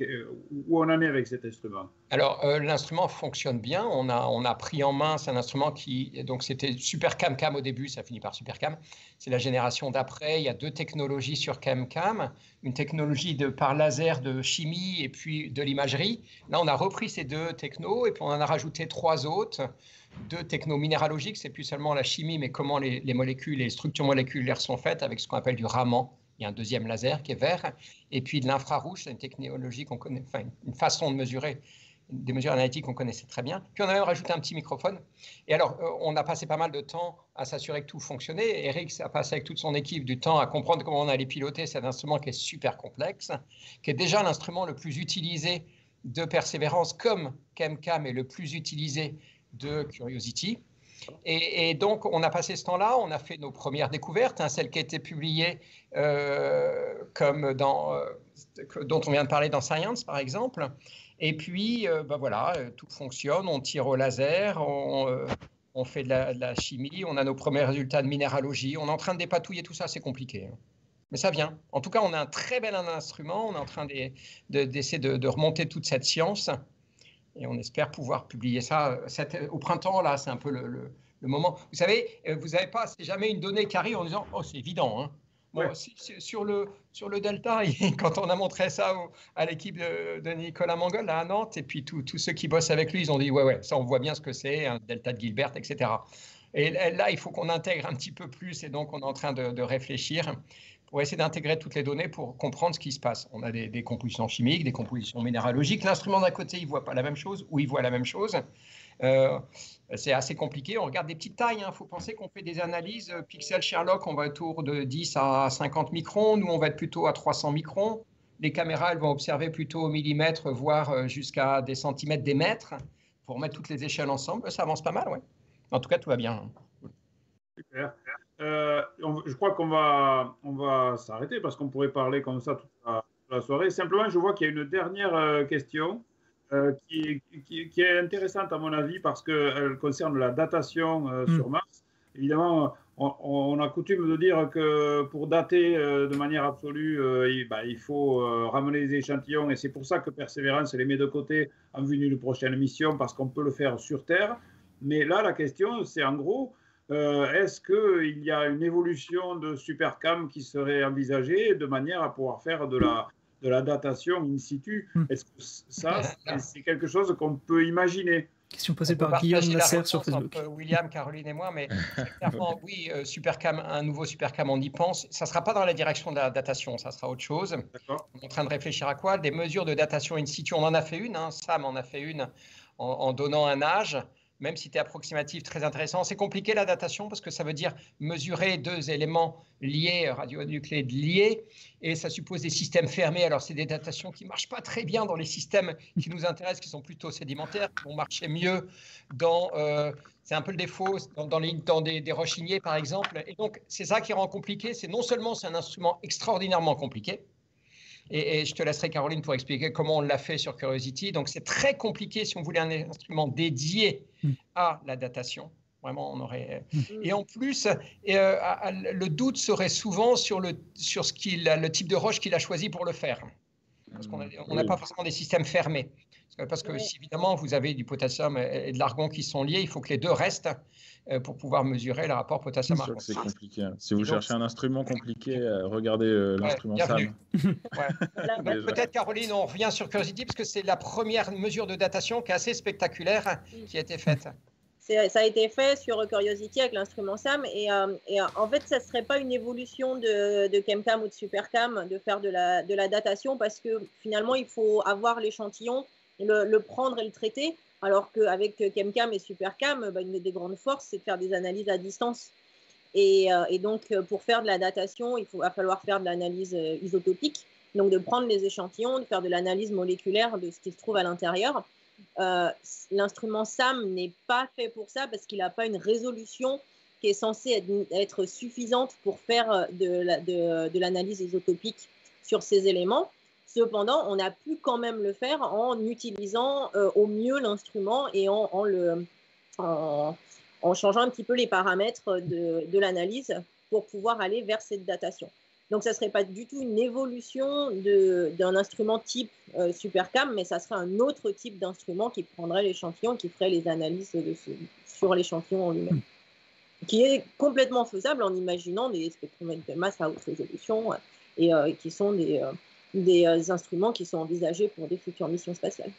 Où on en est avec cet instrument? Alors, l'instrument fonctionne bien. On a pris en main, c'est un instrument qui... Donc, c'était SuperCam au début, ça finit par SuperCam. C'est la génération d'après. Il y a 2 technologies sur ChemCam, une technologie par laser de chimie et puis de l'imagerie. Là, on a repris ces 2 technos et puis on en a rajouté 3 autres. 2 technominéralogiques, c'est plus seulement la chimie, mais comment les molécules et les structures moléculaires sont faites avec ce qu'on appelle du raman. Il y a un 2e laser qui est vert. Et puis de l'infrarouge, c'est une technologie qu'on connaît, enfin une façon de mesurer, des mesures analytiques qu'on connaissait très bien. Puis on a même rajouté un petit microphone. Et alors, on a passé pas mal de temps à s'assurer que tout fonctionnait. Eric a passé avec toute son équipe du temps à comprendre comment on allait piloter cet instrument qui est super complexe, qui est déjà l'instrument le plus utilisé de Perseverance, comme ChemCam est le plus utilisé de Curiosity. Et donc, on a passé ce temps-là, on a fait nos premières découvertes, hein, celles qui étaient publiées comme dont on vient de parler dans Science, par exemple. Et puis, voilà, tout fonctionne, on tire au laser, on fait de la chimie, on a nos premiers résultats de minéralogie, on est en train de dépatouiller tout ça, c'est compliqué. Hein. Mais ça vient. En tout cas, on a un très bel instrument, on est en train d'essayer de remonter toute cette science. Et on espère pouvoir publier ça au printemps, là, c'est un peu le moment. Vous savez, vous n'avez pas, c'est jamais une donnée qui arrive en disant « Oh, c'est évident hein ». Ouais. Bon, sur le Delta, quand on a montré ça à l'équipe de Nicolas Mangold à Nantes, et puis tous ceux qui bossent avec lui, ils ont dit « Ouais, ça, on voit bien ce que c'est, hein, Delta de Gilbert, etc. » Et là, il faut qu'on intègre un petit peu plus, et donc on est en train de réfléchir pour essayer d'intégrer toutes les données pour comprendre ce qui se passe. On a des compositions chimiques, des compositions minéralogiques. L'instrument d'un côté, il ne voit pas la même chose, ou il voit la même chose. C'est assez compliqué. On regarde des petites tailles. Il faut penser qu'on fait des analyses. Pixel Sherlock, on va autour de 10 à 50 microns. Nous, on va être plutôt à 300 microns. Les caméras, elles vont observer plutôt au millimètre, voire jusqu'à des centimètres, des mètres. Pour mettre toutes les échelles ensemble, ça avance pas mal. Ouais. En tout cas, tout va bien. Super. Je crois qu'on va s'arrêter parce qu'on pourrait parler comme ça toute la soirée. Simplement, je vois qu'il y a une dernière question qui est intéressante à mon avis parce qu'elle concerne la datation sur Mars. Évidemment, on a coutume de dire que pour dater de manière absolue, il faut ramener les échantillons et c'est pour ça que Perseverance les met de côté en vue d'une prochaine mission parce qu'on peut le faire sur Terre. Mais là, la question, c'est en gros... est-ce qu'il y a une évolution de SuperCam qui serait envisagée de manière à pouvoir faire de la datation in situ? Est-ce que ça, c'est quelque chose qu'on peut imaginer? Question posée par Guillaume Nasser sur Facebook. William, Caroline et moi, mais clairement, oui, SuperCam, un nouveau SuperCam, on y pense. Ça ne sera pas dans la direction de la datation, ça sera autre chose. On est en train de réfléchir à quoi? Des mesures de datation in situ, on en a fait une, hein, Sam en a fait une en donnant un âge. Même si tu es approximatif, très intéressant. C'est compliqué la datation parce que ça veut dire mesurer 2 éléments liés, radionucléides liés, et ça suppose des systèmes fermés. Alors, c'est des datations qui ne marchent pas très bien dans les systèmes qui nous intéressent, qui sont plutôt sédimentaires, qui vont marcher mieux dans... c'est un peu le défaut dans des rochiniers, par exemple. Et donc, c'est ça qui rend compliqué. C'est non seulement c'est un instrument extraordinairement compliqué, et je te laisserai, Caroline, pour expliquer comment on l'a fait sur Curiosity. Donc, c'est très compliqué si on voulait un instrument dédié à la datation. Vraiment, on aurait… Et en plus, le doute serait souvent sur ce qu'il a, le type de roche qu'il a choisi pour le faire. Parce qu'on n'a pas forcément des systèmes fermés. Parce que si évidemment vous avez du potassium et de l'argon qui sont liés, il faut que les deux restent pour pouvoir mesurer le rapport potassium-argon. C'est compliqué. Hein. Si vous cherchez un instrument compliqué, regardez l'instrument SAM. Ouais. Peut-être, Caroline, on revient sur Curiosity, parce que c'est la première mesure de datation qui est assez spectaculaire qui a été faite. Ça a été fait sur Curiosity avec l'instrument SAM et en fait, ça ne serait pas une évolution de ChemCam ou de SuperCam de faire de la datation, parce que finalement, il faut avoir l'échantillon, le prendre et le traiter, alors qu'avec ChemCam et SuperCam, bah, une des grandes forces, c'est de faire des analyses à distance. Et donc, pour faire de la datation, va falloir faire de l'analyse isotopique, donc de prendre les échantillons, de faire de l'analyse moléculaire de ce qui se trouve à l'intérieur. L'instrument SAM n'est pas fait pour ça parce qu'il n'a pas une résolution qui est censée être suffisante pour faire de l'analyse isotopique sur ces éléments. Cependant, on a pu quand même le faire en utilisant au mieux l'instrument et en changeant un petit peu les paramètres de l'analyse pour pouvoir aller vers cette datation. Donc, ça ne serait pas du tout une évolution d'un instrument type SuperCam, mais ça serait un autre type d'instrument qui prendrait l'échantillon, qui ferait les analyses sur l'échantillon en lui-même, qui est complètement faisable en imaginant des spectromètres de masse à haute résolution et qui sont des instruments qui sont envisagés pour des futures missions spatiales.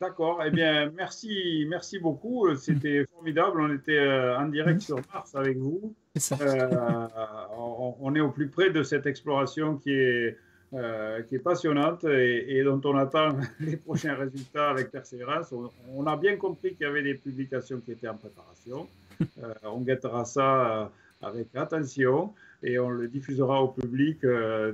D'accord. Eh bien, merci beaucoup. C'était formidable. On était en direct sur Mars avec vous. On est au plus près de cette exploration qui est passionnante et dont on attend les prochains résultats avec Perseverance. On a bien compris qu'il y avait des publications qui étaient en préparation. On guettera ça avec attention et on le diffusera au public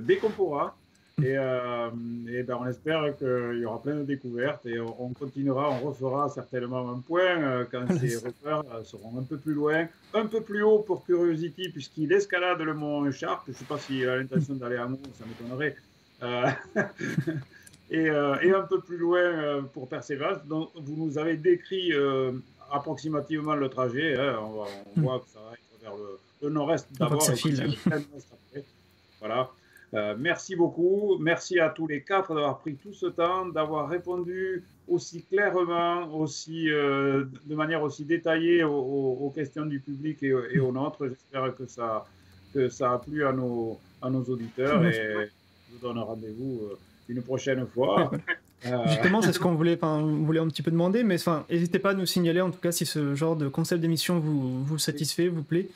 dès qu'on pourra. Et ben on espère qu'il y aura plein de découvertes et on continuera, on refera certainement un point quand ces repères seront un peu plus loin, un peu plus haut pour Curiosity, puisqu'il escalade le mont Sharp. Je ne sais pas s'il a l'intention d'aller à Mont, ça m'étonnerait. Et un peu plus loin pour Perseverance. Donc, vous nous avez décrit approximativement le trajet. Hein. On voit que ça va être vers le nord-est d'abord. Voilà. Merci beaucoup, merci à tous les quatre d'avoir pris tout ce temps, d'avoir répondu aussi clairement, aussi, de manière aussi détaillée aux questions du public et aux nôtres. J'espère que ça a plu à nos auditeurs et je vous donne rendez-vous une prochaine fois. Justement, c'est ce qu'on voulait, on voulait un petit peu demander, mais n'hésitez pas à nous signaler en tout cas si ce genre de concept d'émission vous satisfait, vous plaît.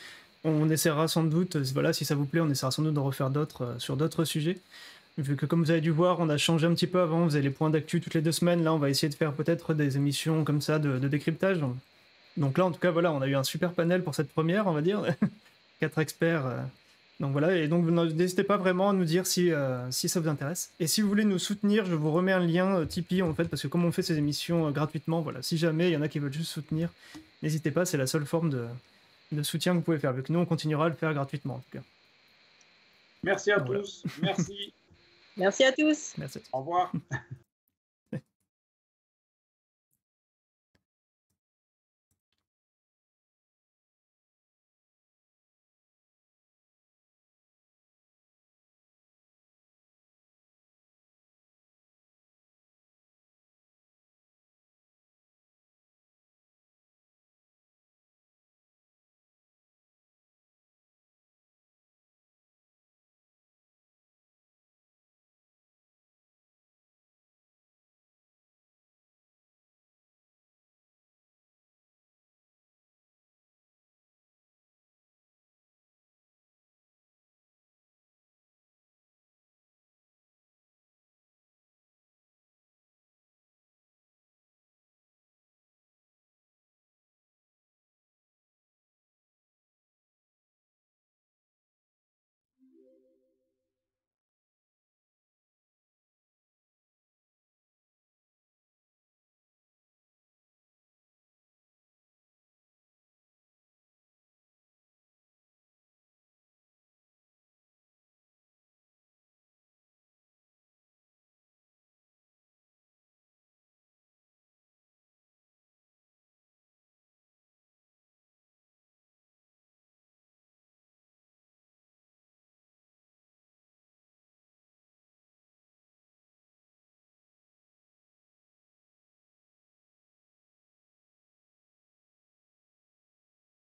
On essaiera sans doute, voilà, si ça vous plaît, on essaiera sans doute de refaire sur d'autres sujets. Vu que, comme vous avez dû voir, on a changé un petit peu avant, vous avez les points d'actu toutes les 2 semaines. Là, on va essayer de faire peut-être des émissions comme ça de décryptage. Donc là, en tout cas, voilà, on a eu un super panel pour cette première, on va dire. 4 experts. Donc voilà, et donc n'hésitez pas vraiment à nous dire si ça vous intéresse. Et si vous voulez nous soutenir, je vous remets un lien Tipeee, en fait, parce que comme on fait ces émissions gratuitement, voilà, si jamais il y en a qui veulent juste soutenir, n'hésitez pas, c'est la seule forme de soutien que vous pouvez faire, vu que nous on continuera à le faire gratuitement en tout cas. Merci à tous. Merci. Merci à tous. Merci. Au revoir.